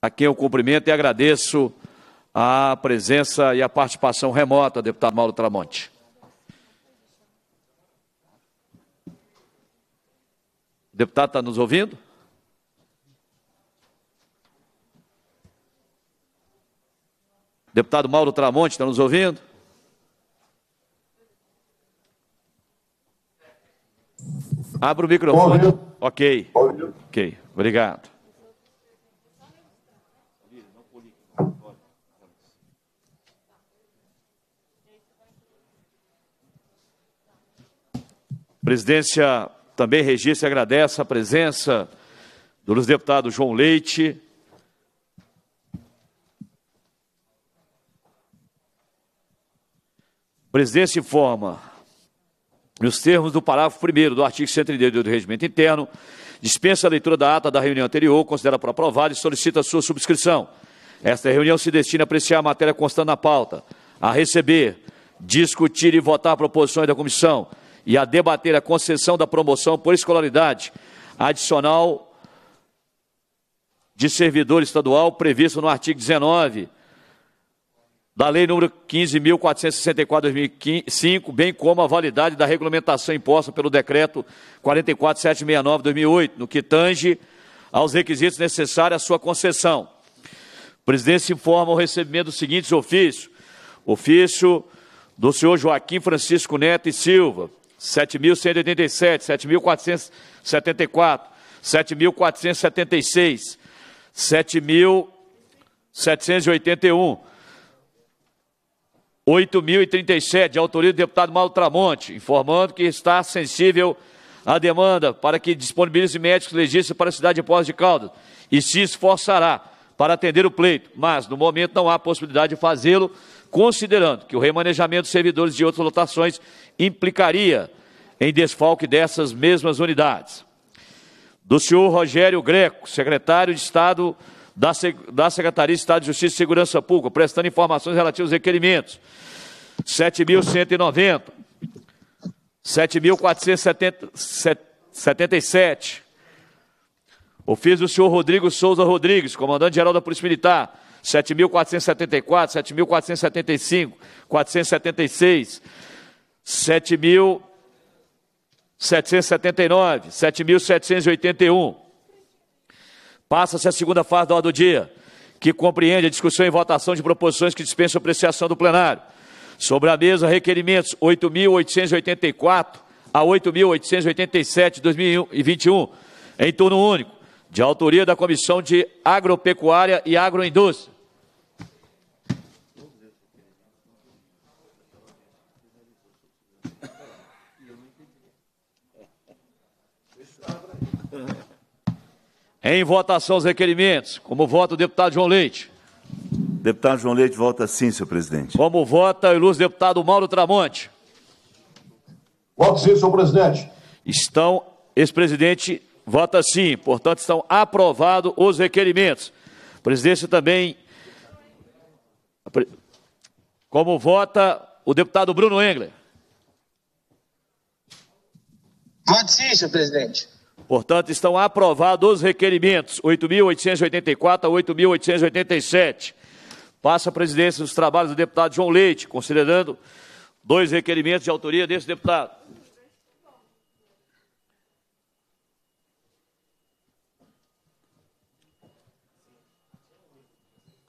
a quem eu cumprimento e agradeço a presença e a participação remota, deputado Mauro Tramonte. O deputado está nos ouvindo? Deputado Mauro Tramonte, está nos ouvindo? Abra o microfone. Ouviu. Ok. Ouviu. Ok. Obrigado. Presidência também registra e agradece a presença dos deputados João Leite, presidência informa, nos termos do parágrafo 1º do artigo 132 do Regimento Interno, dispensa a leitura da ata da reunião anterior, considera por aprovada e solicita sua subscrição. Esta reunião se destina a apreciar a matéria constante na pauta, a receber, discutir e votar proposições da comissão e a debater a concessão da promoção por escolaridade adicional de servidor estadual previsto no artigo 19, da Lei nº 15.464/2005, bem como a validade da regulamentação imposta pelo Decreto 44.769/2008, no que tange aos requisitos necessários à sua concessão. A presidência informa o recebimento dos seguintes ofícios. Ofício do senhor Joaquim Francisco Neto e Silva, 7.187, 7.474, 7.476, 7.781, 8.037, de autoria do deputado Mauro Tramonte, informando que está sensível à demanda para que disponibilize médicos legistas para a cidade de Poços de Caldas e se esforçará para atender o pleito, mas no momento não há possibilidade de fazê-lo, considerando que o remanejamento de servidores de outras lotações implicaria em desfalque dessas mesmas unidades. Do senhor Rogério Greco, secretário de Estado da Secretaria de Estado de Justiça e Segurança Pública, prestando informações relativas aos requerimentos. 7.190, 7.477. Ofício do senhor Rodrigo Souza Rodrigues, comandante-geral da Polícia Militar, 7.474, 7.475, 476, 7.779, 7.781. Passa-se a segunda fase da ordem do dia, que compreende a discussão e votação de proposições que dispensam apreciação do plenário. Sobre a mesa, requerimentos 8.884 a 8.887 de 2021, em turno único, de autoria da Comissão de Agropecuária e Agroindústria. Em votação os requerimentos. Como vota o deputado João Leite? Deputado João Leite vota sim, senhor presidente. Como vota o ilustre deputado Mauro Tramonte? Voto sim, senhor presidente. Estão, ex-presidente vota sim, portanto estão aprovados os requerimentos. A presidência também... Como vota o deputado Bruno Engler? Voto sim, senhor presidente. Portanto, estão aprovados os requerimentos 8.884 a 8.887. Passa a presidência dos trabalhos do deputado João Leite, considerando dois requerimentos de autoria desse deputado.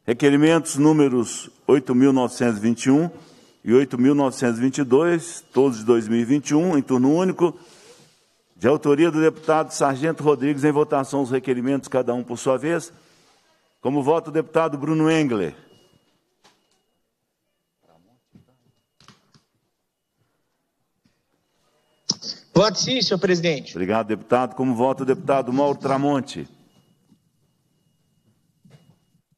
Requerimentos números 8.921 e 8.922, todos de 2021, em turno único, de autoria do deputado Sargento Rodrigues, em votação os requerimentos, cada um por sua vez. Como vota o deputado Bruno Engler? Voto sim, senhor presidente. Obrigado, deputado. Como vota o deputado Mauro Tramonte?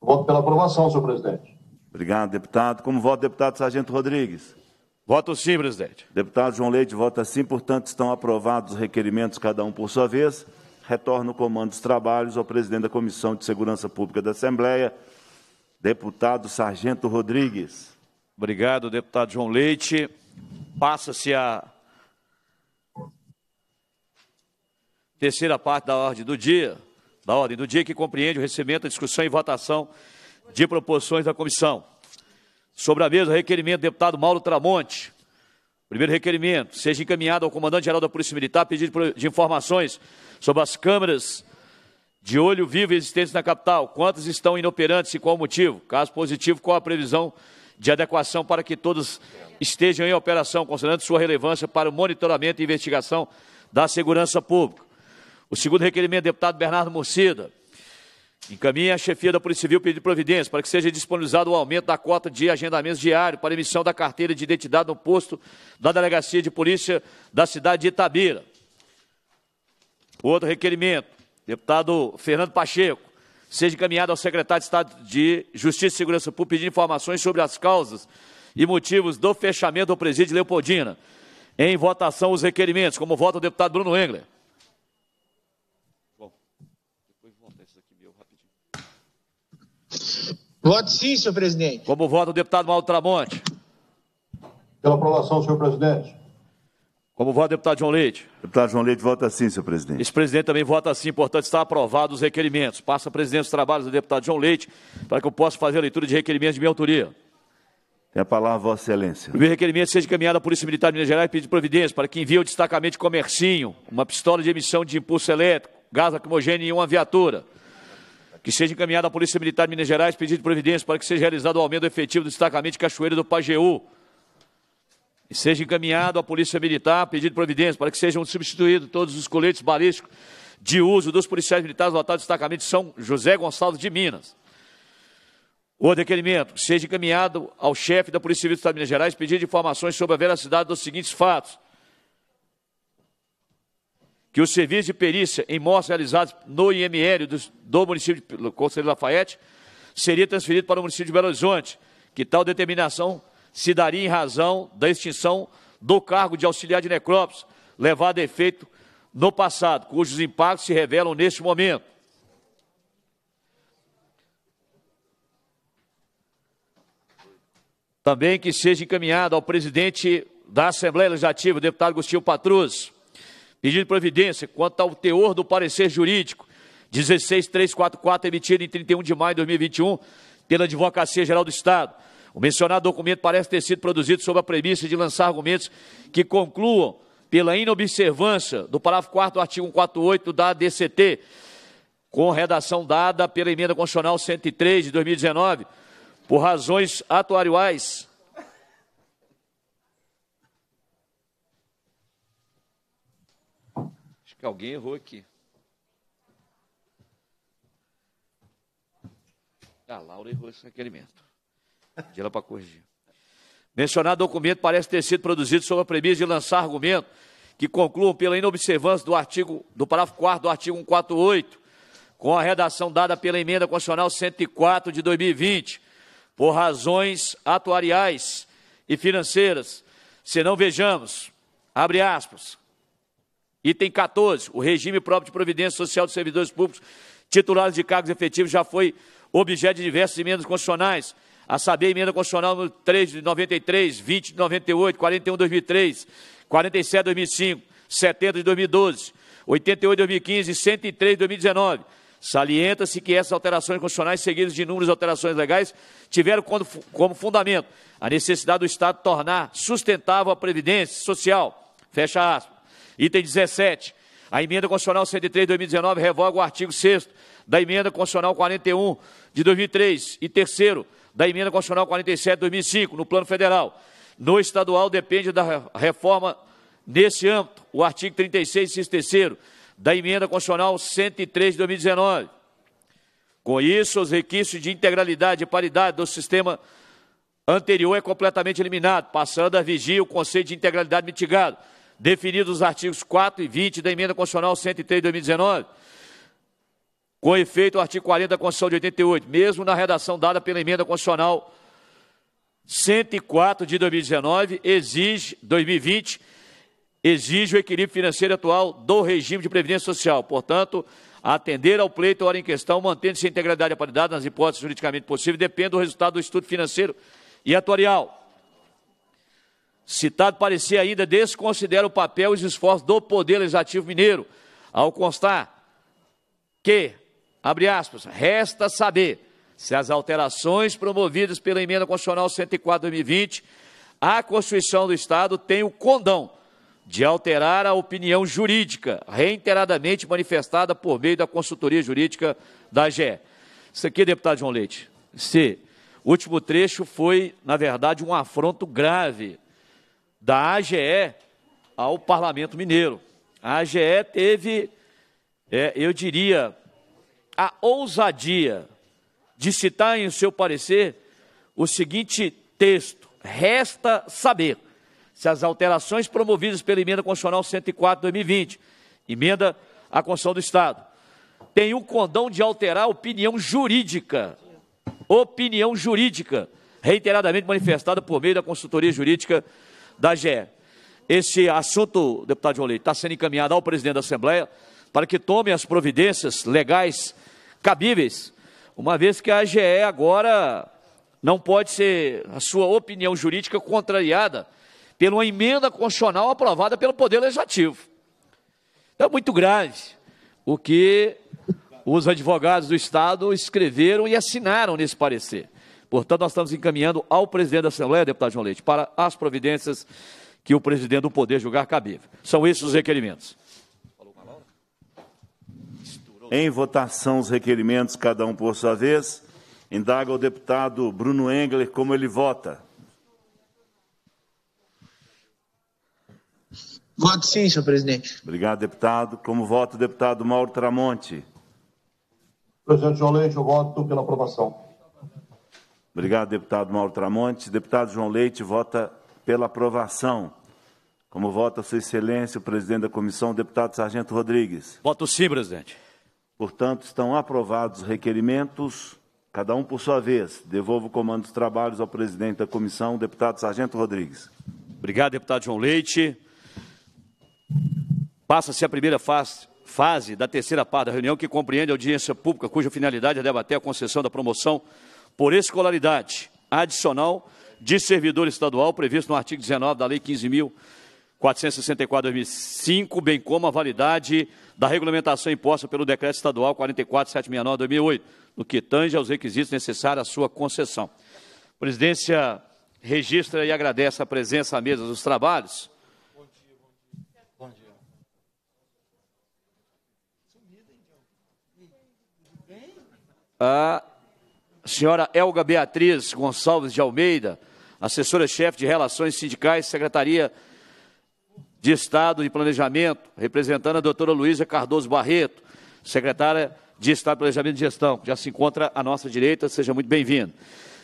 Voto pela aprovação, senhor presidente. Obrigado, deputado. Como vota o deputado Sargento Rodrigues? Voto sim, presidente. Deputado João Leite vota sim, portanto estão aprovados os requerimentos, cada um por sua vez. Retorno o comando dos trabalhos ao presidente da Comissão de Segurança Pública da Assembleia, deputado Sargento Rodrigues. Obrigado, deputado João Leite. Passa-se a terceira parte da ordem do dia, da ordem do dia que compreende o recebimento, a discussão e votação de proposições da comissão. Sobre a mesa, requerimento do deputado Mauro Tramonte. Primeiro requerimento, seja encaminhado ao comandante-geral da Polícia Militar pedido de informações sobre as câmeras de olho vivo existentes na capital, quantas estão inoperantes e qual o motivo, caso positivo, qual a previsão de adequação para que todos estejam em operação, considerando sua relevância para o monitoramento e investigação da segurança pública. O segundo requerimento, deputado Bernardo Murcida, encaminha a chefia da Polícia Civil pedido de providência para que seja disponibilizado o aumento da cota de agendamento diário para emissão da carteira de identidade no posto da Delegacia de Polícia da cidade de Itabira. Outro requerimento, deputado Fernando Pacheco, seja encaminhado ao secretário de Estado de Justiça e Segurança Pública pedindo informações sobre as causas e motivos do fechamento do presídio de Leopoldina. Em votação os requerimentos, como vota o deputado Bruno Engler. Voto sim, senhor presidente. Como vota o deputado Mauro Tramonte? Pela aprovação, senhor presidente. Como vota o deputado João Leite? Deputado João Leite vota sim, senhor presidente. Esse presidente também vota sim, portanto está aprovado os requerimentos. Passa a presidência dos trabalhos do deputado João Leite para que eu possa fazer a leitura de requerimentos de minha autoria. Tem a palavra, Vossa Excelência. O primeiro requerimento seja encaminhado à Polícia Militar de Minas Gerais e pedido de providência para que envie o destacamento de Comercinho, uma pistola de emissão de impulso elétrico, gás lacrimogêneo e uma viatura. Que seja encaminhado à Polícia Militar de Minas Gerais pedido de providência para que seja realizado o aumento efetivo do destacamento de Cachoeira do Pajeú. E seja encaminhado à Polícia Militar pedido de providência para que sejam substituídos todos os coletes balísticos de uso dos policiais militares lotados do destacamento de São José Gonçalves de Minas. Outro requerimento, que seja encaminhado ao chefe da Polícia Civil do Estado de Minas Gerais pedido informações sobre a veracidade dos seguintes fatos. Que o serviço de perícia em mortes realizadas no IML do município de Conselheiro Lafayette seria transferido para o município de Belo Horizonte, que tal determinação se daria em razão da extinção do cargo de auxiliar de necrópsia, levado a efeito no passado, cujos impactos se revelam neste momento. Também que seja encaminhado ao presidente da Assembleia Legislativa, o deputado Agostinho Patrus, pedido de providência quanto ao teor do parecer jurídico 16344 emitido em 31 de maio de 2021 pela Advocacia Geral do Estado. O mencionado documento parece ter sido produzido sob a premissa de lançar argumentos que concluam pela inobservância do parágrafo 4º do artigo 148 da ADCT, com redação dada pela Emenda Constitucional 103 de 2019, por razões atuariais, acho que alguém errou aqui. A Laura errou esse requerimento. Pedi ela para corrigir. Mencionado documento parece ter sido produzido sob a premissa de lançar argumento que concluam pela inobservância do parágrafo 4º do artigo 148, com a redação dada pela Emenda Constitucional 104 de 2020. Por razões atuariais e financeiras, senão vejamos, abre aspas, item 14, o regime próprio de providência social dos servidores públicos titulares de cargos efetivos já foi objeto de diversas emendas constitucionais, a saber, emenda constitucional número 3 de 93, 20 de 98, 41 de 2003, 47 de 2005, 70 de 2012, 88 de 2015 e 103 de 2019. Salienta-se que essas alterações constitucionais, seguidas de inúmeras alterações legais, tiveram como fundamento a necessidade do Estado tornar sustentável a previdência social. Fecha aspas. Item 17. A Emenda Constitucional 103 de 2019 revoga o artigo 6º da Emenda Constitucional 41 de 2003 e 3º da Emenda Constitucional 47 de 2005, no plano federal. No estadual, depende da reforma nesse âmbito, o artigo 36, inciso 3º, da Emenda Constitucional 103 de 2019. Com isso, os requisitos de integralidade e paridade do sistema anterior é completamente eliminado, passando a vigir o conceito de integralidade mitigado, definido nos artigos 4 e 20 da Emenda Constitucional 103 de 2019, com efeito ao artigo 40 da Constituição de 88, mesmo na redação dada pela Emenda Constitucional 104 de 2019, 2020, exige o equilíbrio financeiro atual do regime de previdência social. Portanto, atender ao pleito, hora em questão, mantendo-se a integralidade e a paridade nas hipóteses juridicamente possíveis, depende do resultado do estudo financeiro e atuarial. Citado parecer ainda desconsidera o papel e os esforços do Poder Legislativo Mineiro, ao constar que abre aspas, resta saber se as alterações promovidas pela Emenda Constitucional 104/2020 à Constituição do Estado têm o condão de alterar a opinião jurídica reiteradamente manifestada por meio da consultoria jurídica da AGE. Isso aqui, deputado João Leite, esse último trecho foi, na verdade, um afronto grave da AGE ao Parlamento Mineiro. A AGE teve, eu diria, a ousadia de citar em seu parecer o seguinte texto, resta saber se as alterações promovidas pela Emenda Constitucional 104/2020, Emenda à Constituição do Estado, têm o condão de alterar a opinião jurídica, reiteradamente manifestada por meio da consultoria jurídica da AGE. Esse assunto, deputado João Leite, está sendo encaminhado ao presidente da Assembleia para que tome as providências legais cabíveis, uma vez que a AGE agora não pode ser a sua opinião jurídica contrariada pela uma emenda constitucional aprovada pelo Poder Legislativo. É muito grave o que os advogados do Estado escreveram e assinaram nesse parecer. Portanto, nós estamos encaminhando ao presidente da Assembleia, deputado João Leite, para as providências que o presidente do Poder julgar cabível. São esses os requerimentos. Em votação, os requerimentos, cada um por sua vez. Indaga o deputado Bruno Engler como ele vota. Voto sim, senhor presidente. Obrigado, deputado. Como vota o deputado Mauro Tramonte? Presidente João Leite, eu voto pela aprovação. Obrigado, deputado Mauro Tramonte. Deputado João Leite vota pela aprovação. Como vota sua excelência, o presidente da comissão, deputado Sargento Rodrigues? Voto sim, presidente. Portanto, estão aprovados os requerimentos, cada um por sua vez. Devolvo o comando dos trabalhos ao presidente da comissão, deputado Sargento Rodrigues. Obrigado, deputado João Leite. Passa-se a primeira fase da terceira parte da reunião, que compreende a audiência pública, cuja finalidade é debater a concessão da promoção por escolaridade adicional de servidor estadual, previsto no artigo 19 da Lei 15.464/2005, bem como a validade da regulamentação imposta pelo Decreto Estadual 44.769/2008, no que tange aos requisitos necessários à sua concessão. A presidência registra e agradece a presença à mesa dos trabalhos. A senhora Elga Beatriz Gonçalves de Almeida, assessora-chefe de Relações Sindicais, Secretaria de Estado de Planejamento, representando a doutora Luísa Cardoso Barreto, secretária de Estado de Planejamento e Gestão, que já se encontra à nossa direita, seja muito bem-vindo.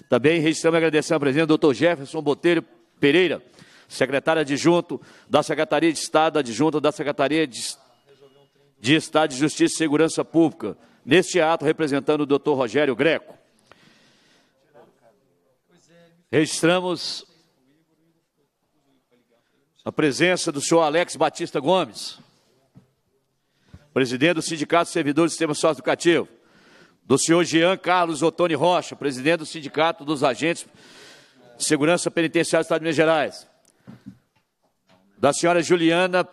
Também registramos e agradecemos a presença do doutor Jefferson Botelho Pereira, secretário adjunto da Secretaria de Estado, adjunto da Secretaria de Estado de Justiça e Segurança Pública, neste ato, representando o doutor Rogério Greco. Registramos a presença do senhor Alex Batista Gomes, presidente do Sindicato Servidores do Sistema Socioeducativo, do senhor Jean Carlos Ottoni Rocha, presidente do Sindicato dos Agentes de Segurança Penitenciária do Estado de Minas Gerais, da senhora Juliana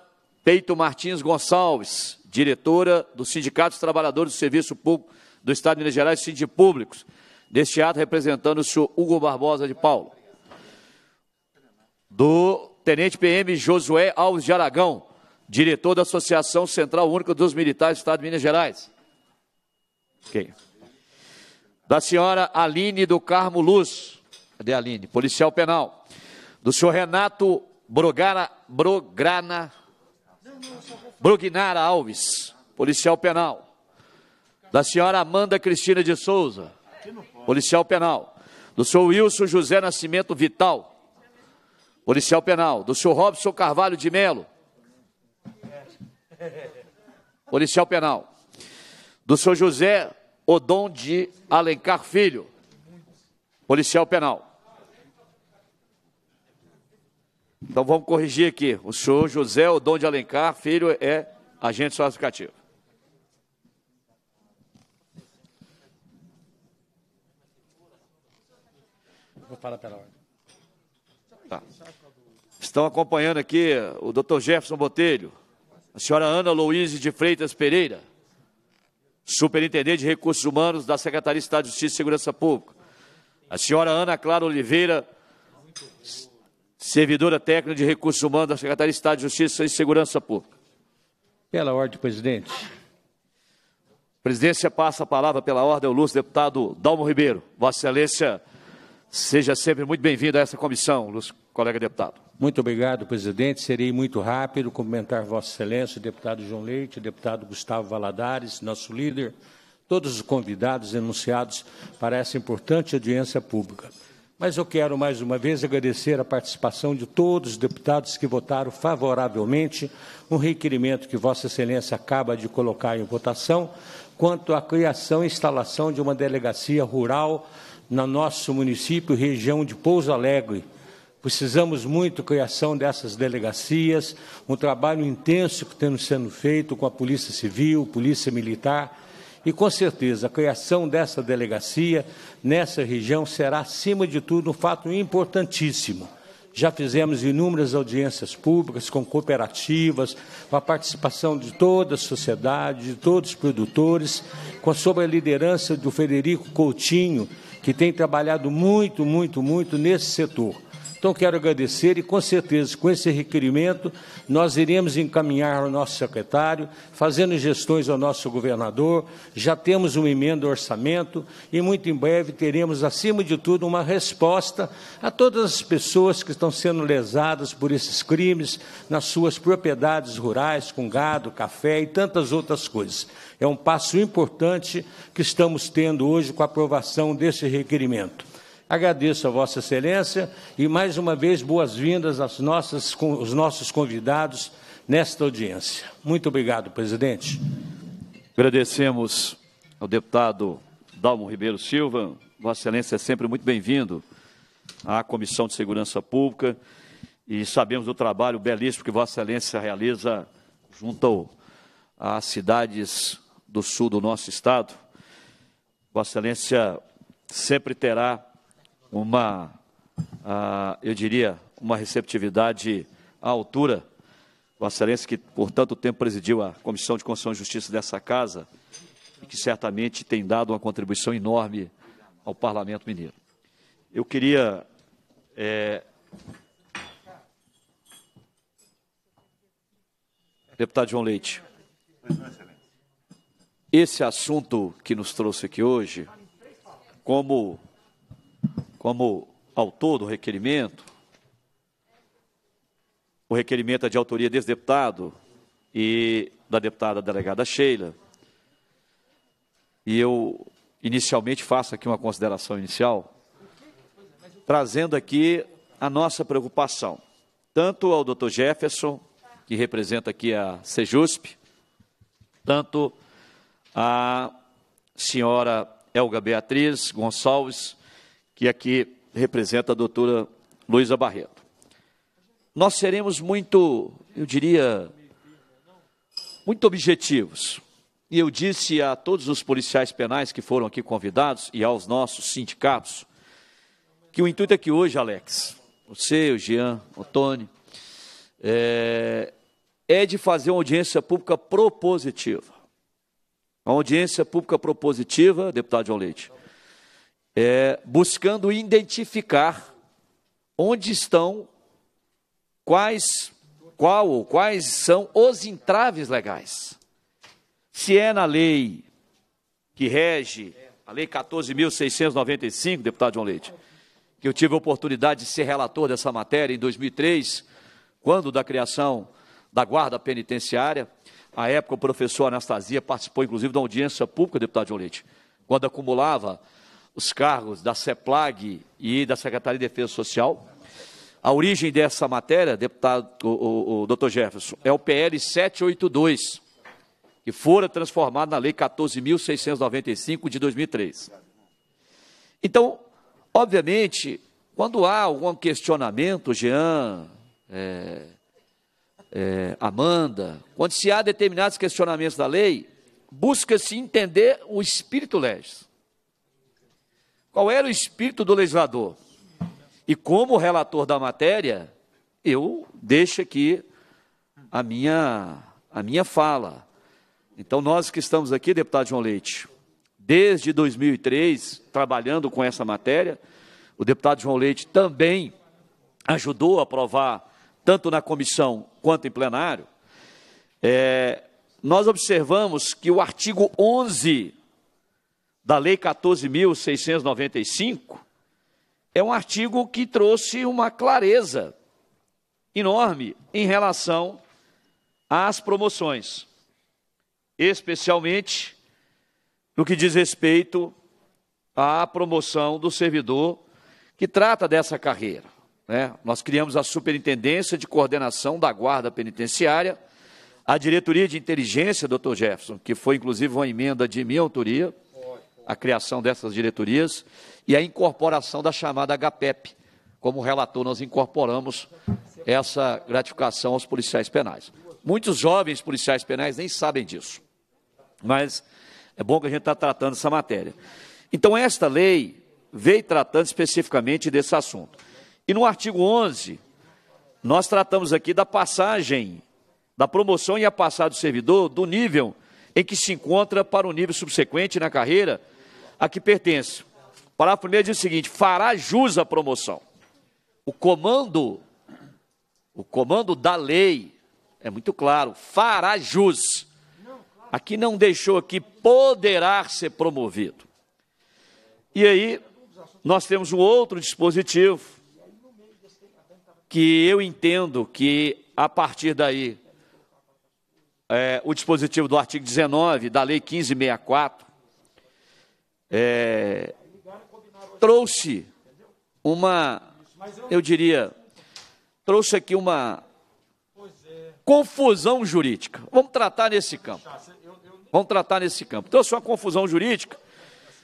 Peito Martins Gonçalves, diretora do Sindicato dos Trabalhadores do Serviço Público do Estado de Minas Gerais, Sindipúblicos, neste ato representando o senhor Hugo Barbosa de Paulo, do tenente PM Josué Alves de Aragão, diretor da Associação Central Única dos Militares do Estado de Minas Gerais, okay, da senhora Aline do Carmo Luz, cadê a Aline? Policial Penal, do senhor Renato Brugnara Alves, policial penal, da senhora Amanda Cristina de Souza, policial penal, do senhor Wilson José Nascimento Vital, policial penal, do senhor Robson Carvalho de Melo, policial penal, do senhor José Odon de Alencar Filho, policial penal. Então, vamos corrigir aqui. O senhor José Odon de Alencar Filho é agente socioeducativo. Vou parar pela ordem. Tá. Estão acompanhando aqui o doutor Jefferson Botelho, a senhora Ana Luísa de Freitas Pereira, Superintendente de Recursos Humanos da Secretaria de Estado de Justiça e Segurança Pública. A senhora Ana Clara Oliveira, servidora técnica de Recursos Humanos da Secretaria de Estado de Justiça e Segurança Pública. Pela ordem, presidente. Presidência, passa a palavra pela ordem ao ilustre deputado Dalmo Ribeiro. Vossa Excelência, seja sempre muito bem-vindo a essa comissão, ilustre colega deputado. Muito obrigado, presidente. Serei muito rápido. Cumprimentar Vossa Excelência, o deputado João Leite, o deputado Gustavo Valadares, nosso líder, todos os convidados enunciados para essa importante audiência pública. Mas eu quero, mais uma vez, agradecer a participação de todos os deputados que votaram favoravelmente um requerimento que Vossa Excelência acaba de colocar em votação quanto à criação e instalação de uma delegacia rural no nosso município, região de Pouso Alegre. Precisamos muito da criação dessas delegacias, um trabalho intenso que está sendo feito com a Polícia Civil, Polícia Militar, e com certeza a criação dessa delegacia nessa região será, acima de tudo, um fato importantíssimo. Já fizemos inúmeras audiências públicas com cooperativas, com a participação de toda a sociedade, de todos os produtores, sob a liderança do Frederico Coutinho, que tem trabalhado muito nesse setor. Então, quero agradecer e, com certeza, com esse requerimento, nós iremos encaminhar ao nosso secretário, fazendo gestões ao nosso governador, já temos uma emenda ao orçamento e, muito em breve, teremos, acima de tudo, uma resposta a todas as pessoas que estão sendo lesadas por esses crimes nas suas propriedades rurais, com gado, café e tantas outras coisas. É um passo importante que estamos tendo hoje com a aprovação desse requerimento. Agradeço a Vossa Excelência e, mais uma vez, boas-vindas aos nossos convidados nesta audiência. Muito obrigado, presidente. Agradecemos ao deputado Dalmo Ribeiro Silva. Vossa Excelência é sempre muito bem-vindo à Comissão de Segurança Pública e sabemos do trabalho belíssimo que Vossa Excelência realiza junto às cidades do sul do nosso estado. Vossa Excelência sempre terá eu diria, uma receptividade à altura. Vossa Excelência, que por tanto tempo presidiu a Comissão de Constituição e Justiça dessa casa, e que certamente tem dado uma contribuição enorme ao Parlamento Mineiro. Eu queria Deputado João Leite, esse assunto que nos trouxe aqui hoje, como autor do requerimento, o requerimento é de autoria desse deputado e da deputada delegada Sheila. E eu, inicialmente, faço aqui uma consideração inicial, trazendo aqui a nossa preocupação, tanto ao doutor Jefferson, que representa aqui a Sejusp, tanto à senhora Elga Beatriz Gonçalves, que aqui representa a doutora Luísa Barreto. Nós seremos muito, eu diria, muito objetivos. E eu disse a todos os policiais penais que foram aqui convidados e aos nossos sindicatos, que o intuito é que hoje, Alex, você, o Jean, o Tony, é de fazer uma audiência pública propositiva. Uma audiência pública propositiva, deputado João Leite, buscando identificar onde estão, quais são os entraves legais. Se é na lei que rege, a Lei 14.695, deputado João Leite, que eu tive a oportunidade de ser relator dessa matéria em 2003, quando da criação da Guarda Penitenciária, à época o professor Anastasia participou, inclusive, de uma audiência pública, deputado João Leite, quando acumulava os cargos da CEPLAG e da Secretaria de Defesa Social. A origem dessa matéria, deputado, o doutor Jefferson, é o PL 782, que fora transformado na Lei 14.695, de 2003. Então, obviamente, quando há algum questionamento, Jean, Amanda, quando se há determinados questionamentos da lei, busca-se entender o espírito legis. Qual era o espírito do legislador? E como relator da matéria, eu deixo aqui a minha fala. Então, nós que estamos aqui, deputado João Leite, desde 2003, trabalhando com essa matéria, o deputado João Leite também ajudou a aprovar, tanto na comissão quanto em plenário, nós observamos que o artigo 11 da Lei 14.695 é um artigo que trouxe uma clareza enorme em relação às promoções, especialmente no que diz respeito à promoção do servidor que trata dessa carreira, né? Nós criamos a Superintendência de Coordenação da Guarda Penitenciária, a Diretoria de Inteligência, doutor Jefferson, que foi inclusive uma emenda de minha autoria, a criação dessas diretorias e a incorporação da chamada HPEP. Como relator, nós incorporamos essa gratificação aos policiais penais. Muitos jovens policiais penais nem sabem disso, mas é bom que a gente está tratando essa matéria. Então, esta lei veio tratando especificamente desse assunto. E no artigo 11, nós tratamos aqui da passagem, da promoção e a passagem do servidor do nível em que se encontra para o nível subsequente na carreira a que pertence. O parágrafo 1 diz o seguinte: fará jus à promoção. O comando da lei é muito claro, fará jus. Aqui não deixou aqui, poderá ser promovido. E aí, nós temos um outro dispositivo que eu entendo que, a partir daí, o dispositivo do artigo 19 da Lei 1564 trouxe uma, eu diria, trouxe aqui uma confusão jurídica. Vamos tratar nesse campo. Trouxe uma confusão jurídica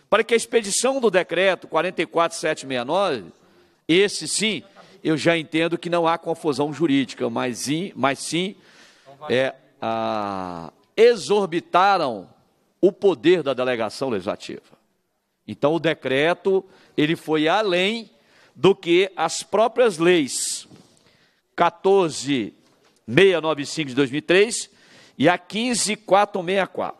para que a expedição do decreto 44769, esse sim, eu já entendo que não há confusão jurídica, mas sim exorbitaram o poder da delegação legislativa. Então, o decreto ele foi além do que as próprias leis 14.695 de 2003 e a 15.464.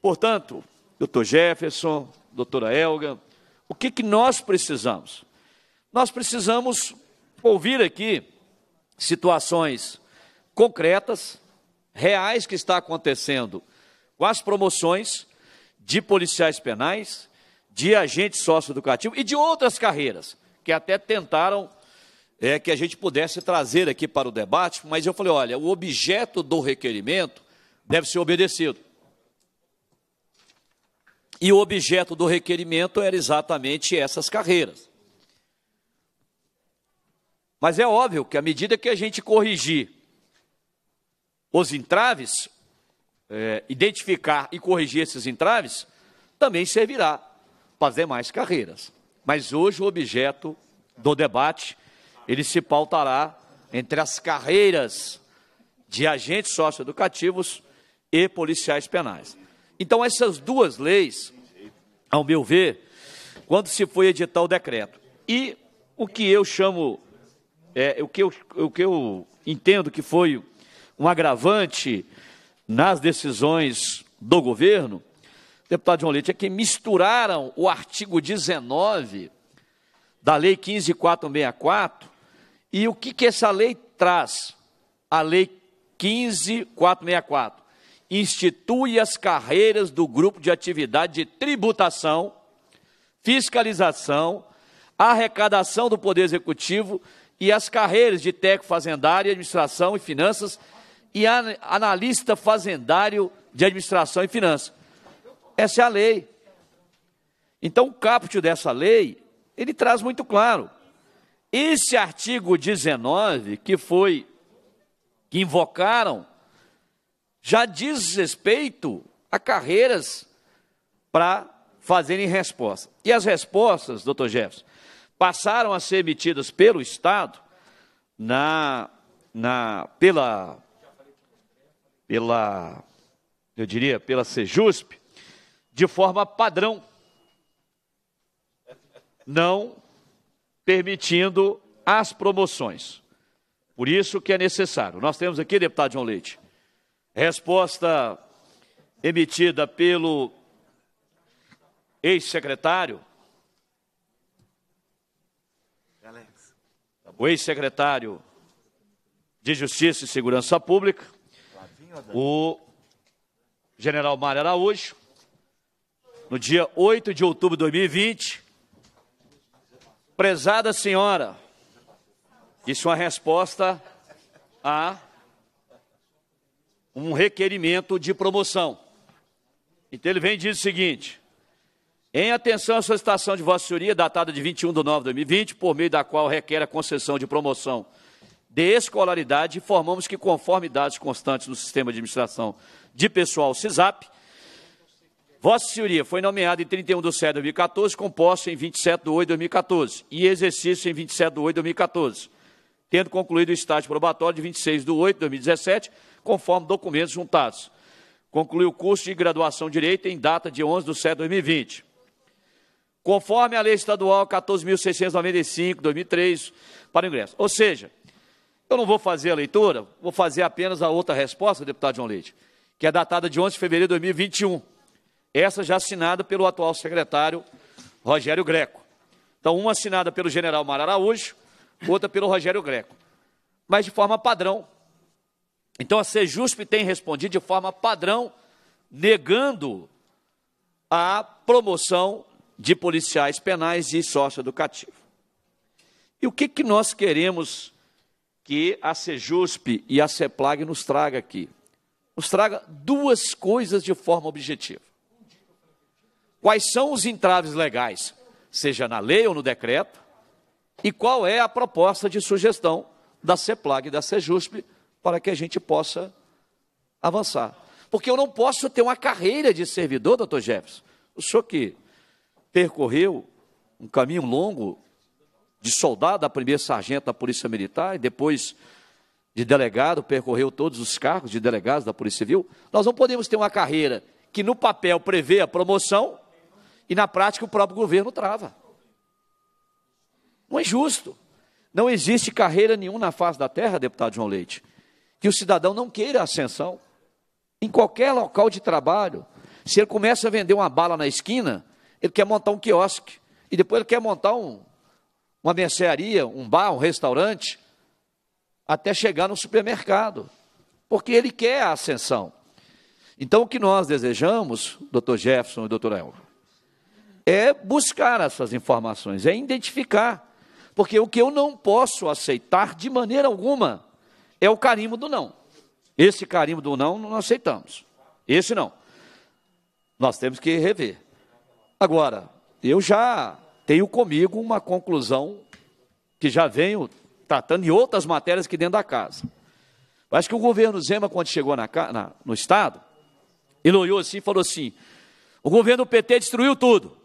Portanto, doutor Jefferson, doutora Elga, o que nós precisamos? Nós precisamos ouvir aqui situações concretas, reais, que está acontecendo com as promoções de policiais penais, de agentes socioeducativos e de outras carreiras, que até tentaram que a gente pudesse trazer aqui para o debate, mas eu falei, olha, o objeto do requerimento deve ser obedecido. E o objeto do requerimento era exatamente essas carreiras. Mas é óbvio que à medida que a gente corrigir os entraves, identificar e corrigir esses entraves, também servirá para as demais carreiras. Mas hoje o objeto do debate, ele se pautará entre as carreiras de agentes socioeducativos e policiais penais. Então, essas duas leis, ao meu ver, quando se foi editar o decreto, e o que eu chamo, o que eu entendo que foi um agravante nas decisões do governo, deputado João Leite, é que misturaram o artigo 19 da Lei 15.464 e o que essa lei traz? A Lei 15.464 institui as carreiras do grupo de atividade de tributação, fiscalização, arrecadação do Poder Executivo e as carreiras de técnico fazendário, administração e finanças e analista fazendário de administração e finanças. Essa é a lei. Então, o caput dessa lei, ele traz muito claro. Esse artigo 19, que invocaram, já diz respeito a carreiras para fazerem resposta. E as respostas, doutor Jefferson, passaram a ser emitidas pelo Estado pela Sejusp, de forma padrão, não permitindo as promoções. Por isso que é necessário. Nós temos aqui, deputado João Leite, resposta emitida pelo ex-secretário, o ex-secretário de Justiça e Segurança Pública, o general Mário Araújo, no dia 8 de outubro de 2020, prezada senhora, isso é uma resposta a um requerimento de promoção. Então ele vem e diz o seguinte: em atenção à solicitação de vossa senhoria, datada de 21 de nove de 2020, por meio da qual requer a concessão de promoção de escolaridade, informamos que, conforme dados constantes no Sistema de Administração de Pessoal SISAP, vossa senhoria foi nomeada em 31 de setembro de 2014, composta em 27 de 8 de 2014 e exercício em 27 de 8 de 2014, tendo concluído o estágio probatório de 26 de 8 de 2017, conforme documentos juntados. Concluiu o curso de graduação em Direito em data de 11 de setembro de 2020. Conforme a Lei Estadual 14.695, 2003, para o ingresso. Ou seja, eu não vou fazer a leitura, vou fazer apenas a outra resposta, deputado João Leite, que é datada de 11 de fevereiro de 2021. Essa já assinada pelo atual secretário Rogério Greco. Então, uma assinada pelo general Mário Araújo, outra pelo Rogério Greco. Mas de forma padrão. Então, a Sejusp tem respondido de forma padrão, negando a promoção de policiais penais e socioeducativo. E o que nós queremos que a Sejusp e a Seplag nos traga aqui? Nos traga duas coisas de forma objetiva. Quais são os entraves legais, seja na lei ou no decreto, e qual é a proposta de sugestão da Seplag e da Sejusp para que a gente possa avançar. Porque eu não posso ter uma carreira de servidor, doutor Jefferson. O senhor que percorreu um caminho longo de soldado a primeiro sargento da Polícia Militar e depois de delegado, percorreu todos os cargos de delegados da Polícia Civil. Nós não podemos ter uma carreira que no papel prevê a promoção e na prática o próprio governo trava. Não é justo. Não existe carreira nenhuma na face da terra, deputado João Leite, que o cidadão não queira ascensão. Em qualquer local de trabalho, se ele começa a vender uma bala na esquina, ele quer montar um quiosque, e depois ele quer montar uma mercearia, um bar, um restaurante, até chegar no supermercado, porque ele quer a ascensão. Então, o que nós desejamos, doutor Jefferson e doutor Elvio, é buscar essas informações, é identificar, porque o que eu não posso aceitar de maneira alguma é o carimbo do não. Esse carimbo do não, não aceitamos. Esse não. Nós temos que rever. Agora, eu já tenho comigo uma conclusão que já venho tratando em outras matérias aqui dentro da casa. Parece que o governo Zema, quando chegou no Estado, ele olhou assim e falou assim: o governo do PT destruiu tudo.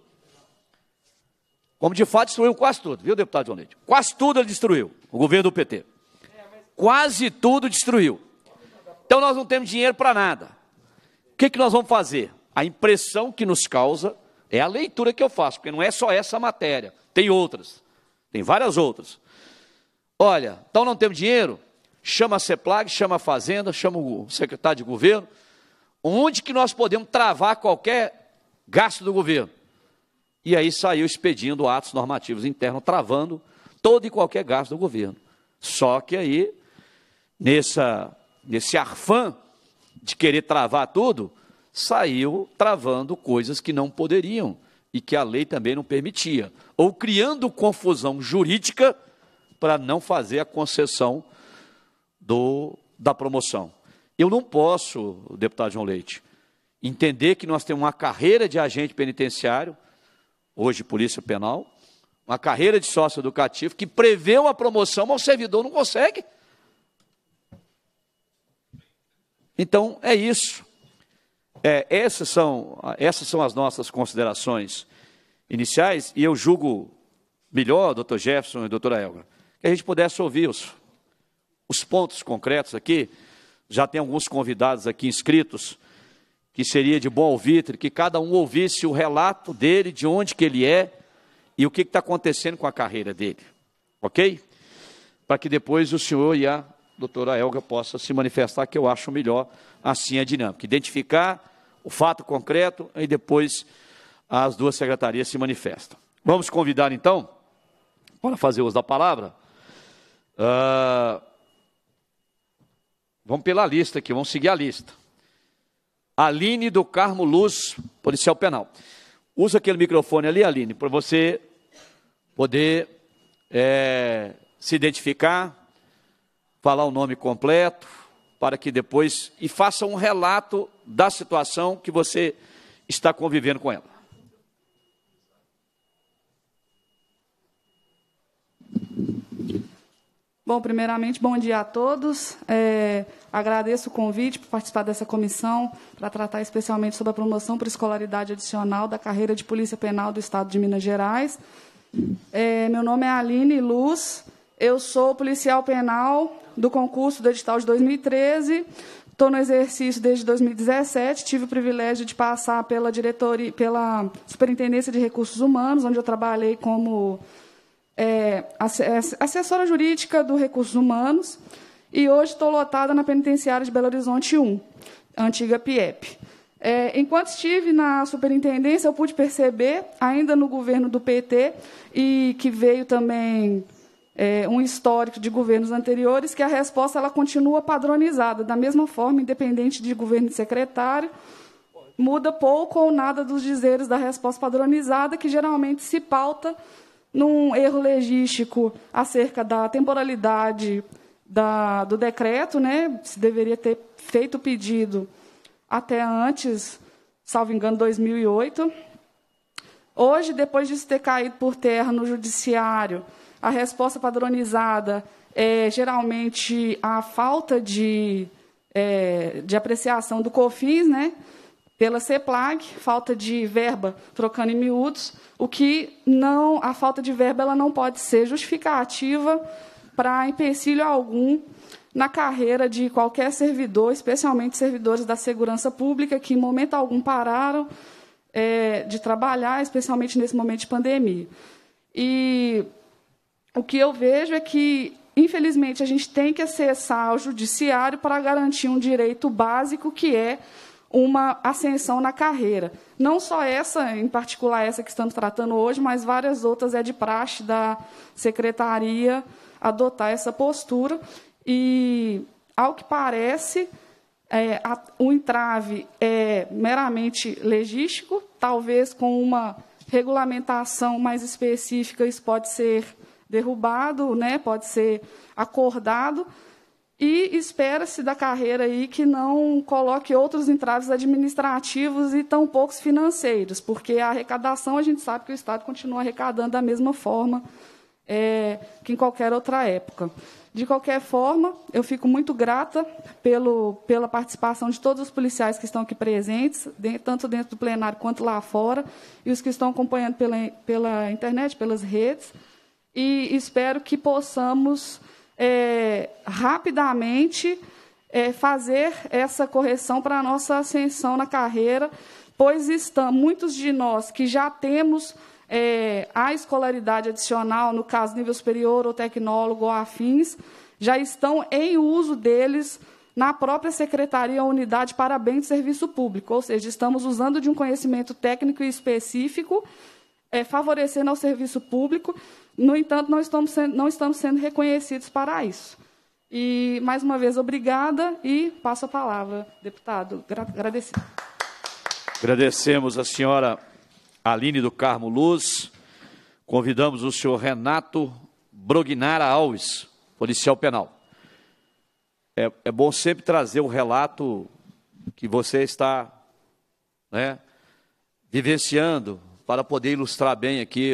Como de fato destruiu quase tudo, viu, deputado João Leite? Quase tudo ele destruiu, o governo do PT. Quase tudo destruiu. Então nós não temos dinheiro para nada. O que nós vamos fazer? A impressão que nos causa... é a leitura que eu faço, porque não é só essa matéria, tem outras, tem várias outras. Olha, então não temos dinheiro? Chama a Seplag, chama a Fazenda, chama o secretário de governo. Onde que nós podemos travar qualquer gasto do governo? E aí saiu expedindo atos normativos internos, travando todo e qualquer gasto do governo. Só que aí, nesse afã de querer travar tudo, saiu travando coisas que não poderiam e que a lei também não permitia, ou criando confusão jurídica para não fazer a concessão da promoção. Eu não posso, deputado João Leite, entender que nós temos uma carreira de agente penitenciário, hoje Polícia Penal, uma carreira de sócio educativo que prevê uma promoção, mas o servidor não consegue. Então, é isso. Essas são as nossas considerações iniciais, e eu julgo melhor, doutor Jefferson e doutora Elga, que a gente pudesse ouvir os pontos concretos aqui. Já tem alguns convidados aqui inscritos, que seria de bom alvitre que cada um ouvisse o relato dele, de onde que ele é e o que está acontecendo com a carreira dele, ok? Para que depois o senhor e a doutora Elga possa se manifestar, que eu acho melhor assim a dinâmica. Identificar o fato concreto e depois as duas secretarias se manifestam. Vamos convidar, então, para fazer uso da palavra, vamos pela lista aqui, vamos seguir a lista. Aline do Carmo Luz, policial penal. Usa aquele microfone ali, Aline, para você poder se identificar, falar o nome completo, para que depois... E faça um relato da situação que você está convivendo com ela. Bom, primeiramente, bom dia a todos. Agradeço o convite para participar dessa comissão, para tratar especialmente sobre a promoção por escolaridade adicional da carreira de Polícia Penal do Estado de Minas Gerais. Meu nome é Aline Luz, eu sou policial penal do concurso do edital de 2013, estou no exercício desde 2017, tive o privilégio de passar pela diretoria, pela Superintendência de Recursos Humanos, onde eu trabalhei como... assessora jurídica do Recursos Humanos, e hoje estou lotada na Penitenciária de Belo Horizonte 1, antiga PIEP. Enquanto estive na superintendência, eu pude perceber, ainda no governo do PT, e que veio também um histórico de governos anteriores, que a resposta ela continua padronizada, da mesma forma, independente de governo de secretário, muda pouco ou nada dos dizeres da resposta padronizada, que geralmente se pauta num erro legístico acerca da temporalidade do decreto, né? Se deveria ter feito o pedido até antes, salvo engano, 2008. Hoje, depois de isso ter caído por terra no judiciário, a resposta padronizada é geralmente a falta de apreciação do COFINS, né? Pela CEPLAG, falta de verba, trocando em miúdos, o que não, a falta de verba ela não pode ser justificativa para empecilho algum na carreira de qualquer servidor, especialmente servidores da segurança pública, que em momento algum pararam de trabalhar, especialmente nesse momento de pandemia. E o que eu vejo é que, infelizmente, a gente tem que acessar o judiciário para garantir um direito básico, que é uma ascensão na carreira. Não só essa, em particular essa que estamos tratando hoje, mas várias outras de praxe da secretaria adotar essa postura. E, ao que parece, o entrave é meramente legístico, talvez com uma regulamentação mais específica isso pode ser derrubado, né, pode ser acordado, e espera-se da carreira aí que não coloque outros entraves administrativos e tampouco financeiros, porque a arrecadação, a gente sabe que o Estado continua arrecadando da mesma forma que em qualquer outra época. De qualquer forma, eu fico muito grata pela participação de todos os policiais que estão aqui presentes, tanto dentro do plenário quanto lá fora, e os que estão acompanhando pela internet, pelas redes, e espero que possamos... rapidamente fazer essa correção para a nossa ascensão na carreira, pois muitos de nós que já temos a escolaridade adicional, no caso nível superior ou tecnólogo ou afins, já estão em uso deles na própria secretaria ou unidade para bem de serviço público, ou seja, estamos usando de um conhecimento técnico específico, favorecendo ao serviço público. No entanto, não estamos sendo reconhecidos para isso. E, mais uma vez, obrigada e passo a palavra, deputado. Agradecido. Agradecemos a senhora Aline do Carmo Luz. Convidamos o senhor Renato Brognara Alves, policial penal. É bom sempre trazer o relato que você está, né, vivenciando, para poder ilustrar bem aqui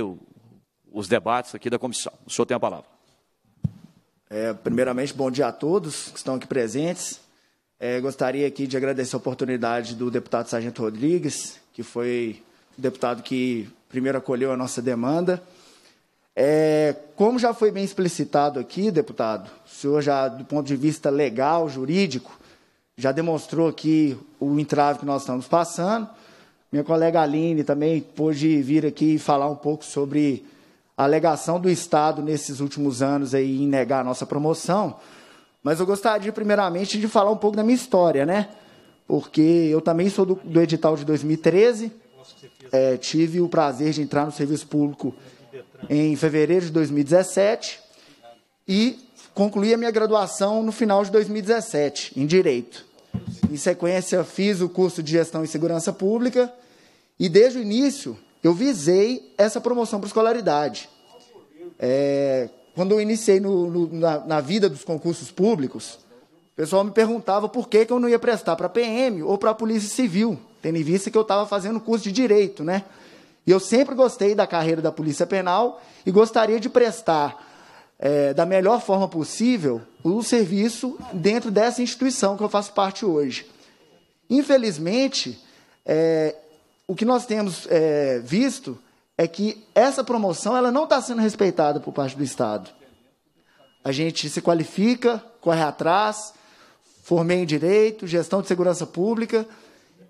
os debates aqui da comissão. O senhor tem a palavra. Primeiramente, bom dia a todos que estão aqui presentes. Gostaria aqui de agradecer a oportunidade do deputado Sargento Rodrigues, que foi o deputado que primeiro acolheu a nossa demanda. Como já foi bem explicitado aqui, deputado, o senhor já, do ponto de vista legal, jurídico, já demonstrou aqui o entrave que nós estamos passando. Minha colega Aline também pôde vir aqui falar um pouco sobre a alegação do Estado nesses últimos anos aí em negar a nossa promoção, mas eu gostaria primeiramente de falar um pouco da minha história, né? porque eu também sou do edital de 2013, tive o prazer de entrar no serviço público em fevereiro de 2017 e concluí a minha graduação no final de 2017, em Direito. Em sequência, fiz o curso de Gestão e Segurança Pública e, desde o início, eu visei essa promoção para escolaridade. Quando eu iniciei na vida dos concursos públicos, o pessoal me perguntava por que eu não ia prestar para a PM ou para a Polícia Civil, tendo em vista que eu estava fazendo curso de Direito, né? E eu sempre gostei da carreira da Polícia Penal e gostaria de prestar da melhor forma possível o serviço dentro dessa instituição que eu faço parte hoje. Infelizmente, o que nós temos visto é que essa promoção ela não está sendo respeitada por parte do Estado. A gente se qualifica, corre atrás, formei em Direito, Gestão de Segurança Pública,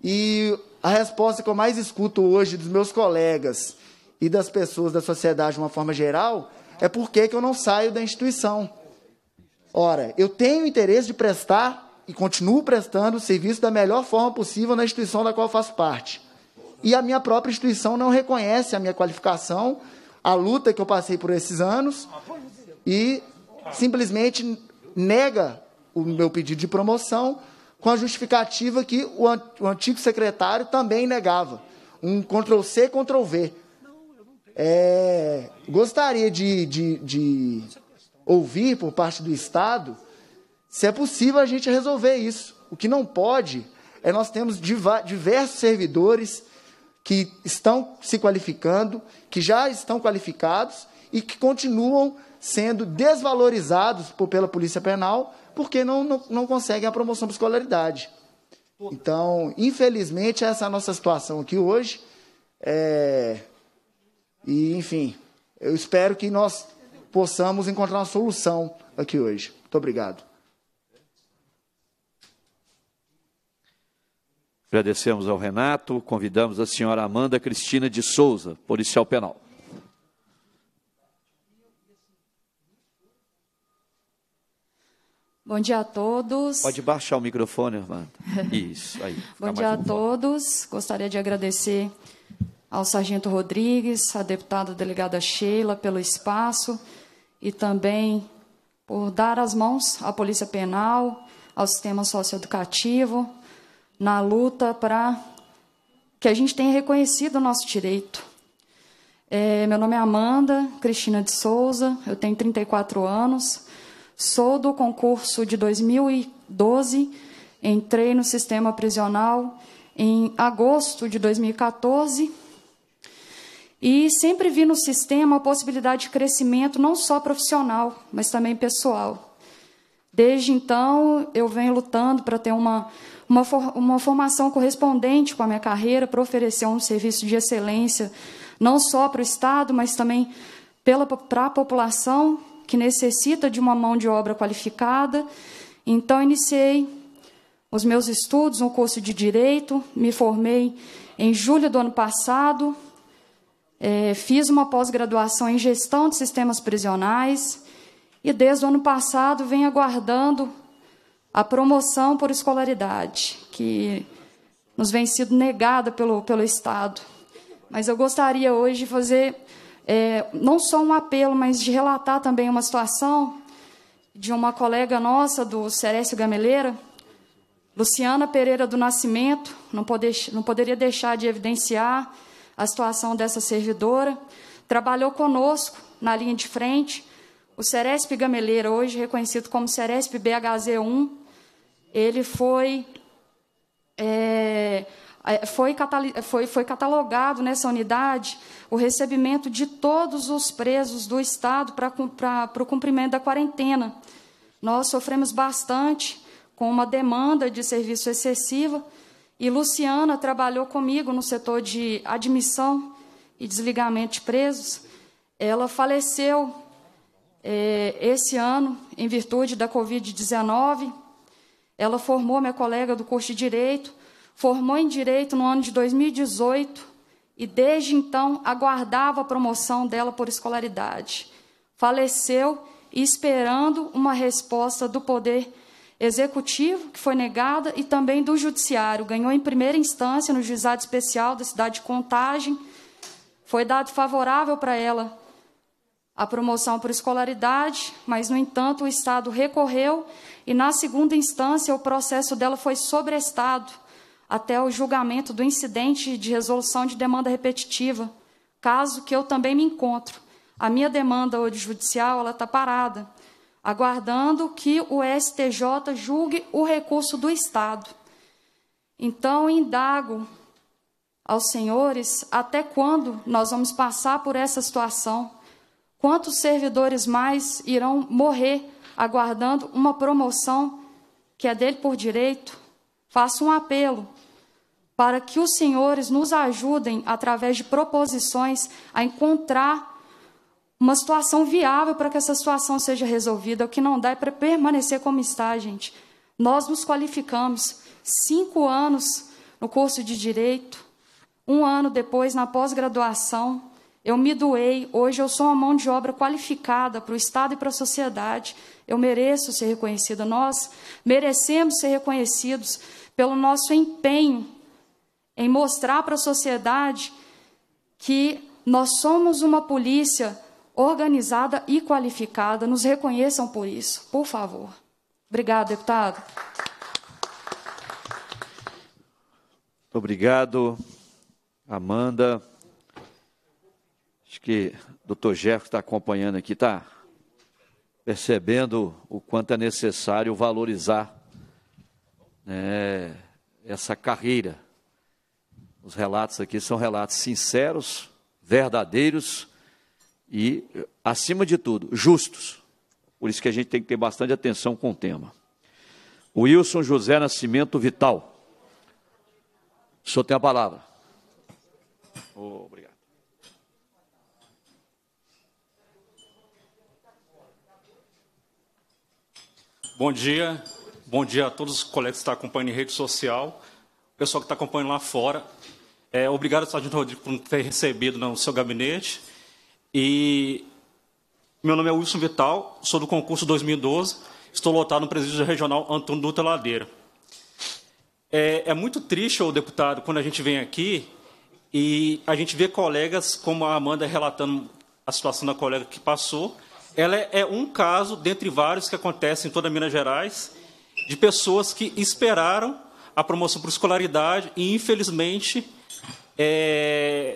e a resposta que eu mais escuto hoje dos meus colegas e das pessoas da sociedade de uma forma geral é por que eu não saio da instituição. Ora, eu tenho interesse de prestar e continuo prestando o serviço da melhor forma possível na instituição da qual eu faço parte. E a minha própria instituição não reconhece a minha qualificação, a luta que eu passei por esses anos e simplesmente nega o meu pedido de promoção com a justificativa que o antigo secretário também negava. Um Ctrl-C, Ctrl-V. Gostaria de ouvir por parte do Estado se é possível a gente resolver isso. O que não pode é nós temos diversos servidores que estão se qualificando, que já estão qualificados e que continuam sendo desvalorizados pela Polícia Penal porque não conseguem a promoção para escolaridade. Então, infelizmente, essa é a nossa situação aqui hoje. E, enfim, eu espero que nós possamos encontrar uma solução aqui hoje. Muito obrigado. Agradecemos ao Renato. Convidamos a senhora Amanda Cristina de Souza, policial penal. Bom dia a todos. Pode baixar o microfone, Amanda. Isso, aí. Bom dia a todos. Gostaria de agradecer ao sargento Rodrigues, à deputada delegada Sheila, pelo espaço e também por dar as mãos à Polícia Penal, ao sistema socioeducativo, na luta para que a gente tenha reconhecido o nosso direito. Meu nome é Amanda Cristina de Souza, eu tenho 34 anos, sou do concurso de 2012, entrei no sistema prisional em agosto de 2014, e sempre vi no sistema a possibilidade de crescimento, não só profissional, mas também pessoal. Desde então, eu venho lutando para ter uma formação correspondente com a minha carreira, para oferecer um serviço de excelência, não só para o Estado, mas também para a população, que necessita de uma mão de obra qualificada. Então, iniciei os meus estudos, um curso de Direito, me formei em julho do ano passado. Fiz uma pós-graduação em Gestão de Sistemas Prisionais e, desde o ano passado, venho aguardando a promoção por escolaridade, que nos vem sido negada pelo Estado. Mas eu gostaria hoje de fazer, não só um apelo, mas de relatar também uma situação de uma colega nossa, do Cerécio Gameleira, Luciana Pereira do Nascimento. Não poderia deixar de evidenciar a situação dessa servidora. Trabalhou conosco na linha de frente. O Ceresp Gameleira, hoje reconhecido como Ceresp BHZ1, ele foi catalogado nessa unidade o recebimento de todos os presos do Estado para o cumprimento da quarentena. Nós sofremos bastante com uma demanda de serviço excessiva, e Luciana trabalhou comigo no setor de admissão e desligamento de presos. Ela faleceu esse ano em virtude da Covid-19. Ela formou minha colega do curso de Direito, formou em Direito no ano de 2018 e, desde então, aguardava a promoção dela por escolaridade. Faleceu esperando uma resposta do Poder executivo, que foi negada, e também do judiciário. Ganhou em primeira instância no juizado especial da cidade de Contagem. Foi dado favorável para ela a promoção por escolaridade, mas, no entanto, o Estado recorreu e, na segunda instância, o processo dela foi sobrestado até o julgamento do incidente de resolução de demanda repetitiva, caso que eu também me encontro. A minha demanda hoje judicial, ela está parada, aguardando que o STJ julgue o recurso do Estado. Então, indago aos senhores até quando nós vamos passar por essa situação. Quantos servidores mais irão morrer aguardando uma promoção que é dele por direito? Faço um apelo para que os senhores nos ajudem, através de proposições, a encontrar uma situação viável para que essa situação seja resolvida. O que não dá é para permanecer como está, gente. Nós nos qualificamos 5 anos no curso de Direito, 1 ano depois na pós-graduação. Eu me doei, hoje eu sou uma mão de obra qualificada para o Estado e para a sociedade. Eu mereço ser reconhecida, nós merecemos ser reconhecidos pelo nosso empenho em mostrar para a sociedade que nós somos uma polícia organizada e qualificada. Nos reconheçam por isso, por favor. Obrigado, deputado. Muito obrigado, Amanda. Acho que o doutor Jefferson está acompanhando aqui, está percebendo o quanto é necessário valorizar, né, essa carreira. Os relatos aqui são relatos sinceros, verdadeiros e, acima de tudo, justos. Por isso que a gente tem que ter bastante atenção com o tema. Wilson José Nascimento Vital. O senhor tem a palavra. Obrigado. Bom dia a todos os colegas que estão acompanhando em rede social, o pessoal que está acompanhando lá fora. Obrigado, Sargento Rodrigo, por ter recebido no seu gabinete. E meu nome é Wilson Vital, sou do concurso 2012, estou lotado no presídio regional Antônio Dutra Ladeira. É muito triste, deputado, quando a gente vem aqui e a gente vê colegas, como a Amanda relatando a situação da colega que passou. Ela é um caso, dentre vários, que acontecem em toda Minas Gerais, de pessoas que esperaram a promoção por escolaridade e, infelizmente,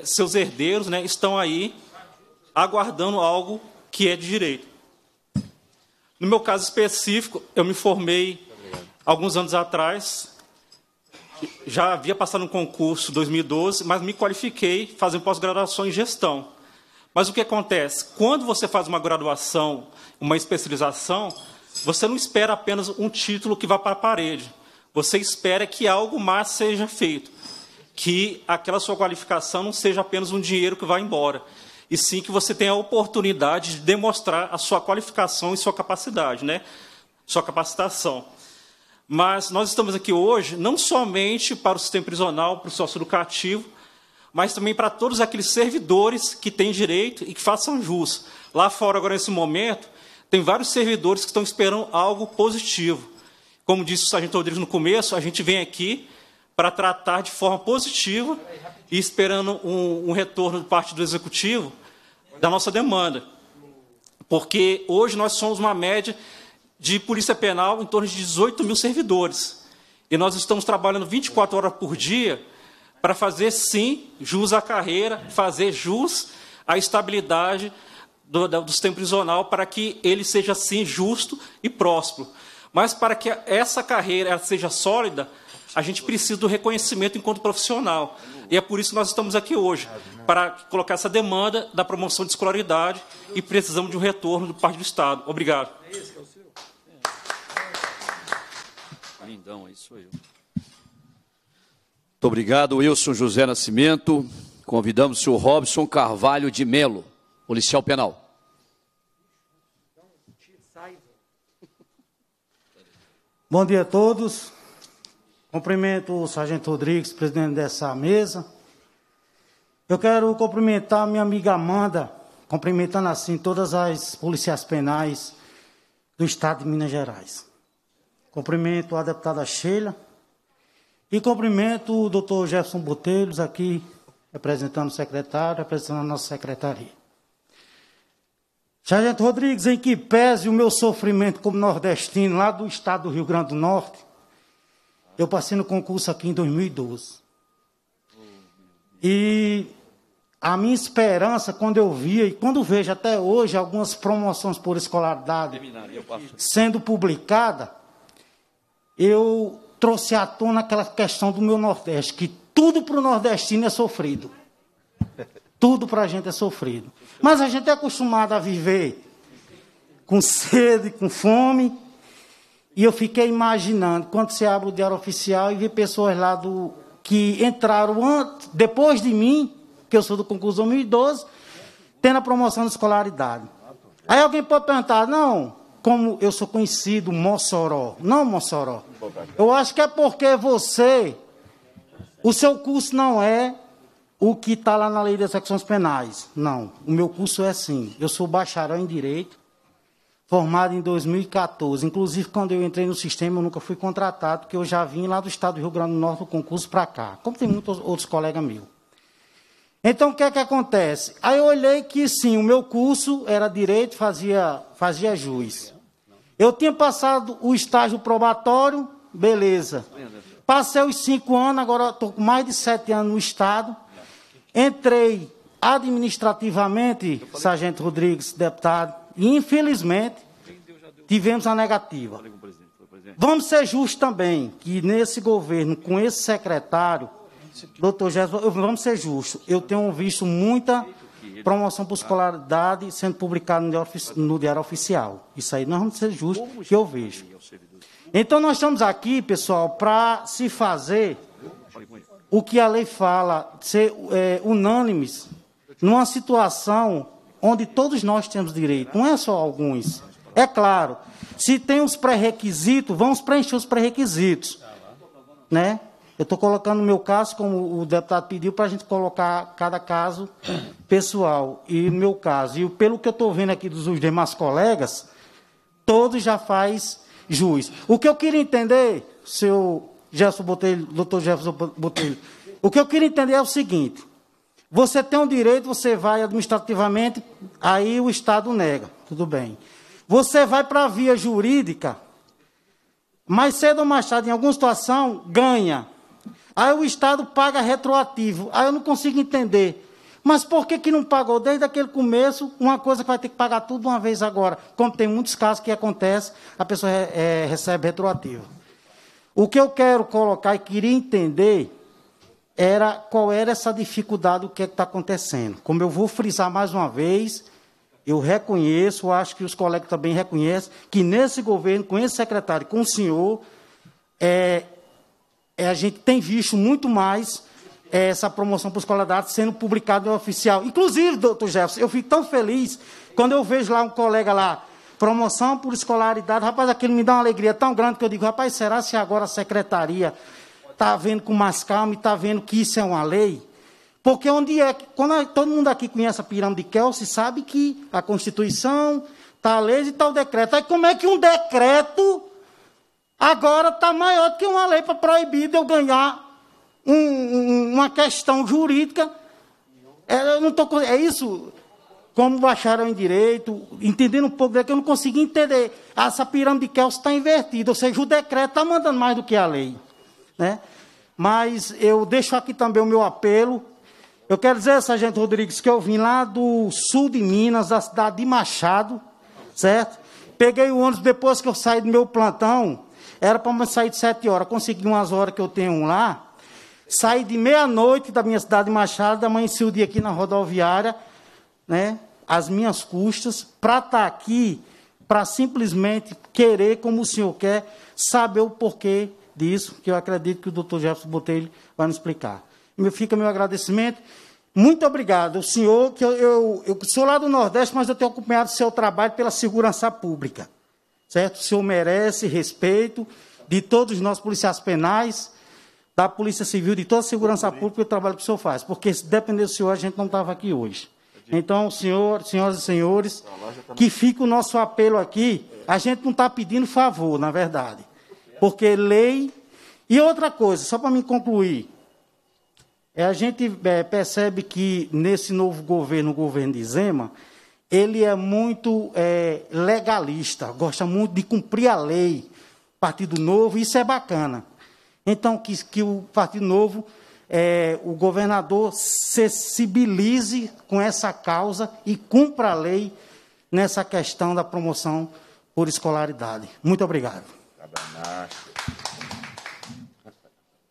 seus herdeiros, né, estão aí aguardando algo que é de direito. No meu caso específico, eu me formei alguns anos atrás, já havia passado no concurso em 2012, mas me qualifiquei fazendo pós-graduação em gestão. Mas o que acontece? Quando você faz uma graduação, uma especialização, você não espera apenas um título que vá para a parede. Você espera que algo mais seja feito, que aquela sua qualificação não seja apenas um dinheiro que vai embora, e sim que você tenha a oportunidade de demonstrar a sua qualificação e sua capacidade, né? Sua capacitação. Mas nós estamos aqui hoje não somente para o sistema prisional, para o socioeducativo, mas também para todos aqueles servidores que têm direito e que façam jus. Lá fora, agora, nesse momento, tem vários servidores que estão esperando algo positivo. Como disse o Sargento Rodrigues no começo, a gente vem aqui para tratar de forma positiva e esperando um retorno de parte do Executivo da nossa demanda. Porque hoje nós somos uma média de Polícia Penal em torno de 18 mil servidores. E nós estamos trabalhando 24 horas por dia para fazer, sim, jus à carreira, fazer jus à estabilidade do sistema prisional, para que ele seja, sim, justo e próspero. Mas para que essa carreira seja sólida, a gente precisa do reconhecimento enquanto profissional. E é por isso que nós estamos aqui hoje, para colocar essa demanda da promoção de escolaridade, e precisamos de um retorno do parte do Estado. Obrigado. É esse que é o seu? É. Lindão, é isso aí. Muito obrigado, Wilson José Nascimento. Convidamos o senhor Robson Carvalho de Melo, policial penal. Bom dia a todos. Cumprimento o Sargento Rodrigues, presidente dessa mesa. Eu quero cumprimentar minha amiga Amanda, cumprimentando assim todas as policiais penais do Estado de Minas Gerais. Cumprimento a deputada Sheila e cumprimento o doutor Jefferson Botelhos aqui, representando o secretário, representando a nossa secretaria. Sargento Rodrigues, em que pese o meu sofrimento como nordestino lá do estado do Rio Grande do Norte, eu passei no concurso aqui em 2012. E a minha esperança, quando eu via e quando vejo até hoje algumas promoções por escolaridade sendo publicada, eu trouxe à tona aquela questão do meu Nordeste, que tudo para o nordestino é sofrido. Tudo para a gente é sofrido. Mas a gente é acostumado a viver com sede, com fome. E eu fiquei imaginando, quando você abre o Diário Oficial e vê pessoas lá que entraram depois de mim, que eu sou do concurso 2012, tendo a promoção de escolaridade. Aí alguém pode perguntar, não, como eu sou conhecido, Mossoró. Não, Mossoró. Eu acho que é porque o seu curso não é o que está lá na lei das execuções penais. Não, o meu curso é sim. Eu sou bacharel em Direito, formado em 2014. Inclusive, quando eu entrei no sistema, eu nunca fui contratado, porque eu já vim lá do estado do Rio Grande do Norte, do concurso, para cá, como tem muitos outros colegas meus. Então, o que é que acontece? Aí eu olhei que, sim, o meu curso era Direito, fazia jus. Eu tinha passado o estágio probatório, beleza. Passei os 5 anos, agora estou com mais de 7 anos no estado. Entrei administrativamente, Sargento Rodrigues, deputado, e, infelizmente, tivemos a negativa. Vamos ser justos também, que nesse governo, com esse secretário, doutor Jéssica, vamos ser justos, eu tenho visto muita promoção por escolaridade sendo publicada no Diário Oficial. Isso aí nós vamos ser justos, que eu vejo. Então, nós estamos aqui, pessoal, para se fazer o que a lei fala, ser unânimes, numa situação onde todos nós temos direito, não é só alguns. É claro, se tem os pré-requisitos, vamos preencher os pré-requisitos, né? Eu estou colocando o meu caso, como o deputado pediu, para a gente colocar cada caso pessoal e o meu caso. E pelo que eu estou vendo aqui dos demais colegas, todos já faz juiz. O que eu queria entender, doutor Jefferson Botelho, o que eu queria entender é o seguinte: você tem um direito, você vai administrativamente, aí o Estado nega, tudo bem. Você vai para a via jurídica, mais cedo ou mais tarde, em alguma situação, ganha. Aí o Estado paga retroativo. Aí eu não consigo entender. Mas por que que não pagou desde aquele começo uma coisa que vai ter que pagar tudo uma vez agora? Como tem muitos casos que acontece, a pessoa recebe retroativo. O que eu quero colocar e queria entender era qual era essa dificuldade, o que é que está acontecendo. Como eu vou frisar mais uma vez, eu reconheço, acho que os colegas também reconhecem, que nesse governo, com esse secretário, com o senhor, a gente tem visto muito mais essa promoção para os escolaridade sendo publicada no oficial. Inclusive, doutor Jefferson, eu fico tão feliz quando eu vejo lá um colega lá, promoção por escolaridade, rapaz, aquilo me dá uma alegria tão grande que eu digo, rapaz, será se agora a secretaria está vendo com mais calma e está vendo que isso é uma lei? Porque quando todo mundo aqui conhece a pirâmide de Kelsen, sabe que a Constituição, está a lei e está o decreto. Aí como é que um decreto agora está maior do que uma lei para proibir de eu ganhar uma questão jurídica? Eu não tô, é isso, como bacharel em Direito, entendendo um pouco daqui, eu não consegui entender. Essa pirâmide de Kelsen está invertida, ou seja, o decreto está mandando mais do que a lei, né? Mas eu deixo aqui também o meu apelo. Eu quero dizer, Sargento Rodrigues, que eu vim lá do sul de Minas, da cidade de Machado, certo? Peguei o ônibus depois que eu saí do meu plantão, era para sair de 7 horas, consegui umas horas que eu tenho lá, saí de meia-noite da minha cidade de Machado, amanheci o dia aqui na rodoviária, né, às minhas custas, para estar aqui, para simplesmente querer, como o senhor quer, saber o porquê disso, que eu acredito que o doutor Jefferson Botelho vai nos explicar. Fica meu agradecimento. Muito obrigado, o senhor, que eu sou lá do Nordeste, mas eu tenho acompanhado o seu trabalho pela segurança pública, certo? O senhor merece respeito de todos os nossos policiais penais, da Polícia Civil, de toda a segurança pública e o trabalho que o senhor faz, porque se depender do senhor, a gente não estava aqui hoje. Então, senhor, senhoras e senhores, que fique o nosso apelo aqui, a gente não está pedindo favor, na verdade. porque lei... E outra coisa, só para me concluir, a gente percebe que nesse novo governo, o governo de Zema, ele é muito legalista, gosta muito de cumprir a lei, Partido Novo, isso é bacana. Então, que o Partido Novo, o governador sensibilize com essa causa e cumpra a lei nessa questão da promoção por escolaridade. Muito obrigado.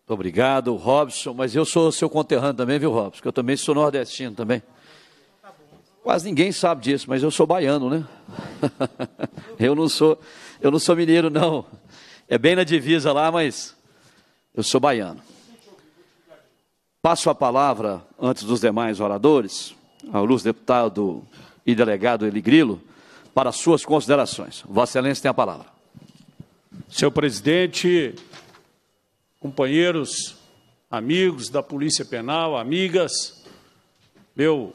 Muito obrigado, Robson, mas eu sou seu conterrâneo também, viu, Robson? Que eu também sou nordestino também. Quase ninguém sabe disso, mas eu sou baiano, né? Eu não sou mineiro, não. É bem na divisa lá, mas eu sou baiano. Passo a palavra, antes dos demais oradores, ao ilustre deputado e delegado Heli Grilo, para suas considerações. Vossa Excelência tem a palavra. Senhor presidente, companheiros, amigos da Polícia Penal, amigas, meu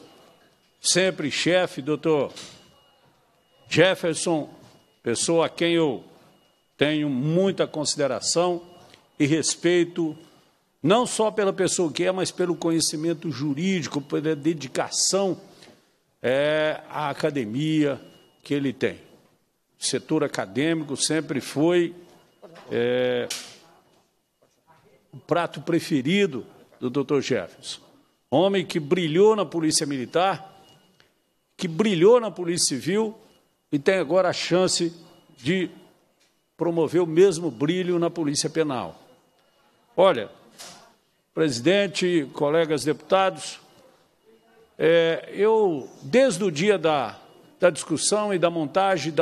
sempre chefe, doutor Jefferson, pessoa a quem eu tenho muita consideração e respeito, não só pela pessoa que é, mas pelo conhecimento jurídico, pela dedicação à academia que ele tem. O setor acadêmico sempre foi o prato preferido do doutor Jefferson. Homem que brilhou na Polícia Militar, que brilhou na Polícia Civil e tem agora a chance de promover o mesmo brilho na Polícia Penal. Olha, presidente, colegas deputados, eu, desde o dia da discussão e da montagem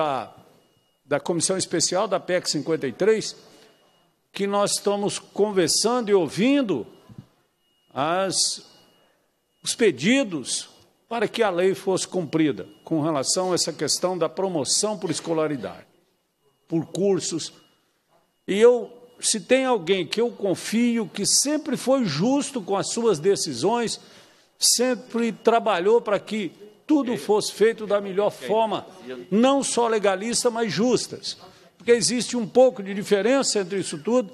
da Comissão Especial da PEC 53, que nós estamos conversando e ouvindo os pedidos para que a lei fosse cumprida com relação a essa questão da promoção por escolaridade, por cursos. E se tem alguém que eu confio, que sempre foi justo com as suas decisões, sempre trabalhou para que tudo fosse feito da melhor forma, não só legalista, mas justas. Porque existe um pouco de diferença entre isso tudo,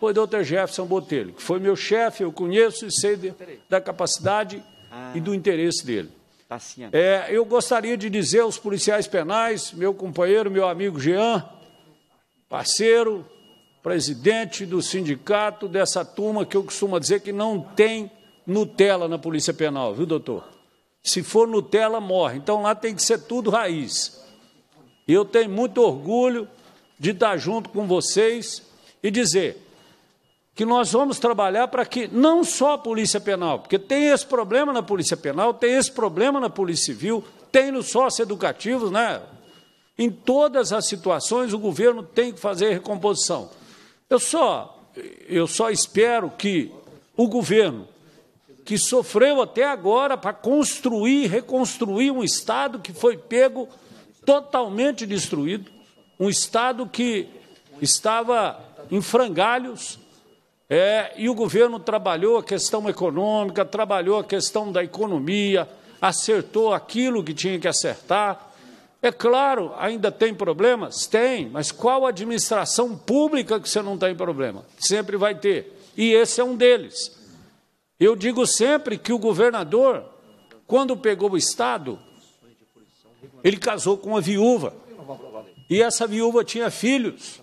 foi o doutor Jefferson Botelho, que foi meu chefe, eu conheço e sei da capacidade e do interesse dele. Eu gostaria de dizer aos policiais penais, meu companheiro, meu amigo Jean, parceiro, presidente do sindicato, dessa turma que eu costumo dizer que não tem Nutella na Polícia Penal, viu, doutor? Se for Nutella, morre. Então, lá tem que ser tudo raiz. E eu tenho muito orgulho de estar junto com vocês e dizer que nós vamos trabalhar para que não só a Polícia Penal, porque tem esse problema na Polícia Penal, tem esse problema na Polícia Civil, tem nos socioeducativos, né? Em todas as situações o governo tem que fazer recomposição. Eu só espero que o governo, que sofreu até agora para construir e reconstruir um Estado que foi pego totalmente destruído, um Estado que estava em frangalhos, e o governo trabalhou a questão econômica, trabalhou a questão da economia, acertou aquilo que tinha que acertar. É claro, ainda tem problemas? Tem, mas qual administração pública que você não tem problema? Sempre vai ter, e esse é um deles. Eu digo sempre que o governador, quando pegou o Estado, ele casou com uma viúva, e essa viúva tinha filhos,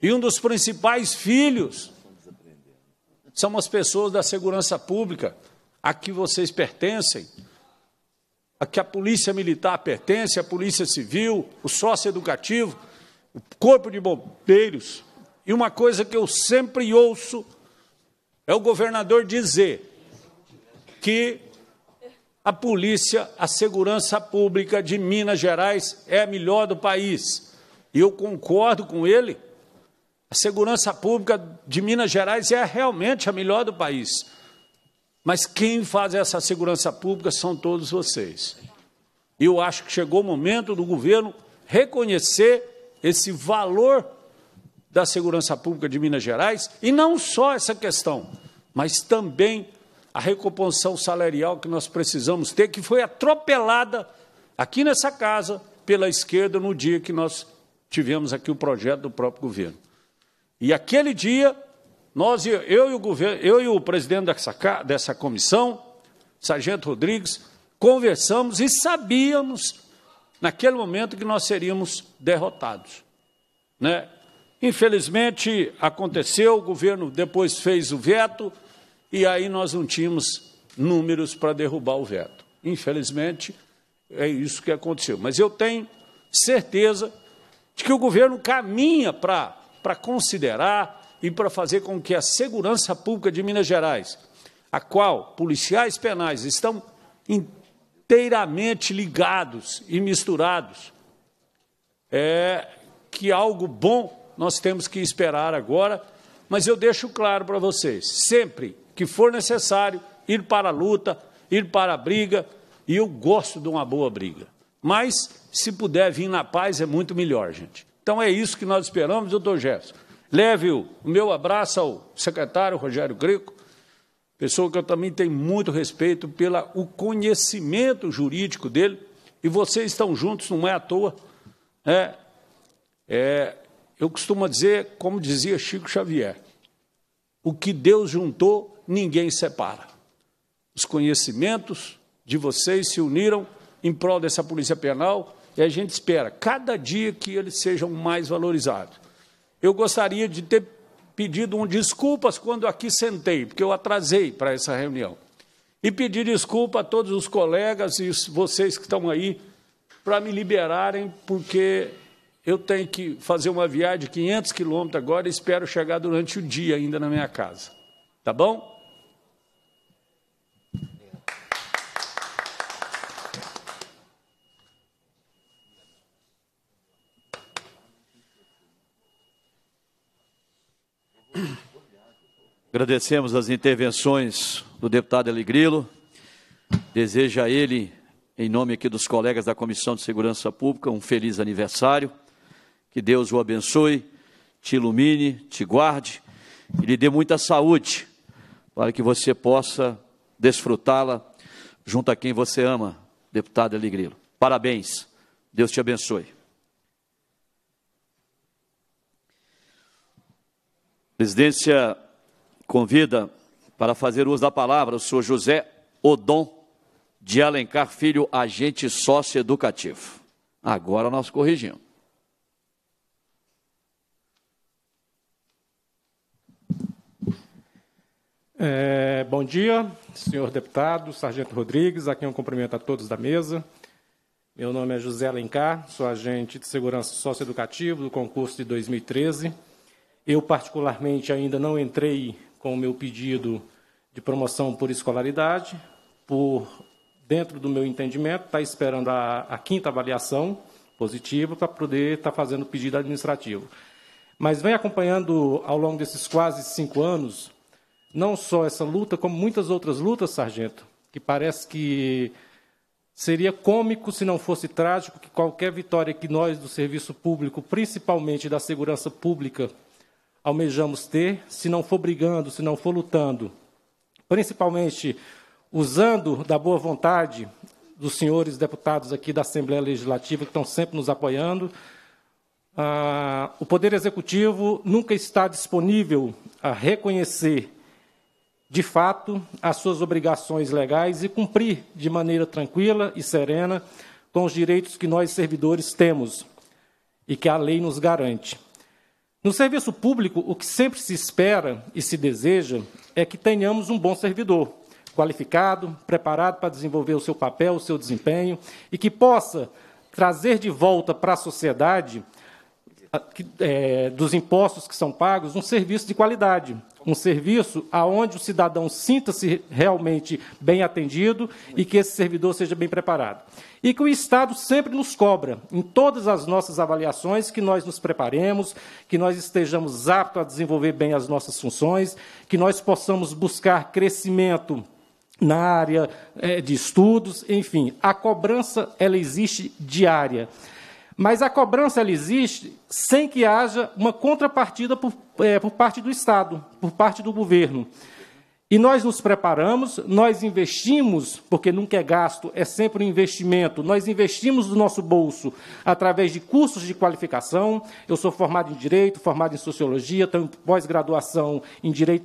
e um dos principais filhos são as pessoas da segurança pública, a que vocês pertencem, a que a Polícia Militar pertence, a Polícia Civil, o socioeducativo, o Corpo de Bombeiros. E uma coisa que eu sempre ouço é o governador dizer que a polícia, a segurança pública de Minas Gerais é a melhor do país. E eu concordo com ele. A segurança pública de Minas Gerais é realmente a melhor do país. Mas quem faz essa segurança pública são todos vocês. E eu acho que chegou o momento do governo reconhecer esse valor da segurança pública de Minas Gerais, e não só essa questão, mas também a recomposição salarial que nós precisamos ter, que foi atropelada aqui nessa casa pela esquerda no dia que nós tivemos aqui o projeto do próprio governo. E aquele dia, eu e o presidente dessa comissão, Sargento Rodrigues, conversamos e sabíamos, naquele momento, que nós seríamos derrotados, né? Infelizmente, aconteceu, o governo depois fez o veto, e aí nós não tínhamos números para derrubar o veto. Infelizmente, é isso que aconteceu. Mas eu tenho certeza de que o governo caminha para considerar e para fazer com que a segurança pública de Minas Gerais, a qual policiais penais estão inteiramente ligados e misturados, que algo bom nós temos que esperar agora, mas eu deixo claro para vocês, sempre que for necessário, ir para a luta, ir para a briga, e eu gosto de uma boa briga. Mas, se puder vir na paz, é muito melhor, gente. Então, é isso que nós esperamos, doutor Jefferson. Leve o meu abraço ao secretário Rogério Greco, pessoa que eu também tenho muito respeito pelo conhecimento jurídico dele, e vocês estão juntos, não é à toa, né? Eu costumo dizer, como dizia Chico Xavier, o que Deus juntou, ninguém separa. Os conhecimentos de vocês se uniram em prol dessa Polícia Penal e a gente espera, cada dia, que eles sejam mais valorizados. Eu gostaria de ter pedido desculpas quando aqui sentei, porque eu atrasei para essa reunião. E pedir desculpa a todos os colegas e vocês que estão aí para me liberarem, porque eu tenho que fazer uma viagem de 500 quilômetros agora e espero chegar durante o dia ainda na minha casa. Tá bom? Agradecemos as intervenções do deputado Eligrilo. Desejo a ele, em nome aqui dos colegas da Comissão de Segurança Pública, um feliz aniversário. Que Deus o abençoe, te ilumine, te guarde e lhe dê muita saúde para que você possa desfrutá-la junto a quem você ama, deputado Eligrilo. Parabéns. Deus te abençoe. Presidência convida para fazer uso da palavra o senhor José Odon de Alencar Filho, agente socioeducativo. Agora nós corrigimos. Bom dia, senhor deputado, sargento Rodrigues, a quem eu cumprimento a todos da mesa. Meu nome é José Alencar, sou agente de segurança socioeducativo do concurso de 2013. Eu, particularmente, ainda não entrei com o meu pedido de promoção por escolaridade, dentro do meu entendimento, está esperando a quinta avaliação positiva para poder estar fazendo o pedido administrativo. Mas vem acompanhando ao longo desses quase 5 anos, não só essa luta, como muitas outras lutas, sargento, que parece que seria cômico se não fosse trágico que qualquer vitória que nós do serviço público, principalmente da segurança pública, almejamos ter, se não for brigando, se não for lutando, principalmente usando da boa vontade dos senhores deputados aqui da Assembleia Legislativa, que estão sempre nos apoiando. O Poder Executivo nunca está disponível a reconhecer, de fato, as suas obrigações legais e cumprir de maneira tranquila e serena com os direitos que nós, servidores, temos e que a lei nos garante. No serviço público, o que sempre se espera e se deseja é que tenhamos um bom servidor, qualificado, preparado para desenvolver o seu papel, o seu desempenho, e que possa trazer de volta para a sociedade, dos impostos que são pagos, um serviço de qualidade, um serviço aonde o cidadão sinta-se realmente bem atendido e que esse servidor seja bem preparado. E que o Estado sempre nos cobra, em todas as nossas avaliações, que nós nos preparemos, que nós estejamos aptos a desenvolver bem as nossas funções, que nós possamos buscar crescimento na área de estudos, enfim. A cobrança, ela existe diária. Mas a cobrança, ela existe sem que haja uma contrapartida por parte do Estado, por parte do governo. E nós nos preparamos, nós investimos, porque nunca é gasto, é sempre um investimento, nós investimos do nosso bolso através de cursos de qualificação. Eu sou formado em Direito, formado em Sociologia, tenho pós-graduação em Direito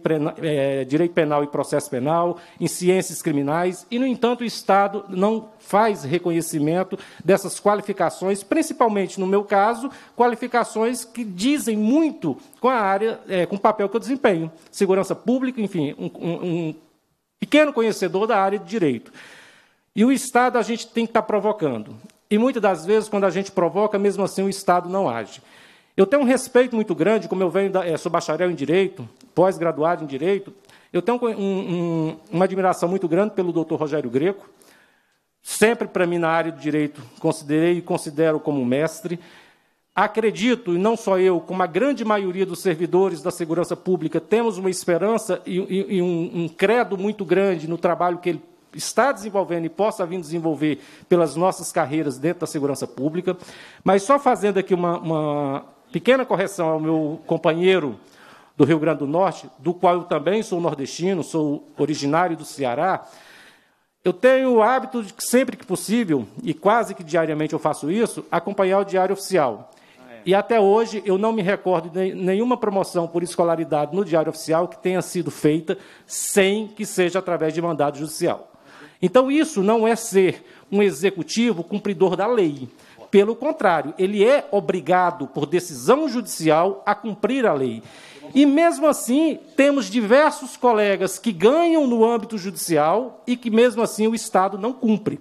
Penal e Processo Penal, em Ciências Criminais, e, no entanto, o Estado não faz reconhecimento dessas qualificações, principalmente, no meu caso, qualificações que dizem muito com a área, com o papel que eu desempenho. Segurança pública, enfim, um pequeno conhecedor da área de direito. E o Estado a gente tem que estar provocando. E muitas das vezes, quando a gente provoca, mesmo assim o Estado não age. Eu tenho um respeito muito grande, como eu venho sou bacharel em Direito, pós-graduado em Direito, eu tenho uma admiração muito grande pelo Dr. Rogério Greco, sempre para mim na área do Direito, considerei e considero como um mestre. Acredito, e não só eu, como a grande maioria dos servidores da segurança pública, temos uma esperança e um credo muito grande no trabalho que ele está desenvolvendo e possa vir desenvolver pelas nossas carreiras dentro da segurança pública. Mas só fazendo aqui uma pequena correção ao meu companheiro do Rio Grande do Norte, do qual eu também sou nordestino, sou originário do Ceará. Eu tenho o hábito de que sempre que possível, e quase que diariamente eu faço isso, acompanhar o Diário Oficial. E até hoje eu não me recordo de nenhuma promoção por escolaridade no Diário Oficial que tenha sido feita sem que seja através de mandado judicial. Então isso não é ser um executivo cumpridor da lei. Pelo contrário, ele é obrigado por decisão judicial a cumprir a lei. E mesmo assim, temos diversos colegas que ganham no âmbito judicial e que mesmo assim o Estado não cumpre.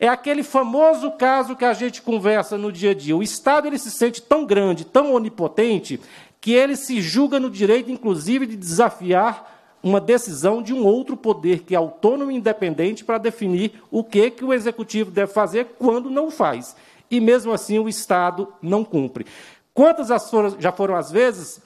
É aquele famoso caso que a gente conversa no dia a dia. O Estado ele se sente tão grande, tão onipotente, que ele se julga no direito, inclusive, de desafiar uma decisão de um outro poder que é autônomo e independente para definir o que o Executivo deve fazer quando não faz. E, mesmo assim, o Estado não cumpre. Quantas já foram as vezes,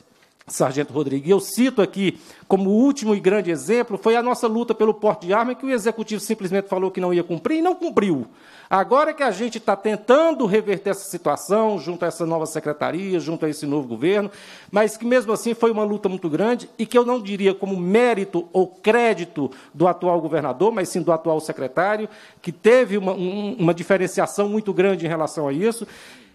Sargento Rodrigues, eu cito aqui como último e grande exemplo, foi a nossa luta pelo porte de arma, que o Executivo simplesmente falou que não ia cumprir e não cumpriu. Agora que a gente está tentando reverter essa situação, junto a essa nova secretaria, junto a esse novo governo, mas que mesmo assim foi uma luta muito grande e que eu não diria como mérito ou crédito do atual governador, mas sim do atual secretário, que teve uma diferenciação muito grande em relação a isso.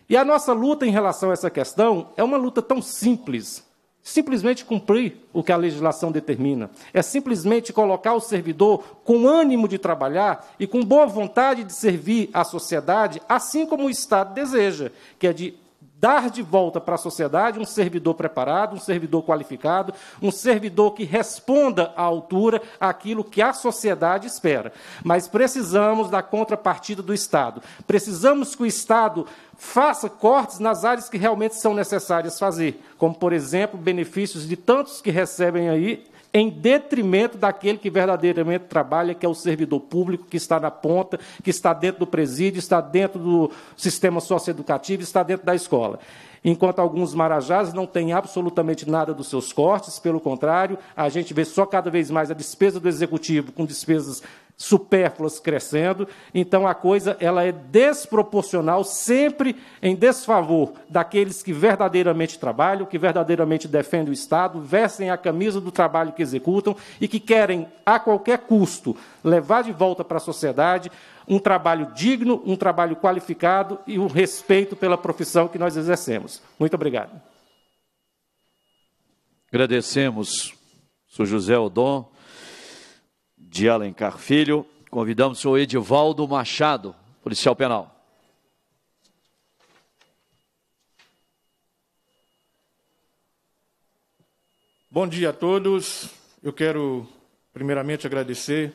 E a nossa luta em relação a essa questão é uma luta tão simples, simplesmente cumprir o que a legislação determina. É simplesmente colocar o servidor com ânimo de trabalhar e com boa vontade de servir à sociedade, assim como o Estado deseja, que é de dar de volta para a sociedade um servidor preparado, um servidor qualificado, um servidor que responda à altura aquilo que a sociedade espera. Mas precisamos da contrapartida do Estado. Precisamos que o Estado faça cortes nas áreas que realmente são necessárias fazer, como, por exemplo, benefícios de tantos que recebem aí, em detrimento daquele que verdadeiramente trabalha, que é o servidor público, que está na ponta, que está dentro do presídio, está dentro do sistema socioeducativo, está dentro da escola. Enquanto alguns marajás não têm absolutamente nada dos seus cortes, pelo contrário, a gente vê só cada vez mais a despesa do Executivo com despesas supérfluas crescendo, então a coisa ela é desproporcional, sempre em desfavor daqueles que verdadeiramente trabalham, que verdadeiramente defendem o Estado, vestem a camisa do trabalho que executam e que querem, a qualquer custo, levar de volta para a sociedade um trabalho digno, um trabalho qualificado e o respeito pela profissão que nós exercemos. Muito obrigado. Agradecemos, Sr. José Odon de Alencar Filho. Convidamos o senhor Edivaldo Machado, policial penal. Bom dia a todos. Eu quero, primeiramente, agradecer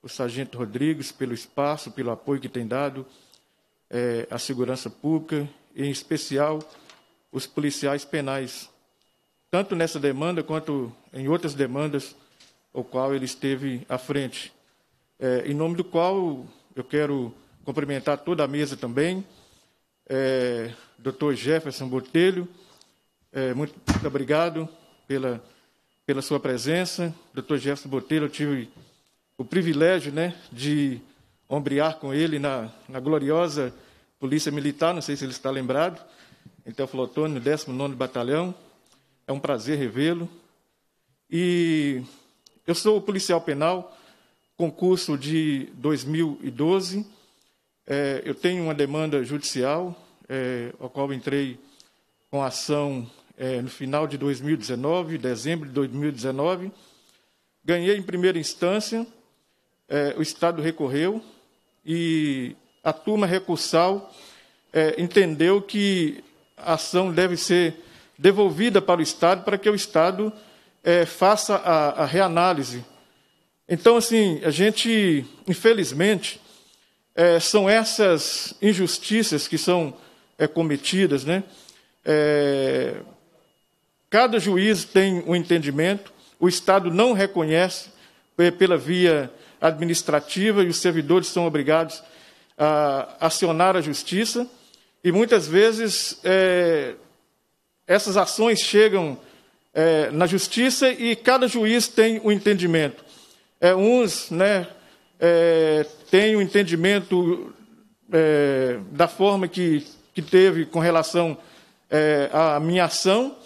o sargento Rodrigues pelo espaço, pelo apoio que tem dado à segurança pública, em especial os policiais penais, tanto nessa demanda quanto em outras demandas ao qual ele esteve à frente. Em nome do qual eu quero cumprimentar toda a mesa também, Dr. Jefferson Botelho, muito obrigado pela sua presença. Dr. Jefferson Botelho, eu tive o privilégio, de ombrear com ele na gloriosa Polícia Militar, não sei se ele está lembrado, em Teoflotone, no 19º Batalhão. É um prazer revê-lo. E Eu sou policial penal, concurso de 2012. Eu tenho uma demanda judicial, a qual entrei com ação no final de 2019, dezembro de 2019. Ganhei em primeira instância, o Estado recorreu e a turma recursal entendeu que a ação deve ser devolvida para o Estado para que o Estado faça a reanálise. Então, assim, a gente, infelizmente, são essas injustiças que são cometidas, né? Cada juiz tem um entendimento, o Estado não reconhece pela via administrativa e os servidores são obrigados a acionar a justiça e, muitas vezes, essas ações chegam na justiça e cada juiz tem um entendimento. Uns, né, têm um entendimento da forma que teve com relação à minha ação,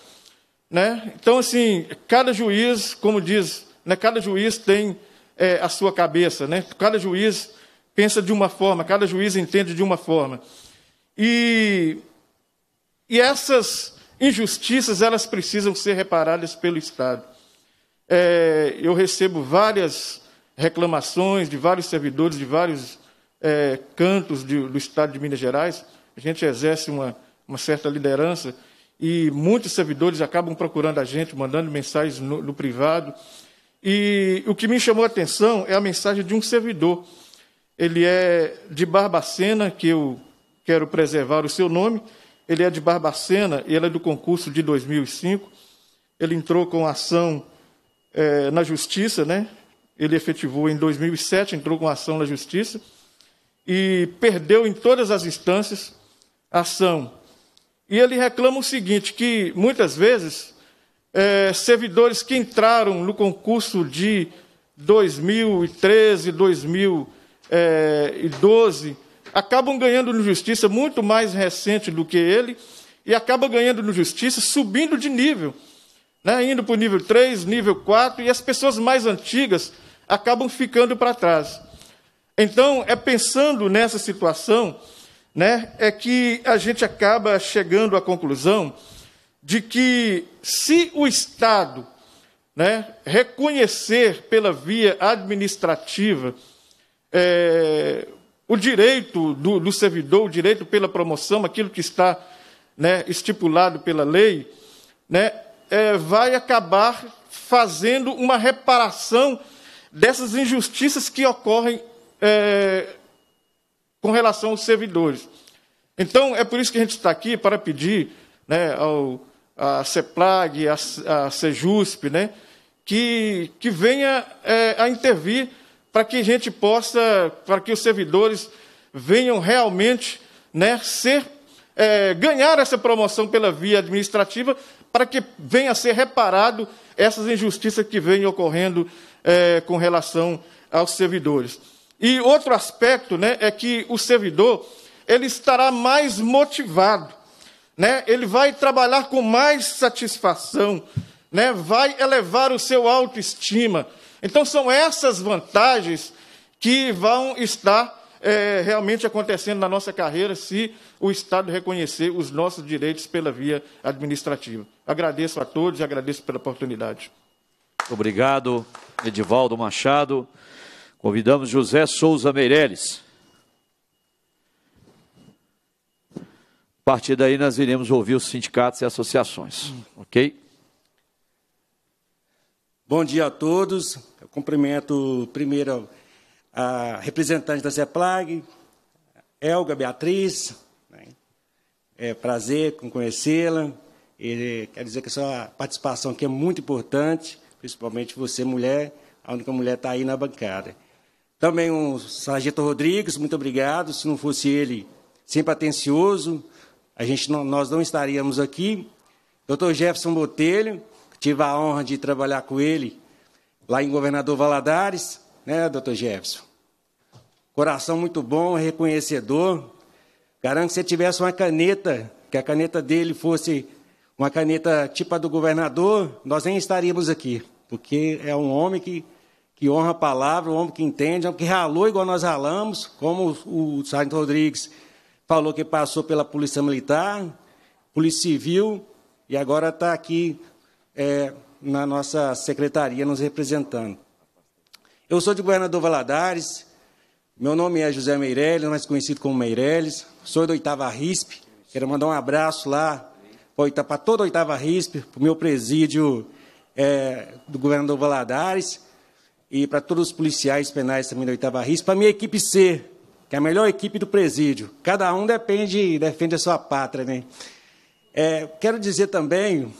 né? Então, assim, cada juiz, como diz, né, cada juiz tem a sua cabeça, né? Cada juiz pensa de uma forma, cada juiz entende de uma forma. E essas injustiças, elas precisam ser reparadas pelo Estado. Eu recebo várias reclamações de vários servidores, de vários cantos do Estado de Minas Gerais. A gente exerce uma certa liderança e muitos servidores acabam procurando a gente, mandando mensagens no privado. E o que me chamou a atenção é a mensagem de um servidor. Ele é de Barbacena, que eu quero preservar o seu nome. Ele é de Barbacena, ele é do concurso de 2005. Ele entrou com ação na Justiça, né? Ele efetivou em 2007, entrou com ação na Justiça e perdeu em todas as instâncias a ação. E ele reclama o seguinte, que muitas vezes servidores que entraram no concurso de 2013, 2012... acabam ganhando no Justiça muito mais recente do que ele, e acabam ganhando no Justiça subindo de nível, né? Indo para o nível 3, nível 4, e as pessoas mais antigas acabam ficando para trás. Então, pensando nessa situação, né, que a gente acaba chegando à conclusão de que, se o Estado, né, reconhecer pela via administrativa o direito do servidor, o direito pela promoção, aquilo que está, né, estipulado pela lei, né, vai acabar fazendo uma reparação dessas injustiças que ocorrem com relação aos servidores. Então, é por isso que a gente está aqui, para pedir, né, à CEPLAG, à CEJUSP, né, que venha a intervir para que a gente possa, para que os servidores venham realmente, né, ganhar essa promoção pela via administrativa, para que venha a ser reparado essas injustiças que vêm ocorrendo com relação aos servidores. E outro aspecto, né, que o servidor ele estará mais motivado, né? Ele vai trabalhar com mais satisfação, né? Vai elevar o seu autoestima. Então, são essas vantagens que vão estar realmente acontecendo na nossa carreira, se o Estado reconhecer os nossos direitos pela via administrativa. Agradeço a todos e agradeço pela oportunidade. Obrigado, Edivaldo Machado. Convidamos José Souza Meirelles. A partir daí, nós iremos ouvir os sindicatos e associações. Ok? Bom dia a todos. Eu cumprimento primeiro a representante da CEPLAG, Elga Beatriz. É prazer conhecê-la. Quero dizer que a sua participação aqui é muito importante, principalmente você, mulher, a única mulher está aí na bancada. Também o sargento Rodrigues, muito obrigado. Se não fosse ele, sempre atencioso, nós não estaríamos aqui. Dr. Jefferson Botelho, tive a honra de trabalhar com ele lá em Governador Valadares, né, doutor Jefferson? Coração muito bom, reconhecedor. Garanto que se tivesse uma caneta, que a caneta dele fosse uma caneta tipo a do governador, nós nem estaríamos aqui. porque é um homem que honra a palavra, um homem que entende, um homem que ralou igual nós ralamos, como o Sargento Rodrigues falou que passou pela Polícia Militar, Polícia Civil, e agora está aqui na nossa secretaria nos representando. Eu sou de Governador Valadares, meu nome é José Meirelles, mais conhecido como Meirelles, sou da 8ª RISP, quero mandar um abraço lá para toda a 8ª RISP, para o meu presídio do Governador Valadares, e para todos os policiais penais também da 8ª RISP, para a minha equipe C, que é a melhor equipe do presídio. Cada um defende a sua pátria, né? Quero dizer também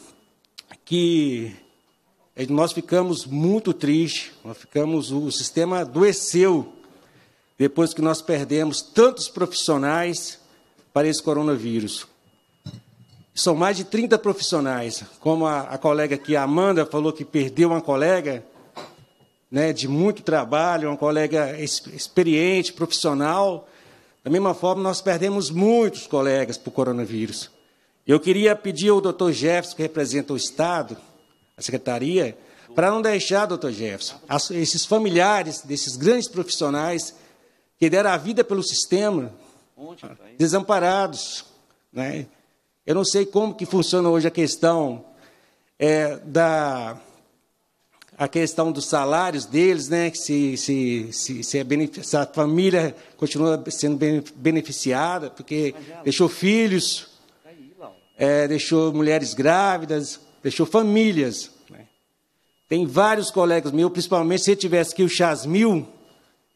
que nós ficamos muito tristes, o sistema adoeceu depois que nós perdemos tantos profissionais para esse coronavírus. São mais de 30 profissionais, como a colega aqui, a Amanda, falou que perdeu uma colega, né, de muito trabalho, uma colega experiente, profissional. Da mesma forma, nós perdemos muitos colegas por coronavírus. Eu queria pedir ao doutor Jefferson, que representa o Estado, a Secretaria, para não deixar, doutor Jefferson, esses familiares desses grandes profissionais que deram a vida pelo sistema, desamparados, né? Eu não sei como que funciona hoje a questão a questão dos salários deles, né? Se a família continua sendo beneficiada, porque deixou filhos, deixou mulheres grávidas, deixou famílias. Né? Tem vários colegas meus, principalmente se eu tivesse aqui o Chasmil,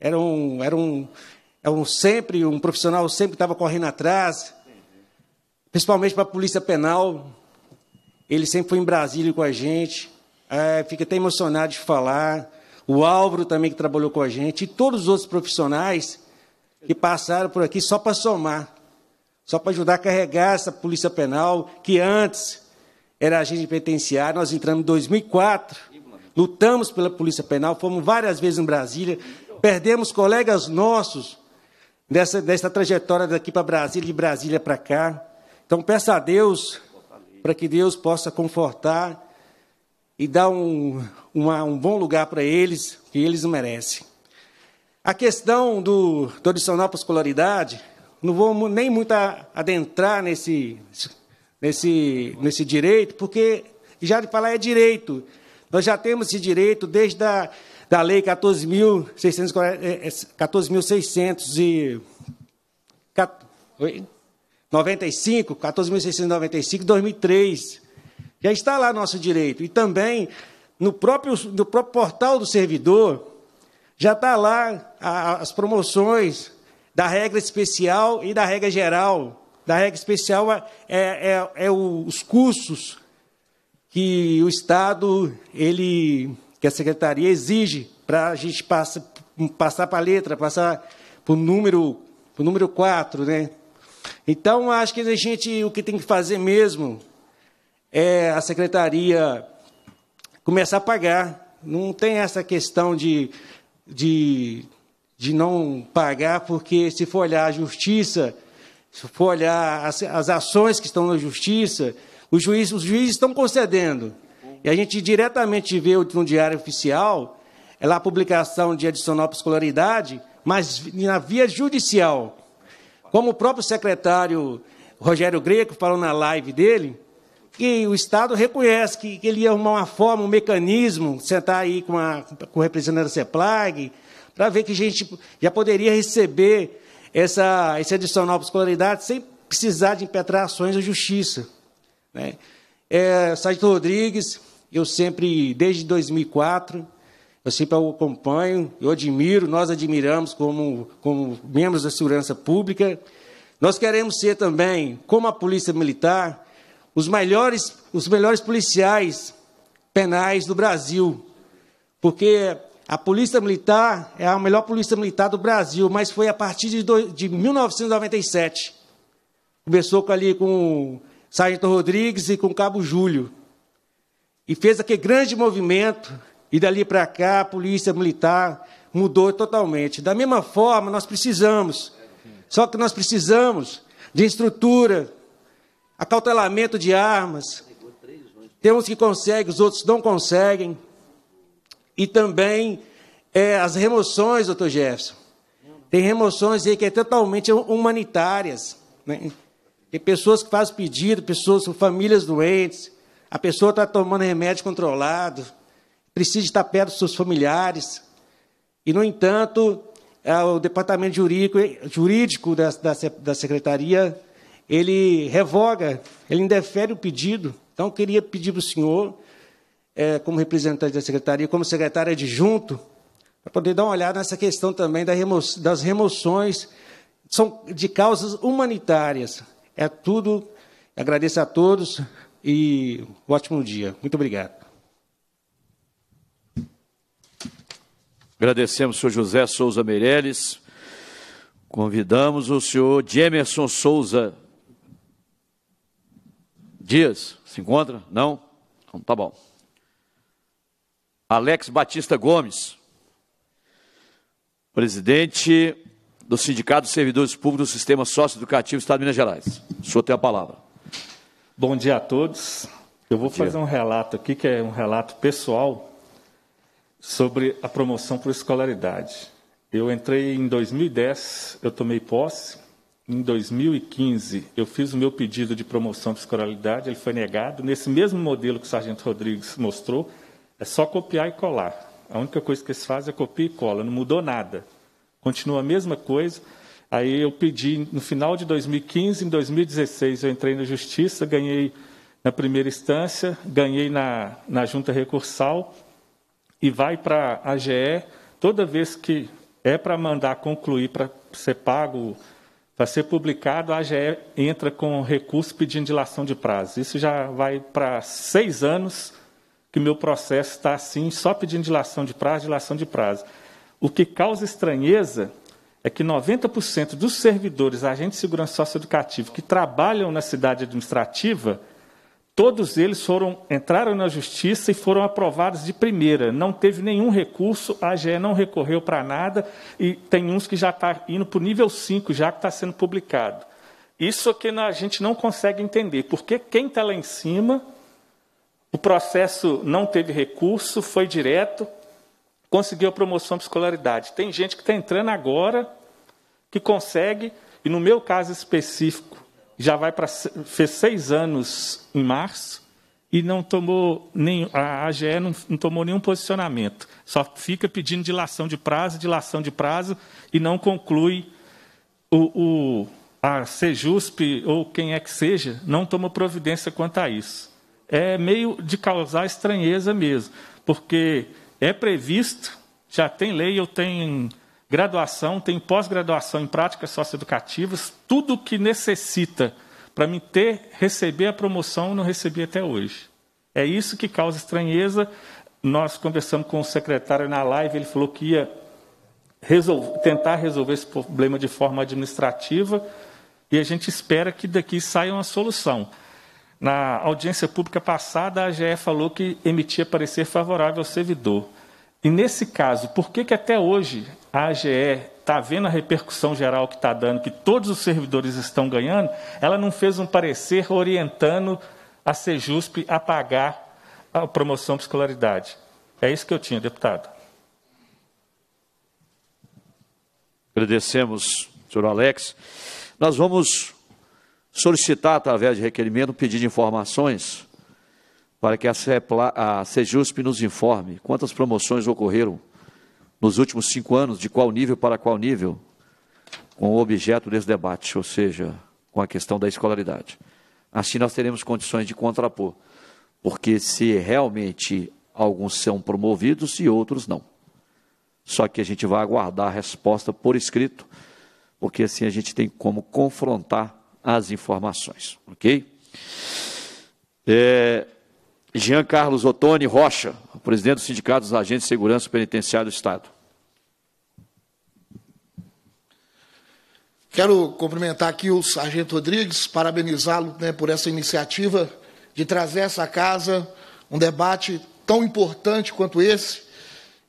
era um profissional sempre estava correndo atrás, principalmente para a Polícia Penal. Ele sempre foi em Brasília com a gente. Fica até emocionado de falar. O Álvaro também, que trabalhou com a gente, e todos os outros profissionais que passaram por aqui só para somar, só para ajudar a carregar essa Polícia Penal, que antes era agente penitenciário. Nós entramos em 2004, lutamos pela Polícia Penal, fomos várias vezes em Brasília, perdemos colegas nossos dessa trajetória daqui para Brasília, de Brasília para cá. Então, peço a Deus para que Deus possa confortar e dar um bom lugar para eles, que eles merecem. A questão do adicional para a escolaridade, não vou nem muito adentrar nesse direito, porque já de falar é direito. Nós já temos esse direito desde da Lei 14.695, 2003. Já está lá nosso direito. E também, no próprio portal do servidor, já está lá as promoções da regra especial e da regra geral. Da regra especial os cursos que o Estado, que a Secretaria exige para a gente passar para a letra, passar para o número 4. Né? Então, acho que a gente, o que tem que fazer mesmo é a Secretaria começar a pagar. Não tem essa questão de não pagar, porque se for olhar a Justiça, se for olhar as ações que estão na Justiça, os juízes estão concedendo. E a gente diretamente vê no Diário Oficial, lá a publicação de adicional para escolaridade, mas na via judicial. Como o próprio secretário Rogério Greco falou na live dele, que o Estado reconhece que ele ia arrumar uma forma, um mecanismo, sentar aí com o representante da CEPLAG, para ver que a gente já poderia receber esse adicional para escolaridade sem precisar de impetrar ações da Justiça. Né? Sargento Rodrigues, eu sempre, desde 2004, eu sempre o acompanho, eu admiro, nós admiramos como membros da segurança pública. Nós queremos ser também, como a Polícia Militar, os melhores policiais penais do Brasil, porque a Polícia Militar é a melhor Polícia Militar do Brasil, mas foi a partir de 1997. Começou ali com o Sargento Rodrigues e com o Cabo Júlio. E fez aquele grande movimento, e dali para cá a Polícia Militar mudou totalmente. Da mesma forma, nós precisamos, só que nós precisamos de estrutura, acautelamento de armas. Tem uns que conseguem, os outros não conseguem. E também as remoções, doutor Jefferson. Tem remoções aí que é totalmente humanitárias, né? Tem pessoas que fazem pedido, pessoas com famílias doentes, a pessoa está tomando remédio controlado, precisa estar perto dos seus familiares. E, no entanto, o departamento jurídico da secretaria, ele revoga, ele indefere o pedido. Então, eu queria pedir para o senhor, como representante da secretaria, como secretário adjunto, para poder dar uma olhada nessa questão também das remoções, são de causas humanitárias. É tudo. Agradeço a todos e um ótimo dia. Muito obrigado. Agradecemos o senhor José Souza Meirelles. Convidamos o senhor Jemerson Souza Dias. Se encontra? Não? Então, tá bom. Alex Batista Gomes, presidente do Sindicato dos Servidores Públicos do Sistema Socioeducativo do Estado de Minas Gerais. O senhor tem a palavra. Bom dia a todos. Eu vou fazer um relato aqui, que é um relato pessoal, sobre a promoção por escolaridade. Eu entrei em 2010, eu tomei posse. Em 2015, eu fiz o meu pedido de promoção por escolaridade, ele foi negado. Nesse mesmo modelo que o sargento Rodrigues mostrou, é só copiar e colar. A única coisa que eles fazem é copiar e cola, não mudou nada. Continua a mesma coisa. Aí eu pedi, no final de 2015, em 2016, eu entrei na Justiça, ganhei na primeira instância, ganhei na Junta Recursal, e vai para a AGE, toda vez que é para mandar concluir, para ser pago, para ser publicado, a AGE entra com recurso pedindo dilação de prazo. Isso já vai para 6 anos que o meu processo está assim, só pedindo dilação de prazo. O que causa estranheza é que 90% dos servidores, agentes de segurança socioeducativa, que trabalham na cidade administrativa, todos eles entraram na Justiça e foram aprovados de primeira. Não teve nenhum recurso, a AGE não recorreu para nada, e tem uns que já está indo para o nível 5, já que está sendo publicado. Isso que a gente não consegue entender, porque quem está lá em cima, o processo não teve recurso, foi direto, conseguiu a promoção de escolaridade. Tem gente que está entrando agora, que consegue, e no meu caso específico, já vai para fez 6 anos em março e não tomou nem a AGE não tomou nenhum posicionamento. Só fica pedindo dilação de prazo e não conclui a Sejusp ou quem é que seja, não toma providência quanto a isso. É meio de causar estranheza mesmo, porque é previsto, já tem lei, eu tenho graduação, tem pós-graduação em práticas socioeducativas, tudo que necessita para me receber a promoção, eu não recebi até hoje. É isso que causa estranheza. Nós conversamos com o secretário na live, ele falou que ia tentar resolver esse problema de forma administrativa, e a gente espera que daqui saia uma solução. Na audiência pública passada, a AGE falou que emitia parecer favorável ao servidor. E, nesse caso, por que até hoje a AGE está vendo a repercussão geral que está dando, que todos os servidores estão ganhando, ela não fez um parecer orientando a Sejusp a pagar a promoção de escolaridade? É isso que eu tinha, deputado. Agradecemos, senhor Alex. Nós vamos solicitar, através de requerimento, um pedido de informações para que a Sejusp nos informe quantas promoções ocorreram nos últimos 5 anos, de qual nível para qual nível, com o objeto desse debate, ou seja, com a questão da escolaridade. Assim nós teremos condições de contrapor, porque se realmente alguns são promovidos e outros não. Só que a gente vai aguardar a resposta por escrito, porque assim a gente tem como confrontar as informações, ok? Jean Carlos Ottoni Rocha, presidente do Sindicato dos Agentes de Segurança Penitenciária do Estado. Quero cumprimentar aqui o sargento Rodrigues, parabenizá-lo, né, por essa iniciativa de trazer a essa casa um debate tão importante quanto esse,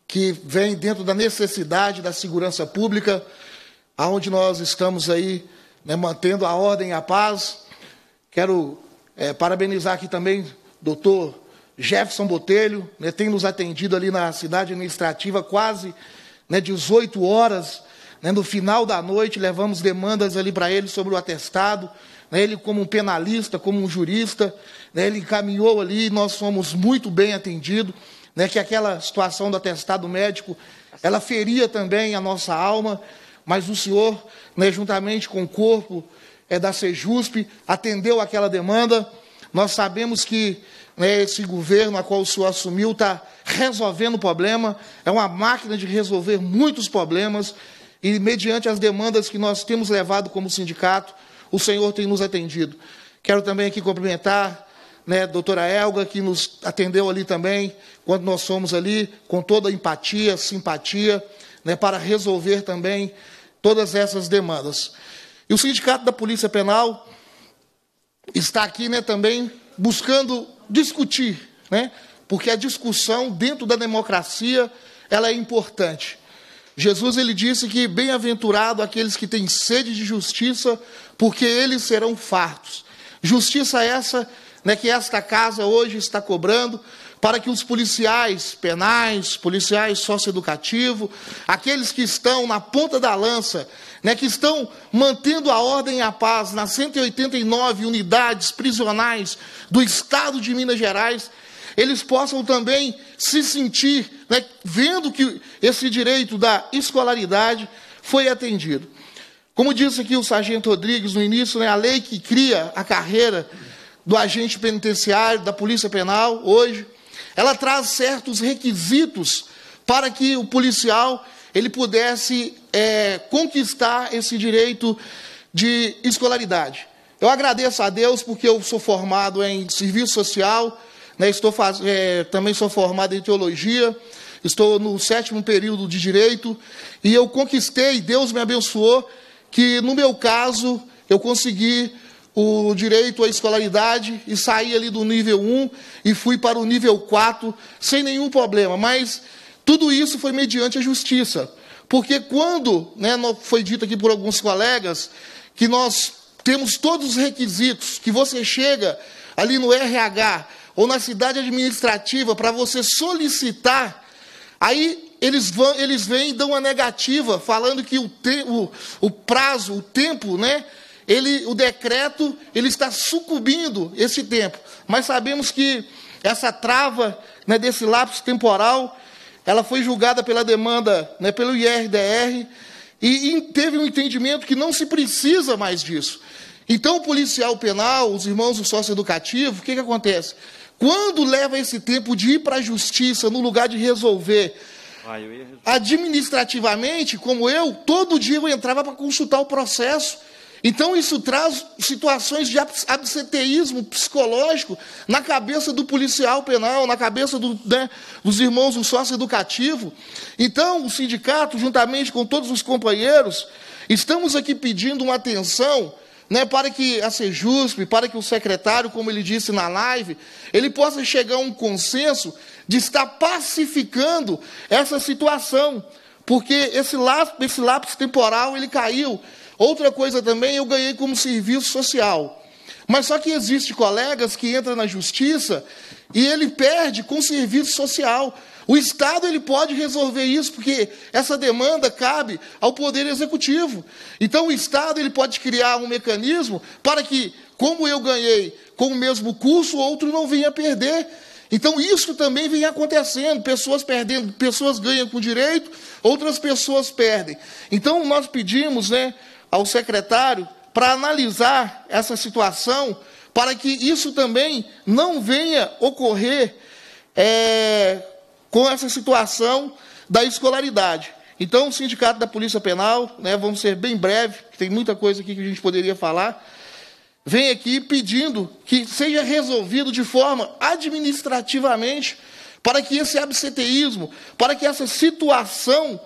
que vem dentro da necessidade da segurança pública, aonde nós estamos aí, né, mantendo a ordem e a paz. Quero parabenizar aqui também doutor Jefferson Botelho, né, tem nos atendido ali na cidade administrativa quase 18 horas. No final da noite, levamos demandas ali para ele sobre o atestado. Ele, como um penalista, como um jurista, ele encaminhou ali, nós fomos muito bem atendidos, que aquela situação do atestado médico, ela feria também a nossa alma, mas o senhor, juntamente com o corpo da Sejusp, atendeu aquela demanda. Nós sabemos que esse governo a qual o senhor assumiu está resolvendo o problema, é uma máquina de resolver muitos problemas, e mediante as demandas que nós temos levado como sindicato, o senhor tem nos atendido. Quero também aqui cumprimentar a doutora Elga, que nos atendeu ali também, quando nós fomos ali, com toda a empatia, simpatia, para resolver também todas essas demandas. E o Sindicato da Polícia Penal está aqui também buscando discutir, porque a discussão dentro da democracia ela é importante. Jesus ele disse que bem-aventurado aqueles que têm sede de justiça, porque eles serão fartos. Justiça essa que esta casa hoje está cobrando, para que os policiais penais, policiais socioeducativos, aqueles que estão na ponta da lança, que estão mantendo a ordem e a paz nas 189 unidades prisionais do Estado de Minas Gerais, eles possam também se sentir, vendo que esse direito da escolaridade foi atendido. Como disse aqui o sargento Rodrigues no início, a lei que cria a carreira do agente penitenciário, da Polícia Penal, hoje, ela traz certos requisitos para que o policial ele pudesse conquistar esse direito de escolaridade. Eu agradeço a Deus porque eu sou formado em serviço social, também sou formado em teologia, estou no 7º período de direito, e eu conquistei, Deus me abençoou, que no meu caso eu consegui o direito à escolaridade e saí ali do nível 1 e fui para o nível 4 sem nenhum problema, mas tudo isso foi mediante a justiça, porque quando, foi dito aqui por alguns colegas, que nós temos todos os requisitos, que você chega ali no RH, ou na cidade administrativa, para você solicitar, aí eles vêm e dão a negativa, falando que o prazo, o tempo, o decreto, ele está sucumbindo esse tempo. Mas sabemos que essa trava desse lapso temporal, ela foi julgada pela demanda, pelo IRDR, e teve um entendimento que não se precisa mais disso. Então, o policial penal, os irmãos do socioeducativo, o que acontece? Quando leva esse tempo de ir para a justiça, no lugar de resolver, administrativamente, como eu, todo dia eu entrava para consultar o processo. Então, isso traz situações de absenteísmo psicológico na cabeça do policial penal, na cabeça dos irmãos do socioeducativo. Então, o sindicato, juntamente com todos os companheiros, estamos aqui pedindo uma atenção, para que a Sejusp, para que o secretário, como ele disse na live, ele possa chegar a um consenso de estar pacificando essa situação, porque esse lapso temporal ele caiu. Outra coisa também, eu ganhei como serviço social. Mas só que existem colegas que entram na justiça e ele perde com serviço social. O Estado ele pode resolver isso, porque essa demanda cabe ao Poder Executivo. Então, o Estado ele pode criar um mecanismo para que, como eu ganhei com o mesmo curso, outro não venha perder. Então, isso também vem acontecendo, pessoas perdendo, pessoas ganham com direito, outras pessoas perdem. Então, nós pedimos ao secretário para analisar essa situação, para que isso também não venha ocorrer com essa situação da escolaridade. Então, o Sindicato da Polícia Penal, vamos ser bem breve, tem muita coisa aqui que a gente poderia falar, vem aqui pedindo que seja resolvido de forma administrativamente, para que esse absenteísmo, para que essa situação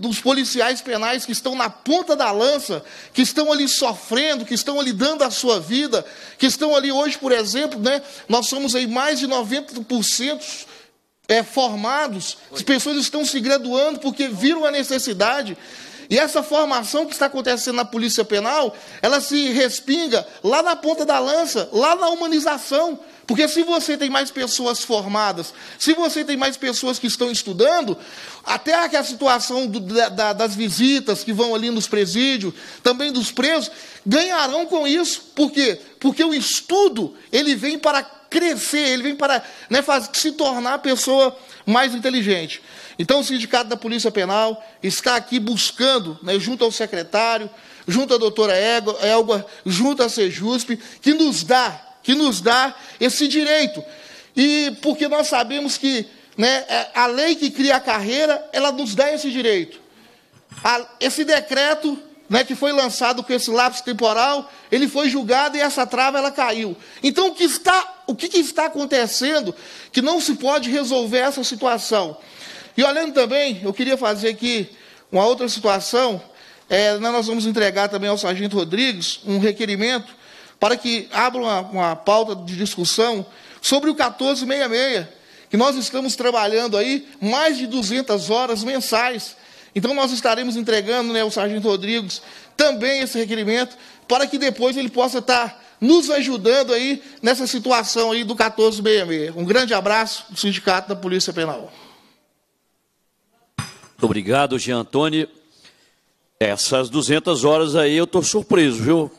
dos policiais penais que estão na ponta da lança, que estão ali sofrendo, que estão ali dando a sua vida, que estão ali hoje, por exemplo, nós somos aí mais de 90% formados, as pessoas estão se graduando porque viram a necessidade. E essa formação que está acontecendo na Polícia Penal, ela se respinga lá na ponta da lança, lá na humanização. Porque se você tem mais pessoas formadas, se você tem mais pessoas que estão estudando, até a situação das visitas que vão ali nos presídios, também dos presos, ganharão com isso. Por quê? Porque o estudo, ele vem para crescer, ele vem para se tornar a pessoa mais inteligente. Então o Sindicato da Polícia Penal está aqui buscando, junto ao secretário, junto à doutora Elga, junto à Sejusp, que nos dá esse direito. E porque nós sabemos que a lei que cria a carreira, ela nos dá esse direito. Esse decreto que foi lançado com esse lapso temporal, ele foi julgado e essa trava ela caiu. Então o que está acontecendo que não se pode resolver essa situação? E olhando também, eu queria fazer aqui uma outra situação, nós vamos entregar também ao sargento Rodrigues um requerimento para que abra uma pauta de discussão sobre o 1466, que nós estamos trabalhando aí mais de 200 horas mensais. Então, nós estaremos entregando ao sargento Rodrigues também esse requerimento, para que depois ele possa estar nos ajudando aí nessa situação aí do 1466. Um grande abraço do Sindicato da Polícia Penal. Muito obrigado, Jean Antônio. Essas 200 horas aí eu estou surpreso, viu?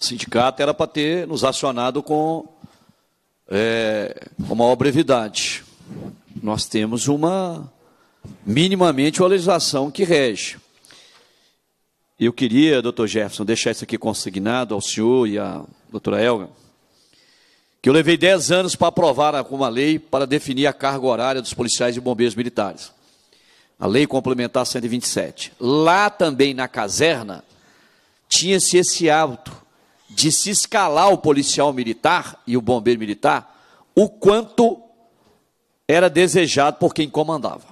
O sindicato era para ter nos acionado com maior brevidade. Nós temos minimamente uma legislação que rege. Eu queria, doutor Jefferson, deixar isso aqui consignado ao senhor e à doutora Elga, que eu levei 10 anos para aprovar uma lei para definir a carga horária dos policiais e bombeiros militares. A Lei Complementar 127. Lá também na caserna, tinha-se esse hábito de se escalar o policial militar e o bombeiro militar o quanto era desejado por quem comandava.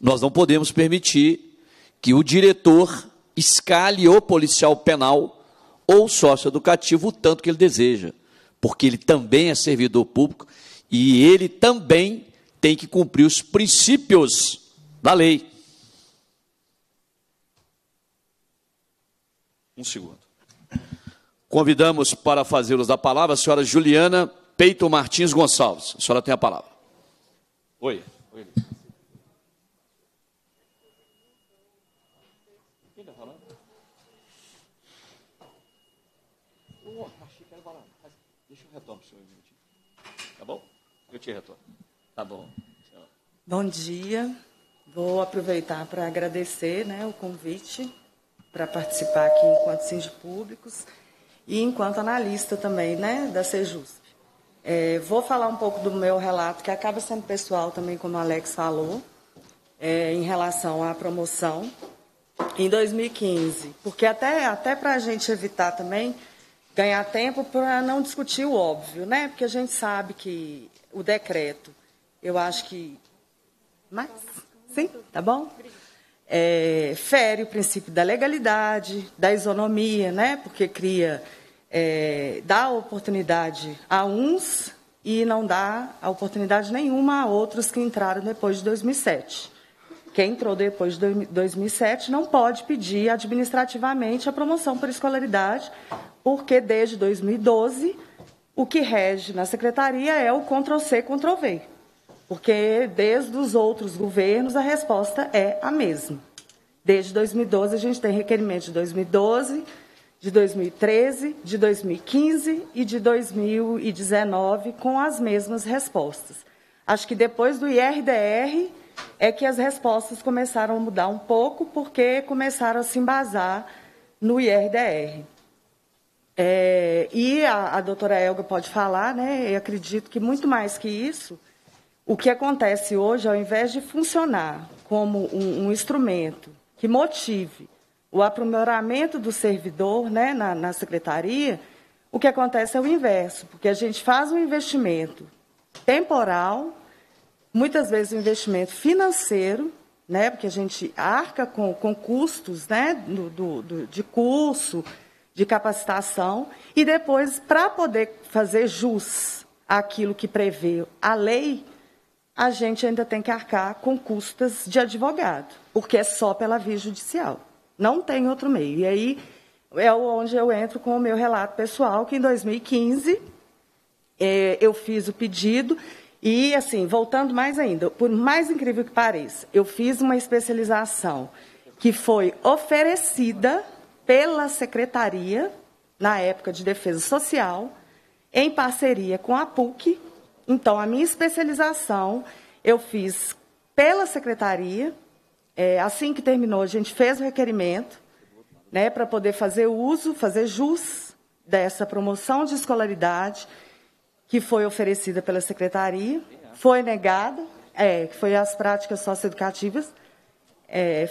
Nós não podemos permitir que o diretor escale o policial penal ou socioeducativo o tanto que ele deseja, porque ele também é servidor público e ele também tem que cumprir os princípios da lei. Um segundo. Convidamos para fazer uso da palavra a senhora Juliana Peito Martins Gonçalves. A senhora tem a palavra. Oi. Tá bom. Bom dia. Vou aproveitar para agradecer o convite para participar aqui enquanto sindipúblicos e enquanto analista também da Sejusp. Vou falar um pouco do meu relato, que acaba sendo pessoal também, como o Alex falou, em relação à promoção em 2015. Porque até para a gente evitar também ganhar tempo para não discutir o óbvio, porque a gente sabe que o decreto, eu acho que... Mas, sim, tá bom? Fere o princípio da legalidade, da isonomia, porque cria... dá oportunidade a uns e não dá a oportunidade nenhuma a outros que entraram depois de 2007. Quem entrou depois de 2007 não pode pedir administrativamente a promoção por escolaridade, porque desde 2012... o que rege na secretaria é o Ctrl+C, Ctrl+V, porque desde os outros governos a resposta é a mesma. Desde 2012 a gente tem requerimento de 2012, de 2013, de 2015 e de 2019 com as mesmas respostas. Acho que depois do IRDR é que as respostas começaram a mudar um pouco, porque começaram a se embasar no IRDR. E a doutora Elga pode falar, eu acredito que muito mais que isso, o que acontece hoje, ao invés de funcionar como um instrumento que motive o aprimoramento do servidor na secretaria, o que acontece é o inverso, porque a gente faz um investimento temporal, muitas vezes um investimento financeiro, porque a gente arca com custos de curso, de capacitação, e depois, para poder fazer jus àquilo que prevê a lei, a gente ainda tem que arcar com custas de advogado, porque é só pela via judicial. Não tem outro meio. E aí é onde eu entro com o meu relato pessoal, que em 2015 eu fiz o pedido e, assim, voltando mais ainda, por mais incrível que pareça, eu fiz uma especialização que foi oferecida pela Secretaria, na época de Defesa Social, em parceria com a PUC. Então, a minha especialização eu fiz pela Secretaria. Assim que terminou, a gente fez o requerimento, né, para poder fazer uso, fazer jus dessa promoção de escolaridade que foi oferecida pela Secretaria, foi negada, que foi as práticas socioeducativas,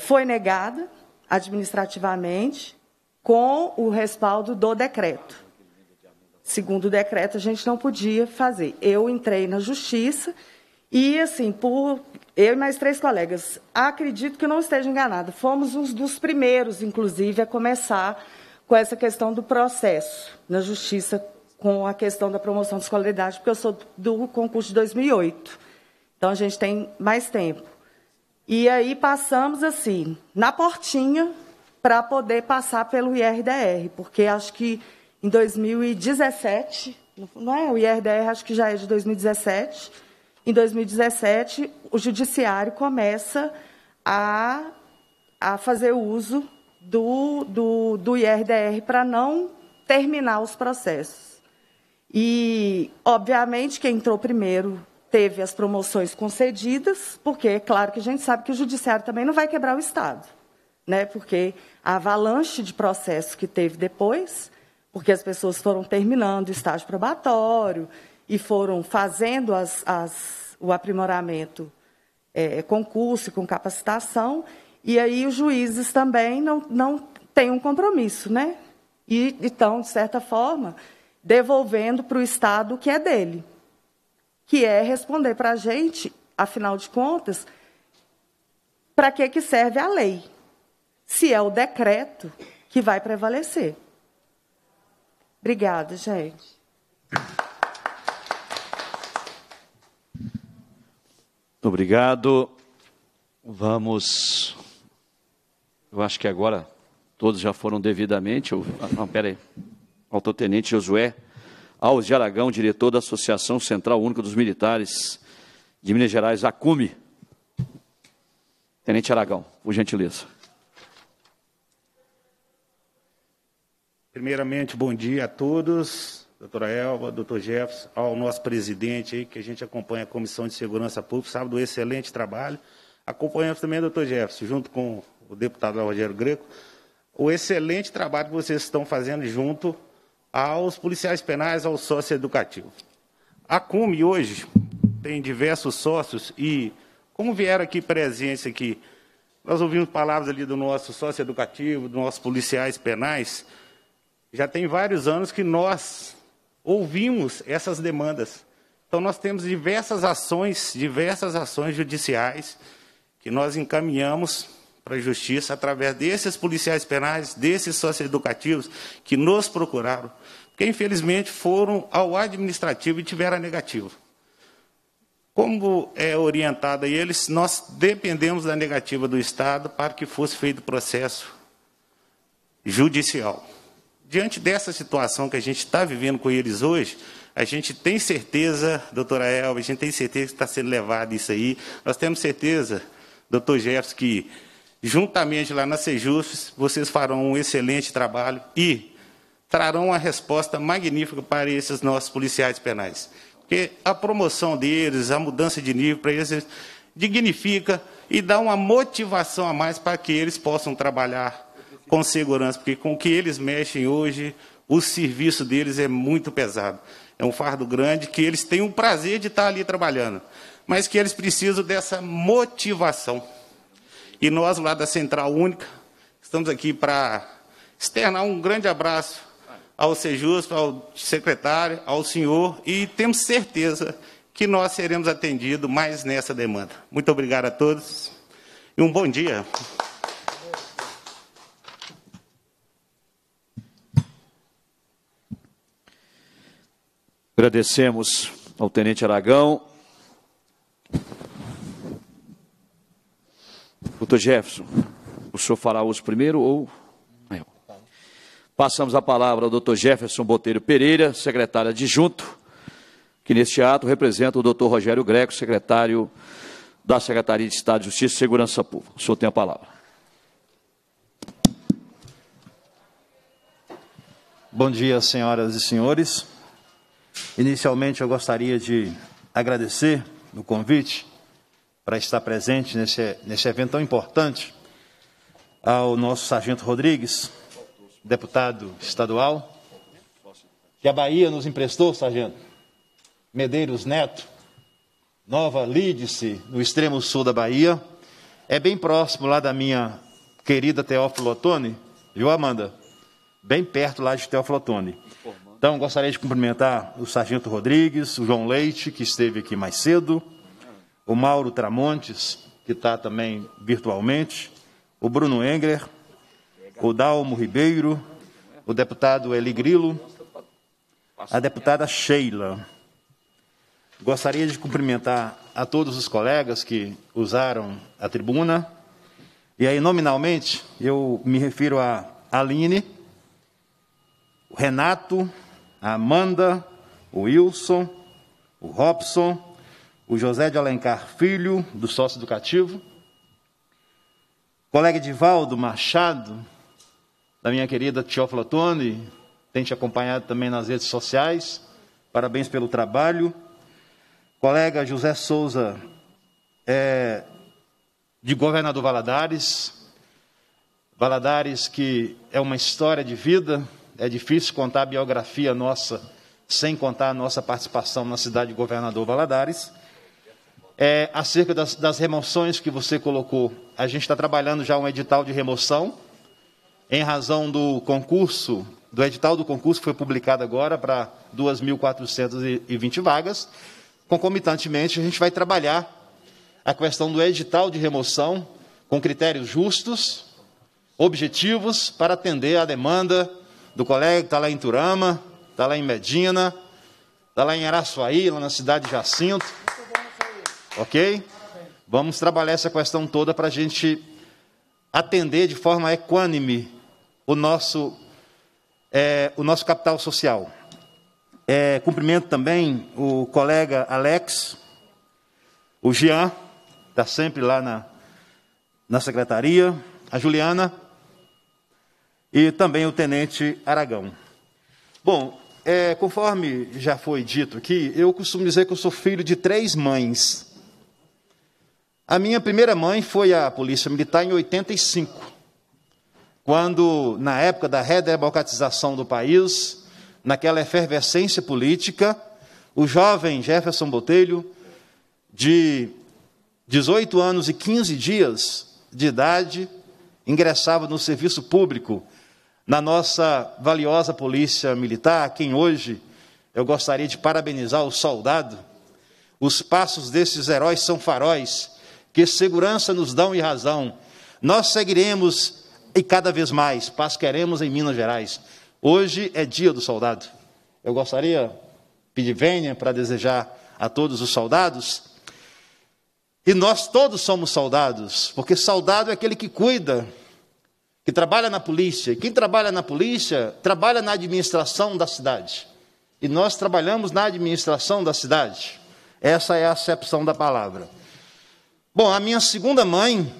foi negada administrativamente com o respaldo do decreto. Segundo o decreto, a gente não podia fazer. Eu entrei na justiça e, assim, eu e mais 3 colegas, acredito que eu não esteja enganada, fomos um dos primeiros, inclusive, a começar com essa questão do processo na justiça com a questão da promoção de escolaridade, porque eu sou do concurso de 2008. Então, a gente tem mais tempo. E aí passamos, assim, na portinha para poder passar pelo IRDR, porque acho que em 2017, não é? O IRDR acho que já é de 2017. Em 2017, o Judiciário começa a fazer uso do IRDR para não terminar os processos. E, obviamente, quem entrou primeiro teve as promoções concedidas, porque é claro que a gente sabe que o Judiciário também não vai quebrar o Estado, né? Porque a avalanche de processo que teve depois, porque as pessoas foram terminando o estágio probatório e foram fazendo o aprimoramento, concurso com capacitação, e aí os juízes também não têm um compromisso, né? E então, de certa forma, devolvendo para o Estado o que é dele, que é responder para a gente, afinal de contas, para que serve a lei, se é o decreto que vai prevalecer. Obrigada, gente. Muito obrigado. Vamos... Eu acho que agora todos já foram devidamente... Não, peraí. Falta o tenente Josué Alves de Aragão, diretor da Associação Central Única dos Militares de Minas Gerais, ACUME. Tenente Aragão, por gentileza. Primeiramente, bom dia a todos, doutora Elva, doutor Jefferson, ao nosso presidente aí, que a gente acompanha a Comissão de Segurança Pública, sabe do excelente trabalho. Acompanhamos também, doutor Jefferson, junto com o deputado Rogério Greco, o excelente trabalho que vocês estão fazendo junto aos policiais penais, ao sócio educativo. A CUME hoje tem diversos sócios e, como vieram aqui presença aqui, nós ouvimos palavras ali do nosso sócio educativo, dos nossos policiais penais. Já tem vários anos que nós ouvimos essas demandas. Então, nós temos diversas ações judiciais que nós encaminhamos para a justiça através desses policiais penais, desses socioeducativos que nos procuraram, que infelizmente foram ao administrativo e tiveram a negativa. Como é orientado a eles, nós dependemos da negativa do Estado para que fosse feito processo judicial. Diante dessa situação que a gente está vivendo com eles hoje, a gente tem certeza, doutora Elva, a gente tem certeza que está sendo levado isso aí. Nós temos certeza, doutor Jefferson, que juntamente lá na Sejustes, vocês farão um excelente trabalho e trarão uma resposta magnífica para esses nossos policiais penais. Porque a promoção deles, a mudança de nível para eles, dignifica e dá uma motivação a mais para que eles possam trabalhar com segurança, porque com o que eles mexem hoje, o serviço deles é muito pesado. É um fardo grande que eles têm o prazer de estar ali trabalhando, mas que eles precisam dessa motivação. E nós, lá da Central Única, estamos aqui para externar um grande abraço ao Sejustes, ao secretário, ao senhor, e temos certeza que nós seremos atendidos mais nessa demanda. Muito obrigado a todos e um bom dia. Agradecemos ao tenente Aragão. Dr. Jefferson, o senhor fará uso primeiro ou... eu. Passamos a palavra ao Dr. Jefferson Botelho Pereira, secretário adjunto, que neste ato representa o Dr. Rogério Greco, secretário da Secretaria de Estado de Justiça e Segurança Pública. O senhor tem a palavra. Bom dia, senhoras e senhores. Inicialmente, eu gostaria de agradecer o convite para estar presente nesse evento tão importante ao nosso sargento Rodrigues, deputado estadual, que a Bahia nos emprestou, sargento Medeiros Neto, nova lídice no extremo sul da Bahia. É bem próximo lá da minha querida Teófilo Otoni, viu, Amanda? Bem perto lá de Teófilo Otoni. Então, gostaria de cumprimentar o sargento Rodrigues, o João Leite, que esteve aqui mais cedo, o Mauro Tramontes, que está também virtualmente, o Bruno Engler, o Dalmo Ribeiro, o deputado Eli Grilo, a deputada Sheila. Gostaria de cumprimentar a todos os colegas que usaram a tribuna. E aí, nominalmente, eu me refiro a Aline, o Renato, a Amanda, o Wilson, o Robson, o José de Alencar Filho, do Sócio Educativo, o colega Edivaldo Machado, da minha querida Teófilo Otoni, tem te acompanhado também nas redes sociais, parabéns pelo trabalho, o colega José Souza, de Governador Valadares, Valadares que é uma história de vida. É difícil contar a biografia nossa sem contar a nossa participação na cidade de Governador Valadares. Acerca das remoções que você colocou, a gente está trabalhando já um edital de remoção, em razão do concurso, do edital do concurso que foi publicado agora para 2.420 vagas. Concomitantemente, a gente vai trabalhar a questão do edital de remoção com critérios justos, objetivos, para atender a demanda do colega que está lá em Turama, está lá em Medina, está lá em Araçuaí, lá na cidade de Jacinto. Ok? Vamos trabalhar essa questão toda para a gente atender de forma equânime o nosso capital social. Cumprimento também o colega Alex, o Jean, está sempre lá na secretaria, a Juliana, e também o tenente Aragão. Bom, conforme já foi dito aqui, eu costumo dizer que eu sou filho de 3 mães. A minha primeira mãe foi a Polícia Militar em 85, quando, na época da redemocratização do país, naquela efervescência política, o jovem Jefferson Botelho, de 18 anos e 15 dias de idade, ingressava no serviço público, na nossa valiosa Polícia Militar, a quem hoje eu gostaria de parabenizar o soldado. Os passos desses heróis são faróis, que segurança nos dão e razão. Nós seguiremos, e cada vez mais, paz queremos em Minas Gerais. Hoje é dia do soldado. Eu gostaria de pedir vênia para desejar a todos os soldados. E nós todos somos soldados, porque soldado é aquele que cuida, que trabalha na polícia. Quem trabalha na polícia, trabalha na administração da cidade. E nós trabalhamos na administração da cidade. Essa é a acepção da palavra. Bom, a minha segunda mãe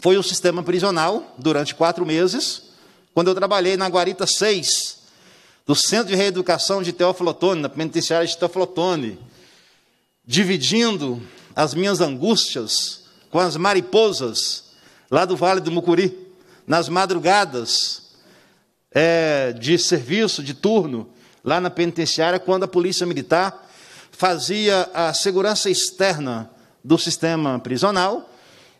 foi o sistema prisional durante 4 meses, quando eu trabalhei na guarita 6, do Centro de Reeducação de Teófilo Otoni, na penitenciária de Teófilo Otoni, dividindo as minhas angústias com as mariposas lá do Vale do Mucuri, nas madrugadas de serviço, de turno, lá na penitenciária, quando a Polícia Militar fazia a segurança externa do sistema prisional.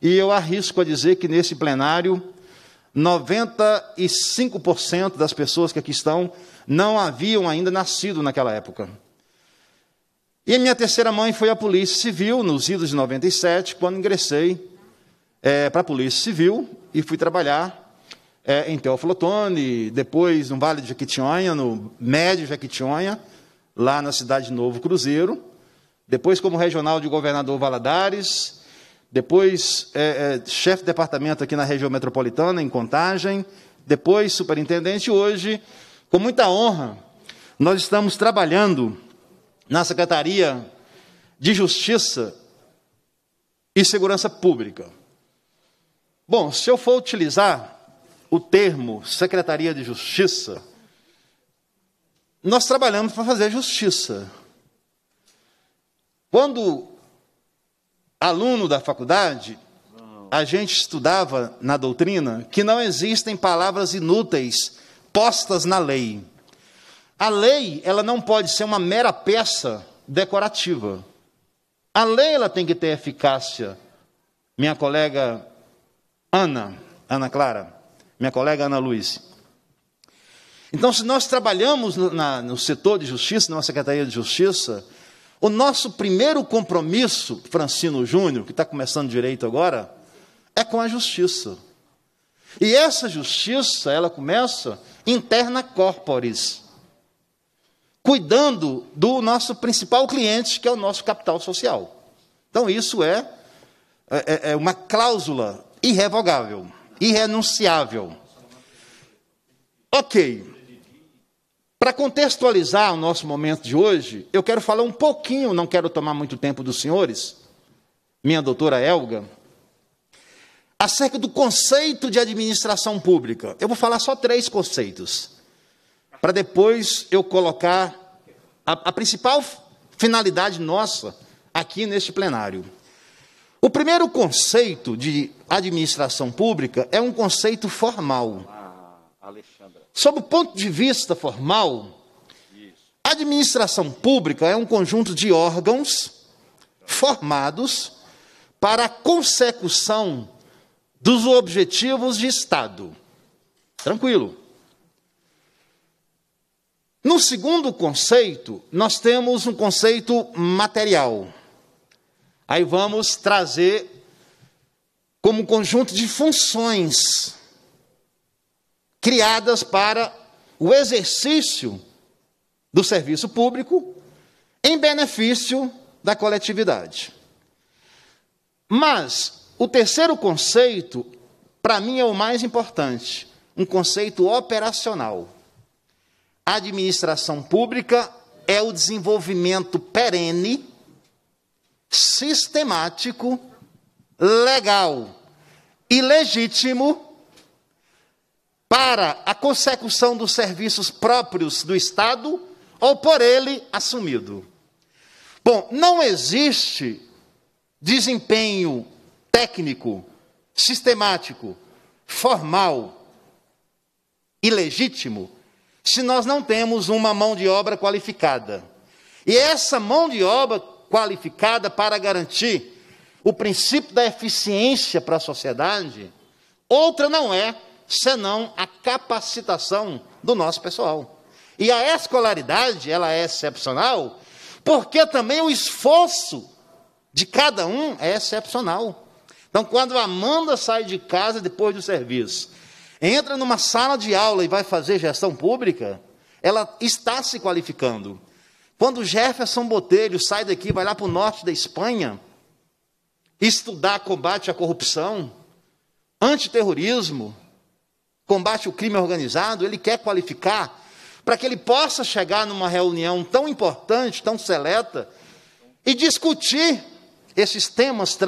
E eu arrisco a dizer que, nesse plenário, 95% das pessoas que aqui estão não haviam ainda nascido naquela época. E a minha terceira mãe foi a Polícia Civil, nos idos de 97, quando ingressei para a Polícia Civil e fui trabalhar em Teófilo Otoni, depois no Vale de Jequitinhonha, no Médio Jequitinhonha, lá na cidade de Novo Cruzeiro, depois como regional de Governador Valadares, depois chefe de departamento aqui na região metropolitana, em Contagem, depois superintendente. Hoje, com muita honra, nós estamos trabalhando na Secretaria de Justiça e Segurança Pública. Bom, se eu for utilizar o termo Secretaria de Justiça, nós trabalhamos para fazer justiça. Quando aluno da faculdade, a gente estudava na doutrina que não existem palavras inúteis postas na lei. A lei, ela não pode ser uma mera peça decorativa. A lei, ela tem que ter eficácia. Minha colega Ana Clara, minha colega Ana Luiz. Então, se nós trabalhamos no setor de justiça, na Secretaria de Justiça, o nosso primeiro compromisso, Francino Júnior, que está começando direito agora, é com a justiça. E essa justiça, ela começa interna corporis, cuidando do nosso principal cliente, que é o nosso capital social. Então, isso é uma cláusula irrevogável, irrenunciável. Ok. Para contextualizar o nosso momento de hoje, eu quero falar um pouquinho, não quero tomar muito tempo dos senhores, minha doutora Helga, acerca do conceito de administração pública. Eu vou falar só 3 conceitos, para depois eu colocar a principal finalidade nossa aqui neste plenário. O primeiro conceito de administração pública é um conceito formal. Sob o ponto de vista formal, a administração pública é um conjunto de órgãos formados para a consecução dos objetivos de Estado. Tranquilo. No segundo conceito, nós temos um conceito material. Aí vamos trazer como conjunto de funções criadas para o exercício do serviço público em benefício da coletividade. Mas o terceiro conceito, para mim, é o mais importante, um conceito operacional. A administração pública é o desenvolvimento perene, sistemático, legal e legítimo para a consecução dos serviços próprios do Estado ou por ele assumido. Bom, não existe desempenho técnico, sistemático, formal e legítimo se nós não temos uma mão de obra qualificada. E essa mão de obra qualificada para garantir o princípio da eficiência para a sociedade, outra não é, senão a capacitação do nosso pessoal. E a escolaridade, ela é excepcional, porque também o esforço de cada um é excepcional. Então, quando a Amanda sai de casa depois do serviço, entra numa sala de aula e vai fazer gestão pública, ela está se qualificando. Quando Jefferson Botelho sai daqui, vai lá para o norte da Espanha, estudar combate à corrupção, antiterrorismo, combate ao crime organizado, ele quer qualificar para que ele possa chegar numa reunião tão importante, tão seleta, e discutir esses temas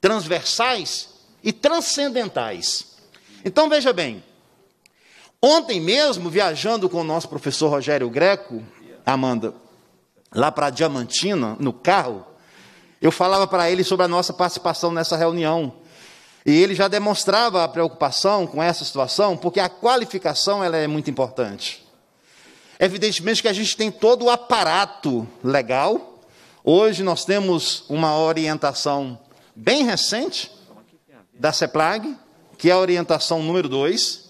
transversais e transcendentais. Então, veja bem, ontem mesmo, viajando com o nosso professor Rogério Greco, Amanda, lá para Diamantina, no carro, eu falava para ele sobre a nossa participação nessa reunião. E ele já demonstrava a preocupação com essa situação, porque a qualificação ela é muito importante. Evidentemente que a gente tem todo o aparato legal. Hoje nós temos uma orientação bem recente da CEPLAG, que é a orientação número 2,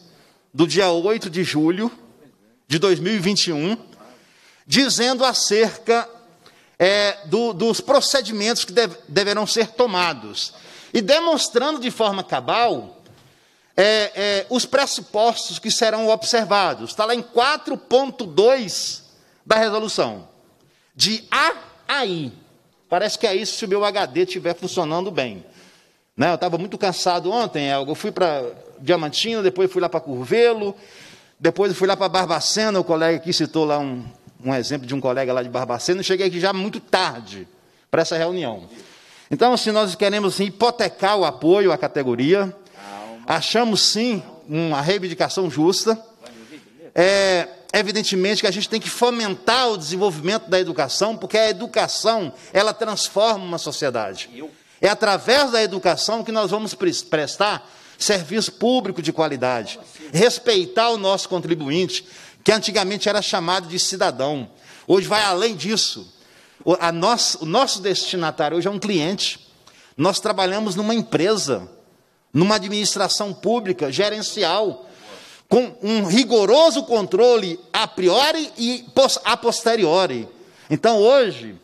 do dia 8 de julho de 2021, dizendo acerca dos procedimentos que deverão ser tomados. E demonstrando de forma cabal os pressupostos que serão observados. Está lá em 4.2 da resolução. De A a I. Parece que aí, se o meu HD estiver funcionando bem. Eu estava muito cansado ontem, eu fui para Diamantina, depois fui lá para Curvelo, depois fui lá para Barbacena, o colega aqui citou lá um exemplo de um colega lá de Barbacena, eu cheguei aqui já muito tarde para essa reunião. Então, assim, nós queremos assim, hipotecar o apoio à categoria, achamos sim uma reivindicação justa, evidentemente que a gente tem que fomentar o desenvolvimento da educação, porque a educação, ela transforma uma sociedade. É através da educação que nós vamos prestar serviço público de qualidade, respeitar o nosso contribuinte, que antigamente era chamado de cidadão. Hoje vai além disso. O nosso destinatário hoje é um cliente. Nós trabalhamos numa empresa, numa administração pública, gerencial, com um rigoroso controle a priori e a posteriori. Então, hoje,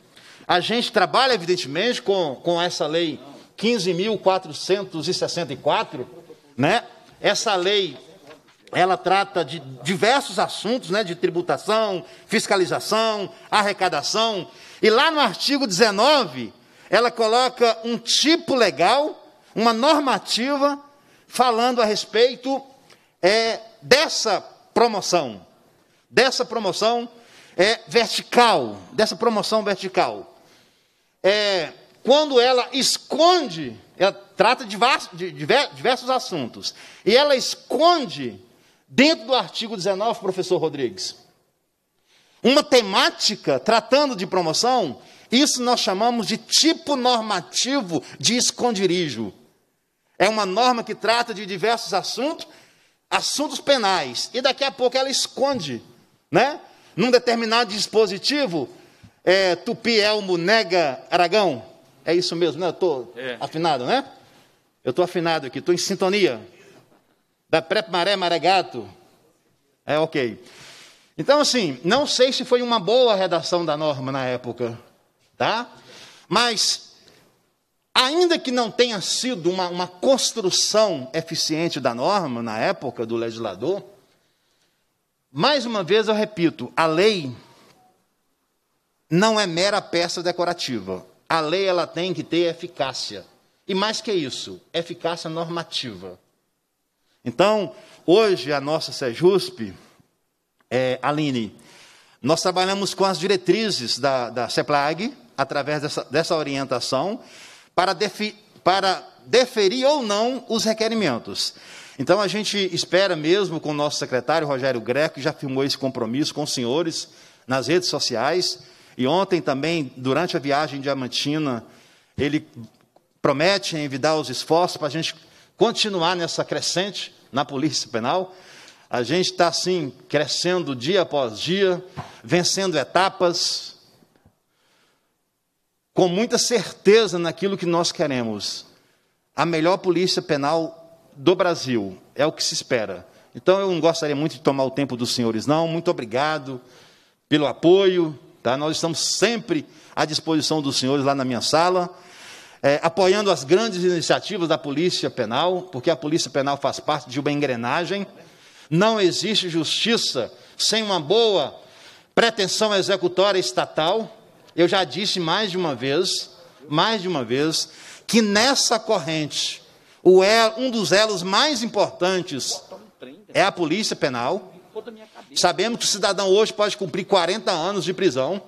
a gente trabalha, evidentemente, com essa lei 15.464, né? Essa lei, ela trata de diversos assuntos, né? De tributação, fiscalização, arrecadação. E lá no artigo 19, ela coloca um tipo legal, uma normativa, falando a respeito dessa promoção vertical. Quando ela esconde, ela trata de diversos assuntos, e ela esconde dentro do artigo 19, professor Rodrigues, uma temática tratando de promoção, isso nós chamamos de tipo normativo de esconderijo. É uma norma que trata de diversos assuntos penais, e daqui a pouco ela esconde, né? Num determinado dispositivo, Tupi Elmo nega Aragão, é isso mesmo, né? Eu estou afinado, né? Eu estou afinado aqui, estou em sintonia, da Premaré Maregato, ok. Então, assim, não sei se foi uma boa redação da norma na época, tá? Mas, ainda que não tenha sido uma construção eficiente da norma, na época do legislador, mais uma vez eu repito, a lei não é mera peça decorativa. A lei ela tem que ter eficácia. E mais que isso, eficácia normativa. Então, hoje a nossa CEJUSP, Aline, nós trabalhamos com as diretrizes da CEPLAG, através dessa orientação, para deferir ou não os requerimentos. Então, a gente espera mesmo com o nosso secretário, Rogério Greco, que já firmou esse compromisso com os senhores nas redes sociais. E ontem também, durante a viagem de Diamantina, ele promete envidar os esforços para a gente continuar nessa crescente na Polícia Penal. A gente está, assim, crescendo dia após dia, vencendo etapas, com muita certeza naquilo que nós queremos. A melhor polícia penal do Brasil, é o que se espera. Então, eu não gostaria muito de tomar o tempo dos senhores, não. Muito obrigado pelo apoio, tá? Nós estamos sempre à disposição dos senhores lá na minha sala, apoiando as grandes iniciativas da Polícia Penal, porque a Polícia Penal faz parte de uma engrenagem. Não existe justiça sem uma boa pretensão executória estatal. Eu já disse mais de uma vez, que nessa corrente, um dos elos mais importantes é a Polícia Penal. Sabemos que o cidadão hoje pode cumprir 40 anos de prisão.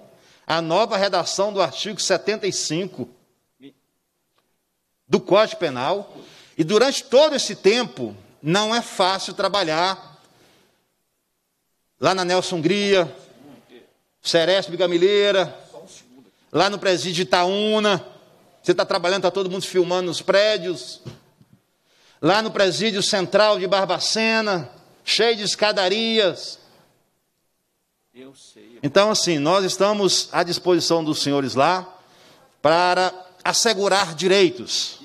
A nova redação do artigo 75 do Código Penal. E durante todo esse tempo, não é fácil trabalhar lá na Nelson Hungria, Seresp Gameleira, lá no presídio de Itaúna, você está trabalhando, está todo mundo filmando nos prédios. Lá no presídio central de Barbacena, cheio de escadarias. Eu sei. Então, assim, nós estamos à disposição dos senhores lá para assegurar direitos.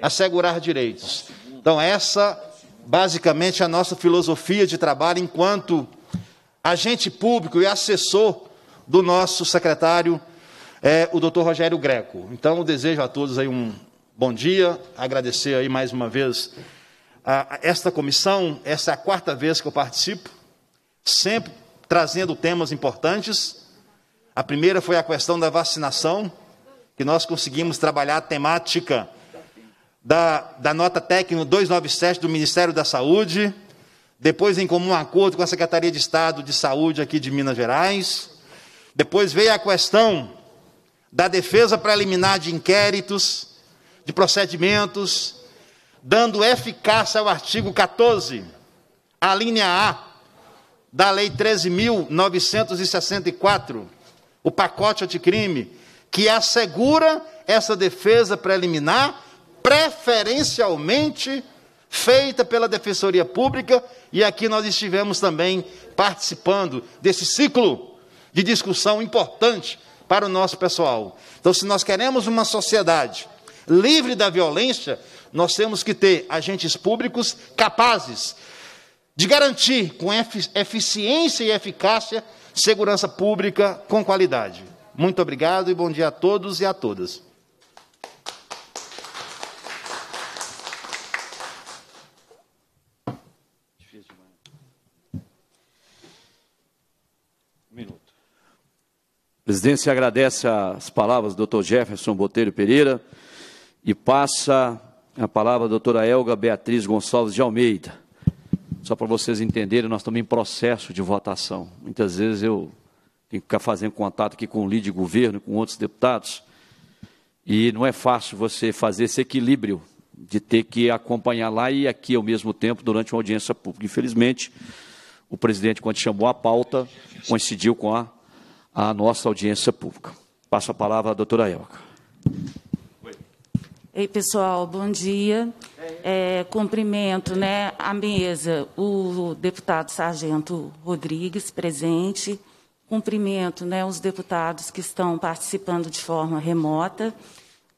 Assegurar direitos. Então, essa, basicamente, é a nossa filosofia de trabalho enquanto agente público e assessor do nosso secretário o doutor Rogério Greco. Então, eu desejo a todos aí um bom dia, agradecer aí mais uma vez a esta comissão, essa é a quarta vez que eu participo, sempre trazendo temas importantes. A primeira foi a questão da vacinação, que nós conseguimos trabalhar a temática da nota técnica 297 do Ministério da Saúde, depois em comum acordo com a Secretaria de Estado de Saúde aqui de Minas Gerais, depois veio a questão da defesa preliminar de inquéritos, de procedimentos, dando eficácia ao artigo 14, a linha A, da Lei 13.964, o pacote anticrime, que assegura essa defesa preliminar, preferencialmente feita pela Defensoria Pública, e aqui nós estivemos também participando desse ciclo de discussão importante para o nosso pessoal. Então, se nós queremos uma sociedade livre da violência, nós temos que ter agentes públicos capazes de garantir com eficiência e eficácia segurança pública com qualidade. Muito obrigado e bom dia a todos e a todas. A presidência agradece as palavras do Dr. Jefferson Botelho Pereira e passa a palavra à doutora Helga Beatriz Gonçalves de Almeida. Só para vocês entenderem, nós estamos em processo de votação. Muitas vezes eu tenho que ficar fazendo contato aqui com o líder de governo, com outros deputados, e não é fácil você fazer esse equilíbrio de ter que acompanhar lá e aqui ao mesmo tempo durante uma audiência pública. Infelizmente, o presidente, quando chamou a pauta, coincidiu com a nossa audiência pública. Passo a palavra à doutora Helga. Ei, pessoal, bom dia. Cumprimento, né, a mesa, o deputado Sargento Rodrigues, presente. Cumprimento, né, os deputados que estão participando de forma remota.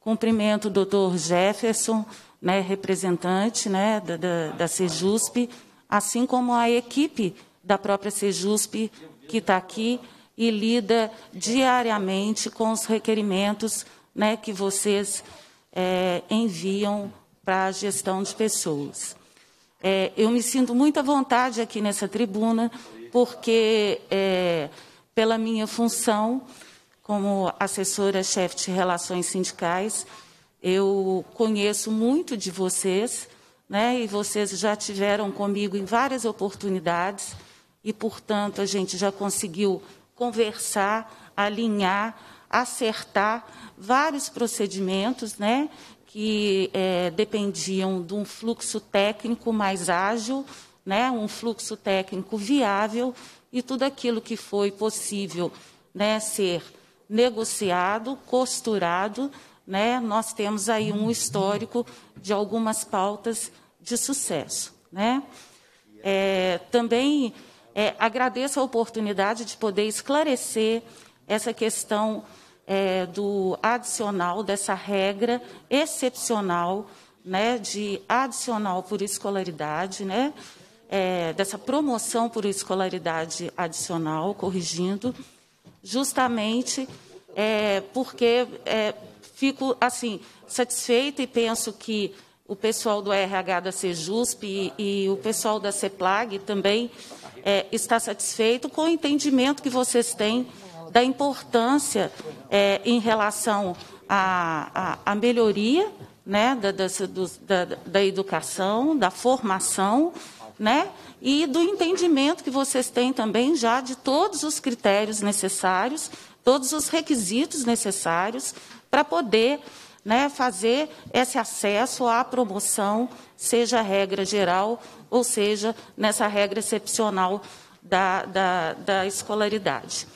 Cumprimento o doutor Jefferson, né, representante, né, da CEJUSP, assim como a equipe da própria CEJUSP que está aqui e lida diariamente com os requerimentos, né, que vocês enviam para a gestão de pessoas. Eu me sinto muito à vontade aqui nessa tribuna, porque, pela minha função como assessora-chefe de relações sindicais, eu conheço muito de vocês, né, e vocês já tiveram comigo em várias oportunidades, e, portanto, a gente já conseguiu conversar, alinhar, acertar vários procedimentos, né, que dependiam de um fluxo técnico mais ágil, né, um fluxo técnico viável, e tudo aquilo que foi possível, né, ser negociado, costurado, né, nós temos aí um histórico de algumas pautas de sucesso, né. Também agradeço a oportunidade de poder esclarecer essa questão do adicional, dessa regra excepcional, né, de adicional por escolaridade, né, dessa promoção por escolaridade adicional, corrigindo, justamente porque fico assim satisfeita e penso que o pessoal do RH da CEJUSP e o pessoal da CEPLAG também está satisfeito com o entendimento que vocês têm da importância em relação à melhoria, né, da educação, da formação, né, e do entendimento que vocês têm também já de todos os critérios necessários, todos os requisitos necessários para poder, né, fazer esse acesso à promoção, seja a regra geral ou seja nessa regra excepcional da escolaridade.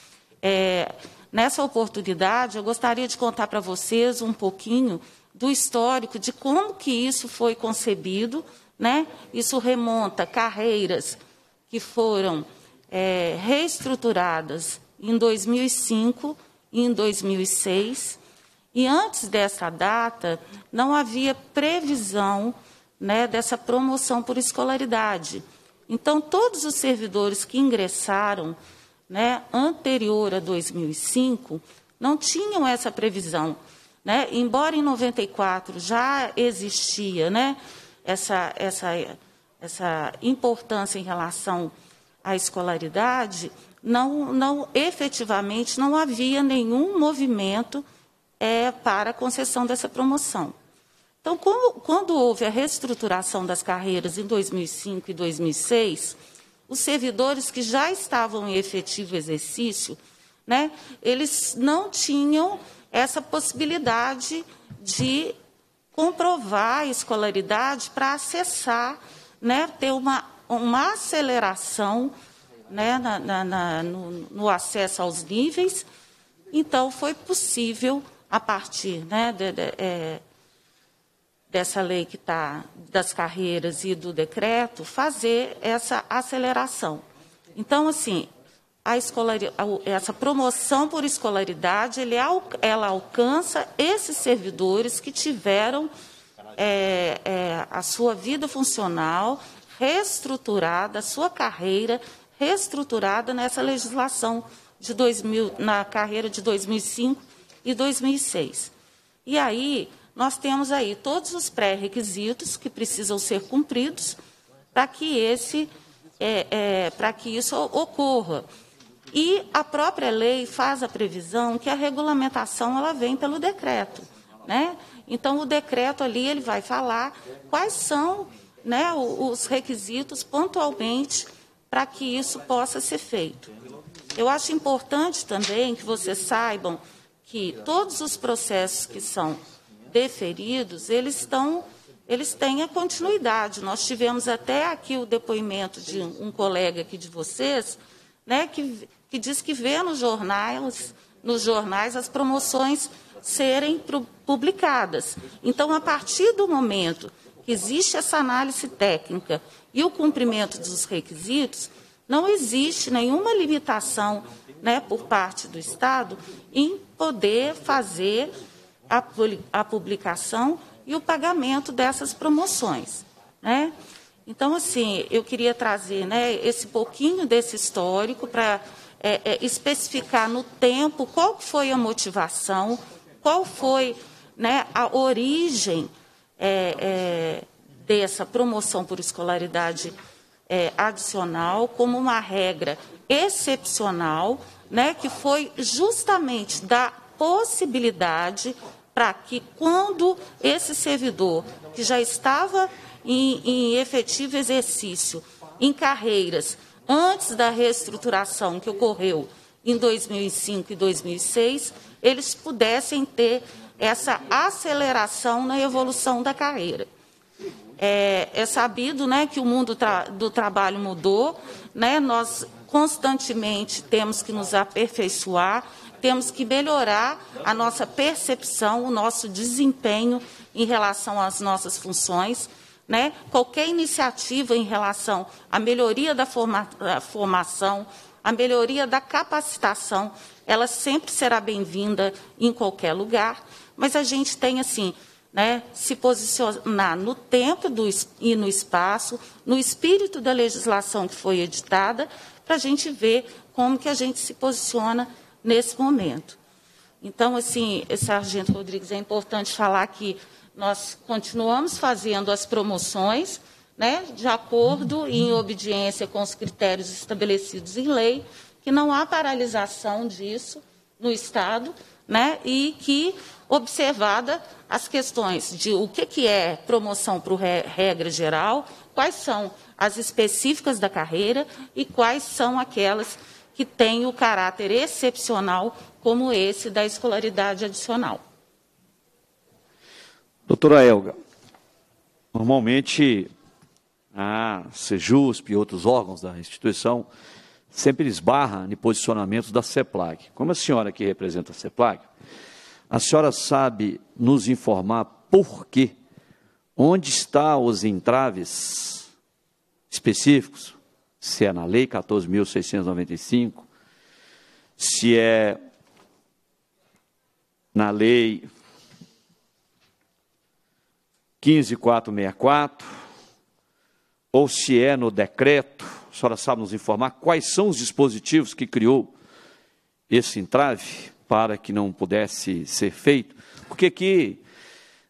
Nessa oportunidade, eu gostaria de contar para vocês um pouquinho do histórico de como que isso foi concebido, né? Isso remonta carreiras que foram reestruturadas em 2005 e em 2006, e antes dessa data, não havia previsão, né, dessa promoção por escolaridade. Então, todos os servidores que ingressaram, né, anterior a 2005, não tinham essa previsão, né? Embora em 94 já existia, né, essa importância em relação à escolaridade, não efetivamente não havia nenhum movimento para a concessão dessa promoção. Então, quando houve a reestruturação das carreiras em 2005 e 2006, os servidores que já estavam em efetivo exercício, né, eles não tinham essa possibilidade de comprovar a escolaridade para acessar, né, ter uma aceleração, né, no acesso aos níveis. Então, foi possível, a partir, né, dessa lei que está, das carreiras e do decreto, fazer essa aceleração. Então, assim, essa promoção por escolaridade, ela alcança esses servidores que tiveram a sua vida funcional reestruturada, a sua carreira reestruturada nessa legislação na carreira de 2005 e 2006. E aí, nós temos aí todos os pré-requisitos que precisam ser cumpridos para que para que isso ocorra. E a própria lei faz a previsão que a regulamentação ela vem pelo decreto, né? Então, o decreto ali ele vai falar quais são, né, os requisitos pontualmente para que isso possa ser feito. Eu acho importante também que vocês saibam que todos os processos que são deferidos, eles têm a continuidade. Nós tivemos até aqui o depoimento de um colega aqui de vocês, né, que diz que vê nos jornais as promoções serem publicadas. Então, a partir do momento que existe essa análise técnica e o cumprimento dos requisitos, não existe nenhuma limitação, né, por parte do Estado em poder fazer a publicação e o pagamento dessas promoções, né? Então, assim, eu queria trazer, né, esse pouquinho desse histórico para especificar no tempo qual foi a motivação, qual foi, né, a origem dessa promoção por escolaridade adicional como uma regra excepcional, né, que foi justamente da possibilidade para que, quando esse servidor que já estava em efetivo exercício, em carreiras, antes da reestruturação que ocorreu em 2005 e 2006, eles pudessem ter essa aceleração na evolução da carreira. É sabido, né, que o mundo do trabalho mudou, né, nós constantemente temos que nos aperfeiçoar, temos que melhorar a nossa percepção, o nosso desempenho em relação às nossas funções, né? Qualquer iniciativa em relação à melhoria da formação, à melhoria da capacitação, ela sempre será bem-vinda em qualquer lugar, mas a gente tem, assim, né, se posicionar no tempo e no espaço, no espírito da legislação que foi editada, para a gente ver como que a gente se posiciona nesse momento. Então, assim, Sargento Rodrigues, é importante falar que nós continuamos fazendo as promoções, né, de acordo e em obediência com os critérios estabelecidos em lei, que não há paralisação disso no Estado, né, e que, observada as questões de o que é promoção por regra geral, quais são as específicas da carreira e quais são aquelas que têm o caráter excepcional, como esse da escolaridade adicional. Doutora Helga, normalmente a Sejusp e outros órgãos da instituição sempre esbarra em posicionamentos da CEPLAG. Como a senhora que representa a CEPLAG, a senhora sabe nos informar por quê? Onde estão os entraves específicos? Se é na Lei 14.695, se é na Lei 15.464, ou se é no decreto. A senhora sabe nos informar quais são os dispositivos que criou esse entrave para que não pudesse ser feito? Porque aqui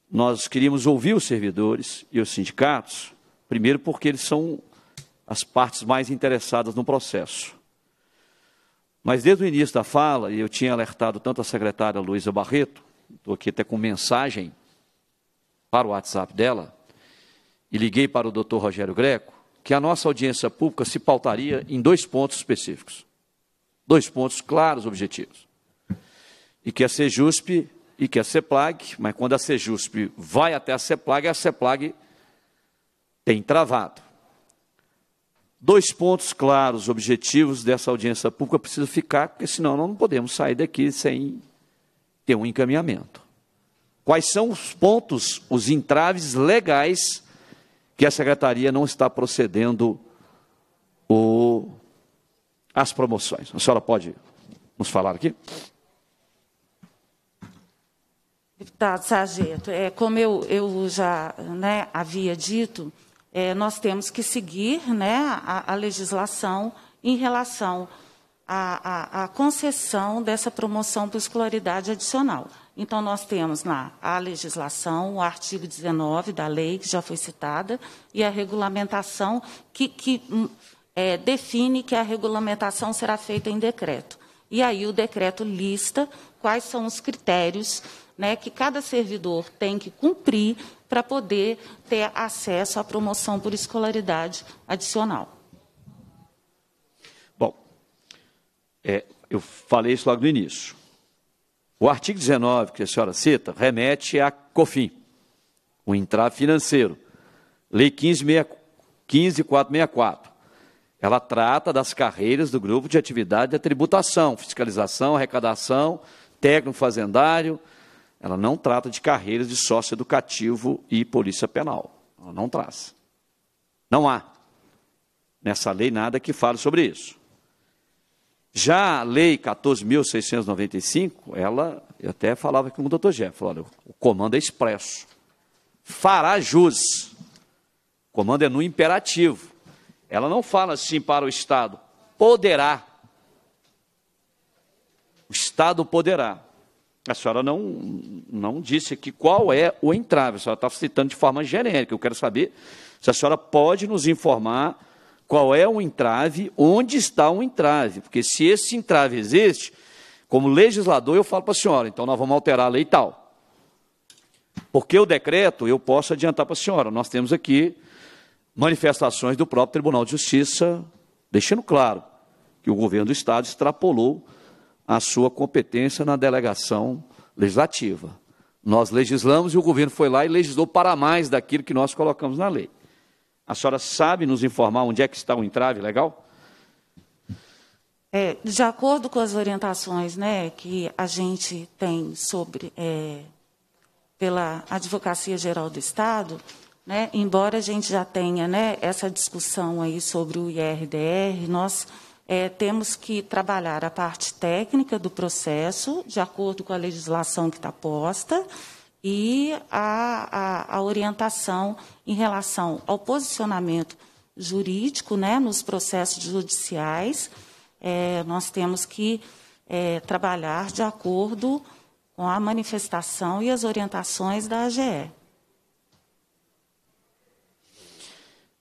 nós queríamos ouvir os servidores e os sindicatos, primeiro porque eles são as partes mais interessadas no processo. Mas desde o início da fala, e eu tinha alertado tanto a secretária Luísa Barreto, estou aqui até com mensagem para o WhatsApp dela e liguei para o doutor Rogério Greco, que a nossa audiência pública se pautaria em 2 pontos específicos, 2 pontos claros, objetivos, e que a CEJUSP e que a CEPLAG, mas quando a CEJUSP vai até a CEPLAG tem travado. 2 pontos claros, objetivos dessa audiência pública precisam ficar, porque senão nós não podemos sair daqui sem ter um encaminhamento. Quais são os pontos, os entraves legais que a Secretaria não está procedendo as promoções? A senhora pode nos falar aqui? Deputado Sargento, como eu já havia dito, nós temos que seguir a legislação em relação à concessão dessa promoção por escolaridade adicional. Então, nós temos lá a legislação, o artigo 19 da lei, que já foi citada, e a regulamentação, que define que a regulamentação será feita em decreto. E aí o decreto lista quais são os critérios que cada servidor tem que cumprir para poder ter acesso à promoção por escolaridade adicional. Bom, eu falei isso logo no início. O artigo 19 que a senhora cita remete à COFIN, o entrave financeiro, Lei 15.464. Ela trata das carreiras do grupo de atividade da tributação, fiscalização, arrecadação, técnico fazendário. Ela não trata de carreiras de sócio educativo e polícia penal. Ela não traz. Não há nessa lei nada que fale sobre isso. Já a lei 14.695, ela, eu até falava com o doutor Jeff, olha, o comando é expresso. Fará jus. O comando é no imperativo. Ela não fala assim para o Estado. Poderá. O Estado poderá. A senhora não disse aqui qual é o entrave, a senhora está citando de forma genérica. Eu quero saber se a senhora pode nos informar qual é o entrave, onde está o entrave. Porque se esse entrave existe, como legislador, eu falo para a senhora, então nós vamos alterar a lei e tal. Porque o decreto, eu posso adiantar para a senhora, nós temos aqui manifestações do próprio Tribunal de Justiça, deixando claro que o governo do Estado extrapolou a sua competência na delegação legislativa. Nós legislamos e o governo foi lá e legislou para mais daquilo que nós colocamos na lei. A senhora sabe nos informar onde é que está o entrave legal? De acordo com as orientações que a gente tem sobre, pela Advocacia Geral do Estado, embora a gente já tenha essa discussão aí sobre o IRDR, nós temos que trabalhar a parte técnica do processo, de acordo com a legislação que está posta, e a orientação em relação ao posicionamento jurídico nos processos judiciais. Nós temos que trabalhar de acordo com a manifestação e as orientações da AGE.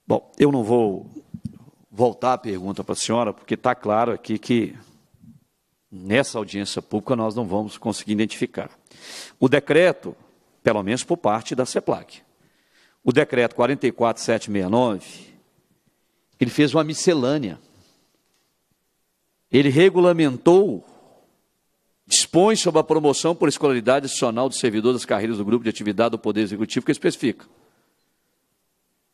Bom, eu não vou voltar a pergunta para a senhora, porque está claro aqui que nessa audiência pública nós não vamos conseguir identificar. O decreto, pelo menos por parte da CEPLAG, o decreto 44769, ele fez uma miscelânea. Ele regulamentou, dispõe sobre a promoção por escolaridade adicional do servidor das carreiras do grupo de atividade do Poder Executivo, que especifica.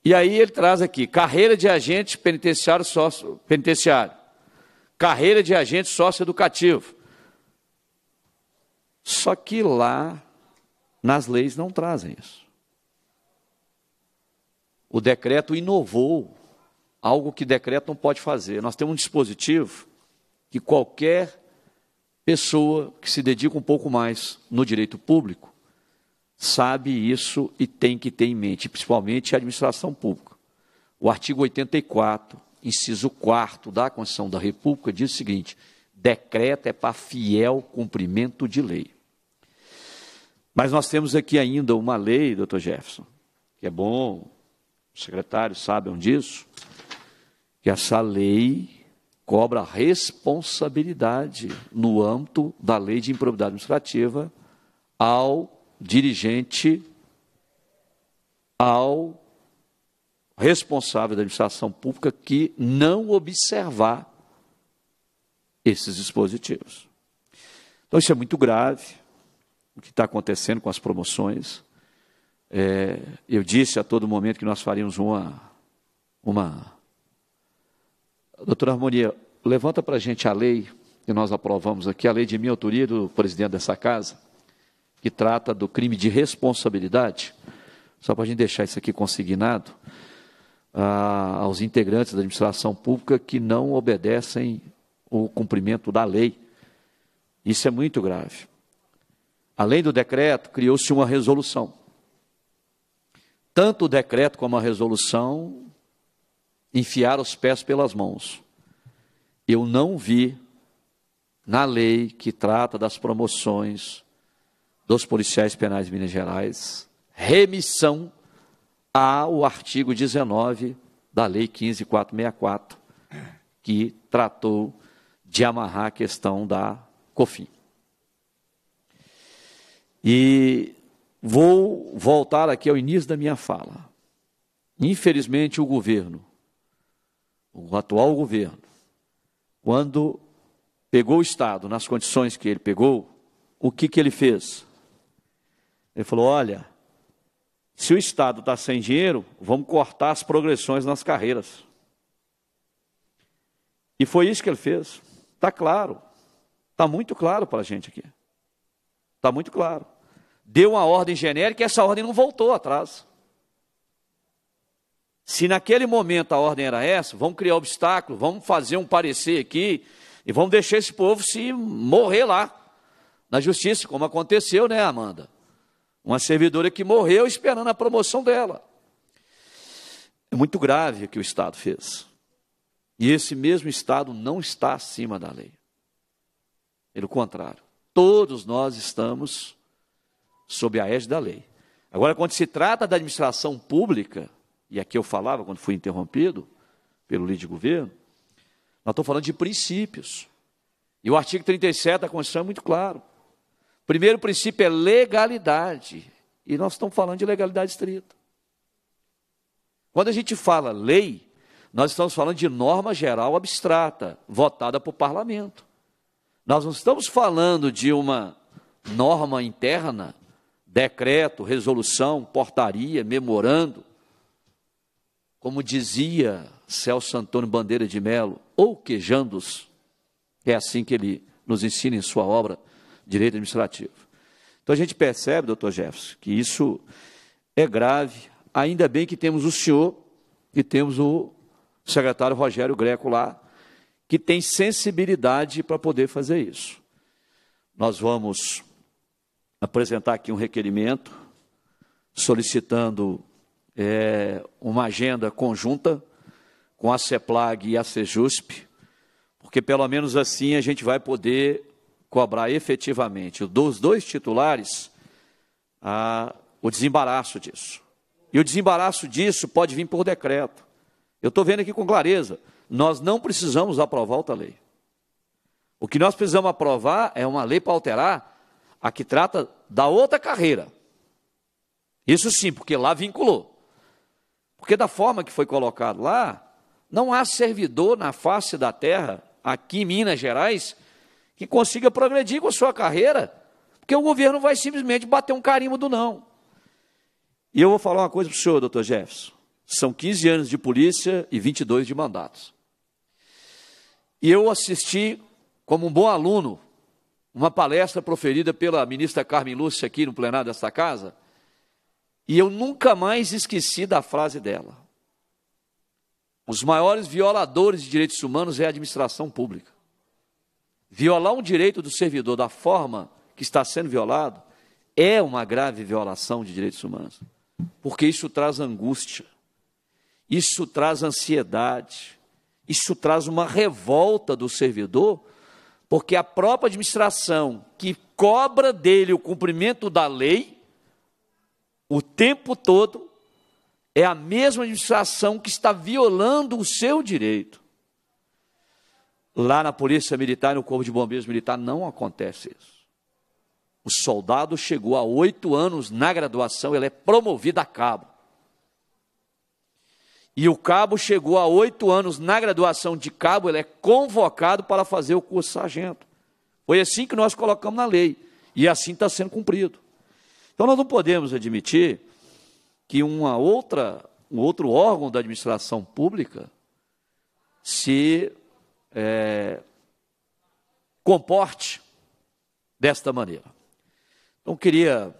E aí ele traz aqui, carreira de agente penitenciário, carreira de agente socioeducativo. Só que lá, nas leis, não trazem isso. O decreto inovou algo que decreto não pode fazer. Nós temos um dispositivo que qualquer pessoa que se dedica um pouco mais no direito público sabe isso e tem que ter em mente, principalmente a administração pública. O artigo 84, inciso 4º da Constituição da República, diz o seguinte, decreto é para fiel cumprimento de lei. Mas nós temos aqui ainda uma lei, doutor Jefferson, que é bom, os secretários sabem disso, que essa lei cobra responsabilidade no âmbito da lei de improbidade administrativa ao dirigente ao responsável da administração pública que não observar esses dispositivos. Então, isso é muito grave, o que está acontecendo com as promoções. Eu disse a todo momento que nós faríamos uma... Doutora Harmonia, levanta para a gente a lei que nós aprovamos aqui, a lei de minha autoria do presidente dessa casa, que trata do crime de responsabilidade, só para a gente deixar isso aqui consignado, aos integrantes da administração pública que não obedecem o cumprimento da lei. Isso é muito grave. Além do decreto, criou-se uma resolução. Tanto o decreto como a resolução enfiaram os pés pelas mãos. Eu não vi na lei que trata das promoções dos policiais penais de Minas Gerais remissão ao artigo 19 da Lei 15.464, que tratou de amarrar a questão da COFIN. E vou voltar aqui ao início da minha fala. Infelizmente, o governo, o atual governo, quando pegou o Estado nas condições que ele pegou, o que que ele fez? Ele falou, olha, se o Estado está sem dinheiro, vamos cortar as progressões nas carreiras. E foi isso que ele fez. Está claro. Está muito claro para a gente aqui. Está muito claro. Deu uma ordem genérica e essa ordem não voltou atrás. Se naquele momento a ordem era essa, vamos criar obstáculo, vamos fazer um parecer aqui e vamos deixar esse povo se morrer lá na justiça, como aconteceu, né, Amanda? Uma servidora que morreu esperando a promoção dela. É muito grave o que o Estado fez. E esse mesmo Estado não está acima da lei. Pelo contrário, todos nós estamos sob a égide da lei. Agora, quando se trata da administração pública, e aqui eu falava quando fui interrompido pelo líder de governo, nós estamos falando de princípios. E o artigo 37 da Constituição é muito claro. O primeiro princípio é legalidade. E nós estamos falando de legalidade estrita. Quando a gente fala lei, nós estamos falando de norma geral abstrata, votada por parlamento. Nós não estamos falando de uma norma interna, decreto, resolução, portaria, memorando. Como dizia Celso Antônio Bandeira de Melo, ou Quejandos, é assim que ele nos ensina em sua obra, Direito Administrativo. Então a gente percebe, doutor Jefferson, que isso é grave. Ainda bem que temos o senhor e temos o secretário Rogério Greco lá, que tem sensibilidade para poder fazer isso. Nós vamos apresentar aqui um requerimento, solicitando uma agenda conjunta com a CEPLAG e a CEJUSP, porque pelo menos assim a gente vai poder cobrar efetivamente dos dois titulares o desembaraço disso. E o desembaraço disso pode vir por decreto. Eu estou vendo aqui com clareza, nós não precisamos aprovar outra lei. O que nós precisamos aprovar é uma lei para alterar a que trata da outra carreira. Isso sim, porque lá vinculou. Porque da forma que foi colocado lá, não há servidor na face da terra, aqui em Minas Gerais, que consiga progredir com a sua carreira, porque o governo vai simplesmente bater um carimbo do não. E eu vou falar uma coisa para o senhor, doutor Jefferson. São 15 anos de polícia e 22 de mandatos. E eu assisti, como um bom aluno, uma palestra proferida pela ministra Carmen Lúcia aqui no plenário desta casa, e eu nunca mais esqueci da frase dela. Os maiores violadores de direitos humanos é a administração pública. Violar um direito do servidor da forma que está sendo violado é uma grave violação de direitos humanos, porque isso traz angústia. Isso traz ansiedade, isso traz uma revolta do servidor, porque a própria administração que cobra dele o cumprimento da lei, o tempo todo, é a mesma administração que está violando o seu direito. Lá na Polícia Militar e no Corpo de Bombeiros Militar não acontece isso. O soldado chegou a 8 anos na graduação, ele é promovido a cabo. E o cabo chegou a 8 anos na graduação de cabo, ele é convocado para fazer o curso sargento. Foi assim que nós colocamos na lei, e assim está sendo cumprido. Então, nós não podemos admitir que um outro órgão da administração pública se comporte desta maneira. Então, queria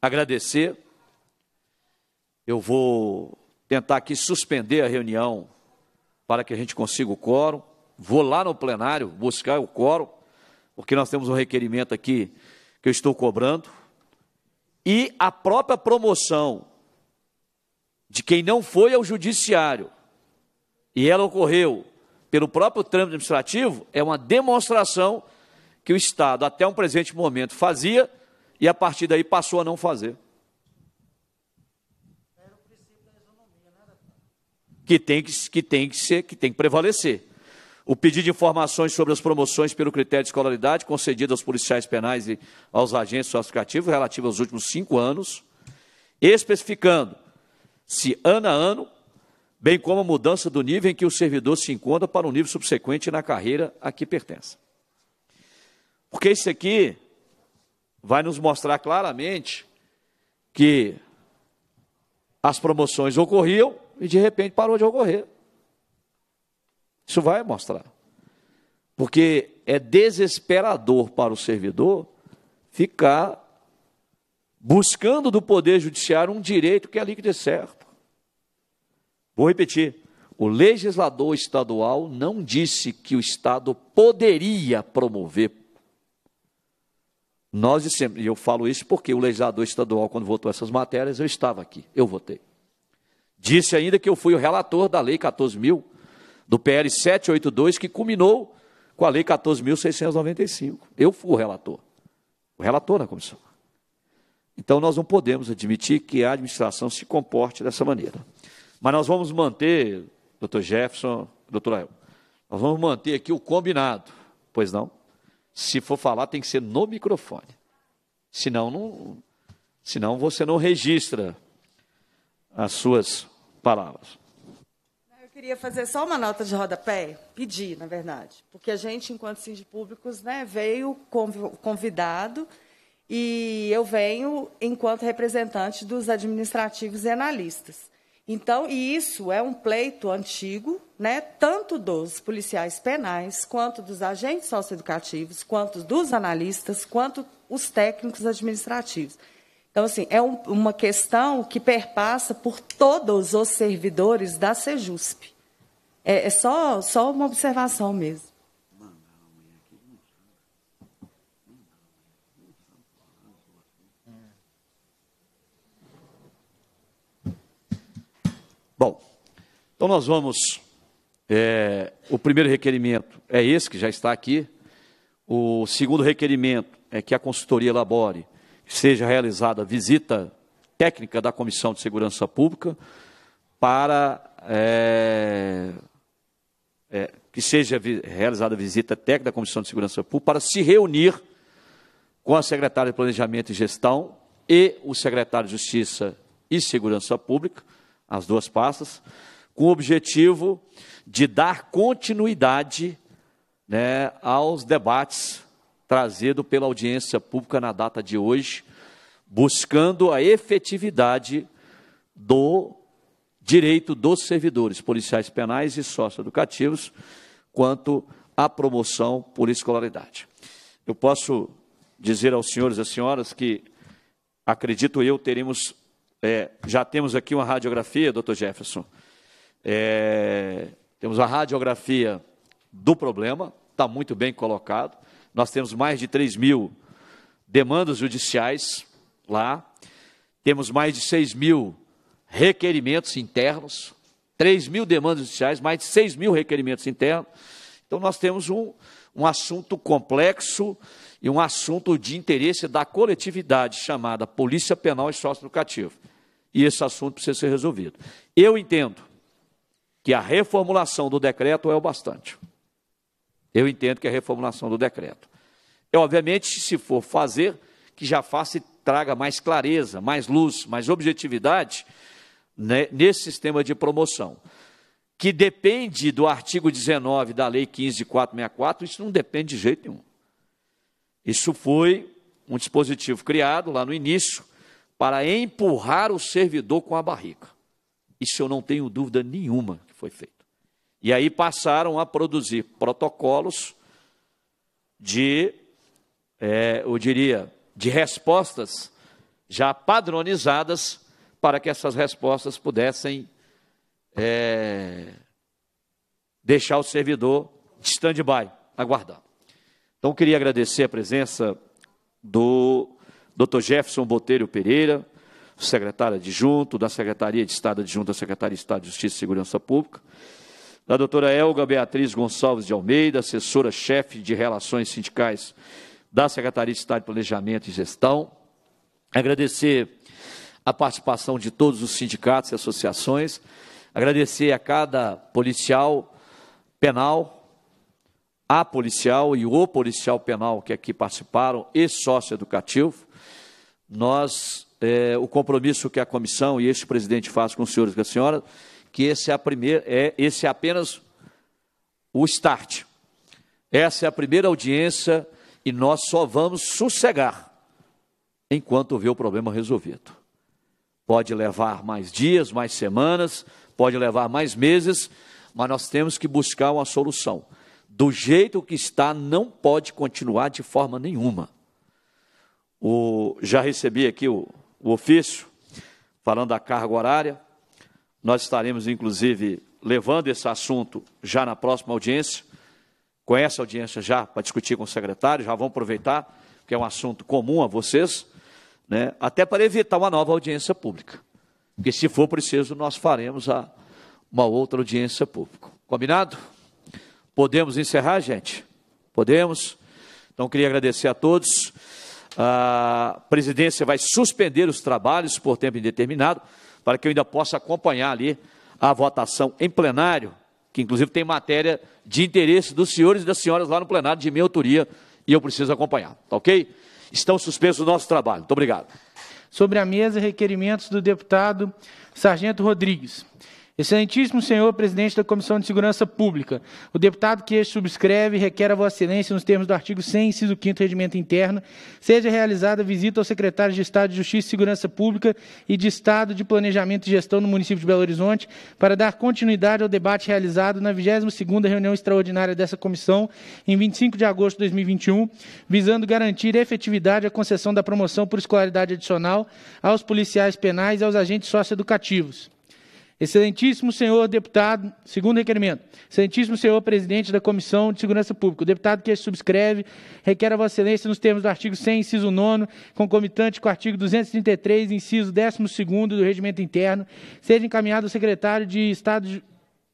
agradecer. Eu vou tentar aqui suspender a reunião para que a gente consiga o quórum. Vou lá no plenário buscar o quórum, porque nós temos um requerimento aqui que eu estou cobrando. E a própria promoção de quem não foi ao judiciário, e ela ocorreu pelo próprio trâmite administrativo, é uma demonstração que o Estado, até um presente momento, fazia e, a partir daí, passou a não fazer. Era o princípio da isonomia, né? Que tem que prevalecer. O pedido de informações sobre as promoções pelo critério de escolaridade concedidas aos policiais penais e aos agentes classificativos relativo aos últimos 5 anos, especificando se ano a ano, bem como a mudança do nível em que o servidor se encontra para um nível subsequente na carreira a que pertence. Porque isso aqui vai nos mostrar claramente que as promoções ocorriam e, de repente, parou de ocorrer. Isso vai mostrar. Porque é desesperador para o servidor ficar buscando do Poder Judiciário um direito que é ali que dê certo. Vou repetir. O legislador estadual não disse que o Estado poderia promover. Nós dissemos, e eu falo isso porque o legislador estadual, quando votou essas matérias, eu estava aqui, eu votei. Disse ainda que eu fui o relator da Lei 14.000, do PL 782, que culminou com a Lei 14.695. Eu fui o relator na comissão. Então, nós não podemos admitir que a administração se comporte dessa maneira. Mas nós vamos manter, doutor Jefferson, doutor Lael, nós vamos manter aqui o combinado, pois não? Se for falar, tem que ser no microfone. Senão você não registra as suas palavras. Eu queria fazer só uma nota de rodapé, pedir, na verdade, porque a gente, enquanto sindipúblicos, né, veio convidado e eu venho enquanto representante dos administrativos e analistas. Então, e isso é um pleito antigo, né, tanto dos policiais penais, quanto dos agentes socioeducativos, quanto dos analistas, quanto os técnicos administrativos. Então, assim, é uma questão que perpassa por todos os servidores da Sejusp. É só uma observação mesmo. Bom, então nós vamos... o primeiro requerimento é esse, que já está aqui. O segundo requerimento é que a consultoria elabore seja realizada a visita técnica da Comissão de Segurança Pública para que seja realizada a visita técnica da Comissão de Segurança Pública para se reunir com a secretária de Planejamento e Gestão e o secretário de Justiça e Segurança Pública, as duas pastas, com o objetivo de dar continuidade, né, aos debates trazido pela audiência pública na data de hoje, buscando a efetividade do direito dos servidores policiais penais e socioeducativos quanto à promoção por escolaridade. Eu posso dizer aos senhores e às senhoras que, acredito eu, teremos, já temos aqui uma radiografia, doutor Jefferson, temos a radiografia do problema, está muito bem colocado. Nós temos mais de 3.000 demandas judiciais lá, temos mais de 6.000 requerimentos internos, 3.000 demandas judiciais, mais de 6.000 requerimentos internos. Então, nós temos um assunto complexo e um assunto de interesse da coletividade, chamada Polícia Penal e Socioeducativo. E esse assunto precisa ser resolvido. Eu entendo que a reformulação do decreto é o bastante. Eu entendo que é a reformulação do decreto. Eu, obviamente, se for fazer, que já faça e traga mais clareza, mais luz, mais objetividade né, nesse sistema de promoção, que depende do artigo 19 da Lei 15.464, isso não depende de jeito nenhum. Isso foi um dispositivo criado lá no início para empurrar o servidor com a barriga. Isso eu não tenho dúvida nenhuma que foi feito. E aí passaram a produzir protocolos de, eu diria, de respostas já padronizadas para que essas respostas pudessem deixar o servidor de stand-by, aguardar. Então, queria agradecer a presença do Dr. Jefferson Botelho Pereira, secretário adjunto da Secretaria de Estado adjunto da Secretaria de Estado de Justiça e Segurança Pública, da doutora Helga Beatriz Gonçalves de Almeida, assessora-chefe de Relações Sindicais da Secretaria de Estado de Planejamento e Gestão. Agradecer a participação de todos os sindicatos e associações, agradecer a cada policial penal, a policial e o policial penal que aqui participaram e sócio-educativo. Nós, o compromisso que a comissão e este presidente faz com os senhores e com a senhora, que esse é, esse é apenas o start. Essa é a primeira audiência e nós só vamos sossegar enquanto ver o problema resolvido. Pode levar mais dias, mais semanas, pode levar mais meses, mas nós temos que buscar uma solução. Do jeito que está, não pode continuar de forma nenhuma. Já recebi aqui o ofício, falando da carga horária. Nós estaremos, inclusive, levando esse assunto já na próxima audiência, com essa audiência já para discutir com o secretário, já vão aproveitar, que é um assunto comum a vocês, né? Até para evitar uma nova audiência pública. Porque, se for preciso, nós faremos uma outra audiência pública. Combinado? Podemos encerrar, gente? Podemos? Então, queria agradecer a todos. A presidência vai suspender os trabalhos por tempo indeterminado, para que eu ainda possa acompanhar ali a votação em plenário, que inclusive tem matéria de interesse dos senhores e das senhoras lá no plenário de minha autoria, e eu preciso acompanhar, tá ok? Estão suspensos o nosso trabalho. Muito obrigado. Sobre a mesa, requerimentos do deputado Sargento Rodrigues. Excelentíssimo senhor presidente da Comissão de Segurança Pública, o deputado que este subscreve requer a Vossa Excelência, nos termos do artigo 100, inciso 5º do Regimento Interno, seja realizada visita ao secretário de Estado de Justiça e Segurança Pública e de Estado de Planejamento e Gestão no município de Belo Horizonte, para dar continuidade ao debate realizado na 22ª reunião extraordinária dessa comissão, em 25 de agosto de 2021, visando garantir efetividade à concessão da promoção por escolaridade adicional aos policiais penais e aos agentes socioeducativos. Excelentíssimo senhor deputado, segundo requerimento, excelentíssimo senhor presidente da Comissão de Segurança Pública, o deputado que este subscreve requer a Vossa Excelência, nos termos do artigo 100, inciso 9, concomitante com o artigo 233, inciso 12º do Regimento Interno, seja encaminhado ao secretário de Estado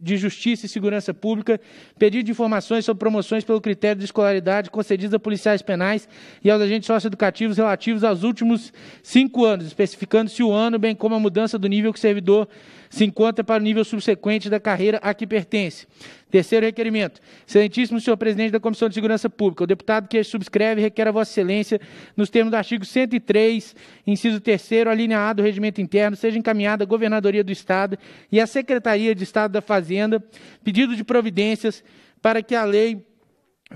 de Justiça e Segurança Pública, pedido de informações sobre promoções pelo critério de escolaridade concedidas a policiais penais e aos agentes socioeducativos relativos aos últimos 5 anos, especificando-se o ano, bem como a mudança do nível que o servidor se encontra para o nível subsequente da carreira a que pertence. Terceiro requerimento. Excelentíssimo senhor presidente da Comissão de Segurança Pública, o deputado que este subscreve requer a Vossa Excelência, nos termos do artigo 103, inciso 3º, alínea A do Regimento Interno, seja encaminhada à Governadoria do Estado e à Secretaria de Estado da Fazenda, pedido de providências para que a Lei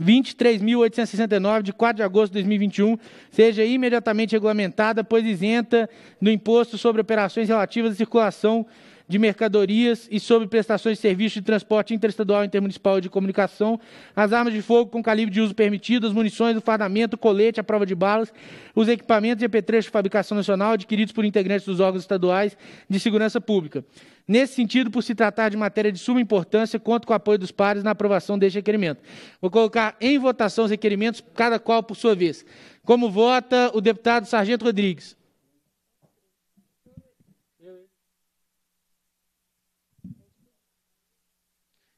23.869, de 4 de agosto de 2021, seja imediatamente regulamentada, pois isenta do imposto sobre operações relativas à circulação de mercadorias e sobre prestações de serviço de transporte interestadual, intermunicipal e de comunicação, as armas de fogo com calibre de uso permitido, as munições, o fardamento, o colete, a prova de balas, os equipamentos e apetrechos de fabricação nacional adquiridos por integrantes dos órgãos estaduais de segurança pública. Nesse sentido, por se tratar de matéria de suma importância, conto com o apoio dos pares na aprovação deste requerimento. Vou colocar em votação os requerimentos, cada qual por sua vez. Como vota o deputado Sargento Rodrigues?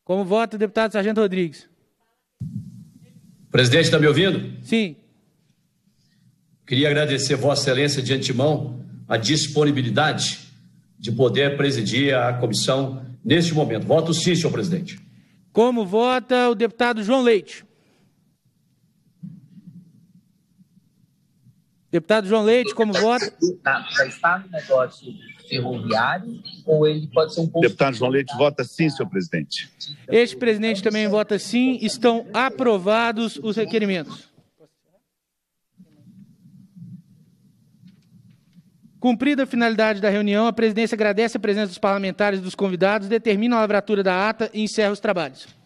Como vota o deputado Sargento Rodrigues? Presidente, está me ouvindo? Sim. Queria agradecer Vossa Excelência de antemão a disponibilidade de poder presidir a comissão neste momento. Voto sim, senhor presidente. Como vota o deputado João Leite? Deputado João Leite, como vota? Já está no negócio ferroviário ou ele pode ser um pouco... Deputado João Leite vota sim, senhor presidente. Este presidente também vota sim. Estão aprovados os requerimentos. Cumprida a finalidade da reunião, a presidência agradece a presença dos parlamentares e dos convidados, determina a lavratura da ata e encerra os trabalhos.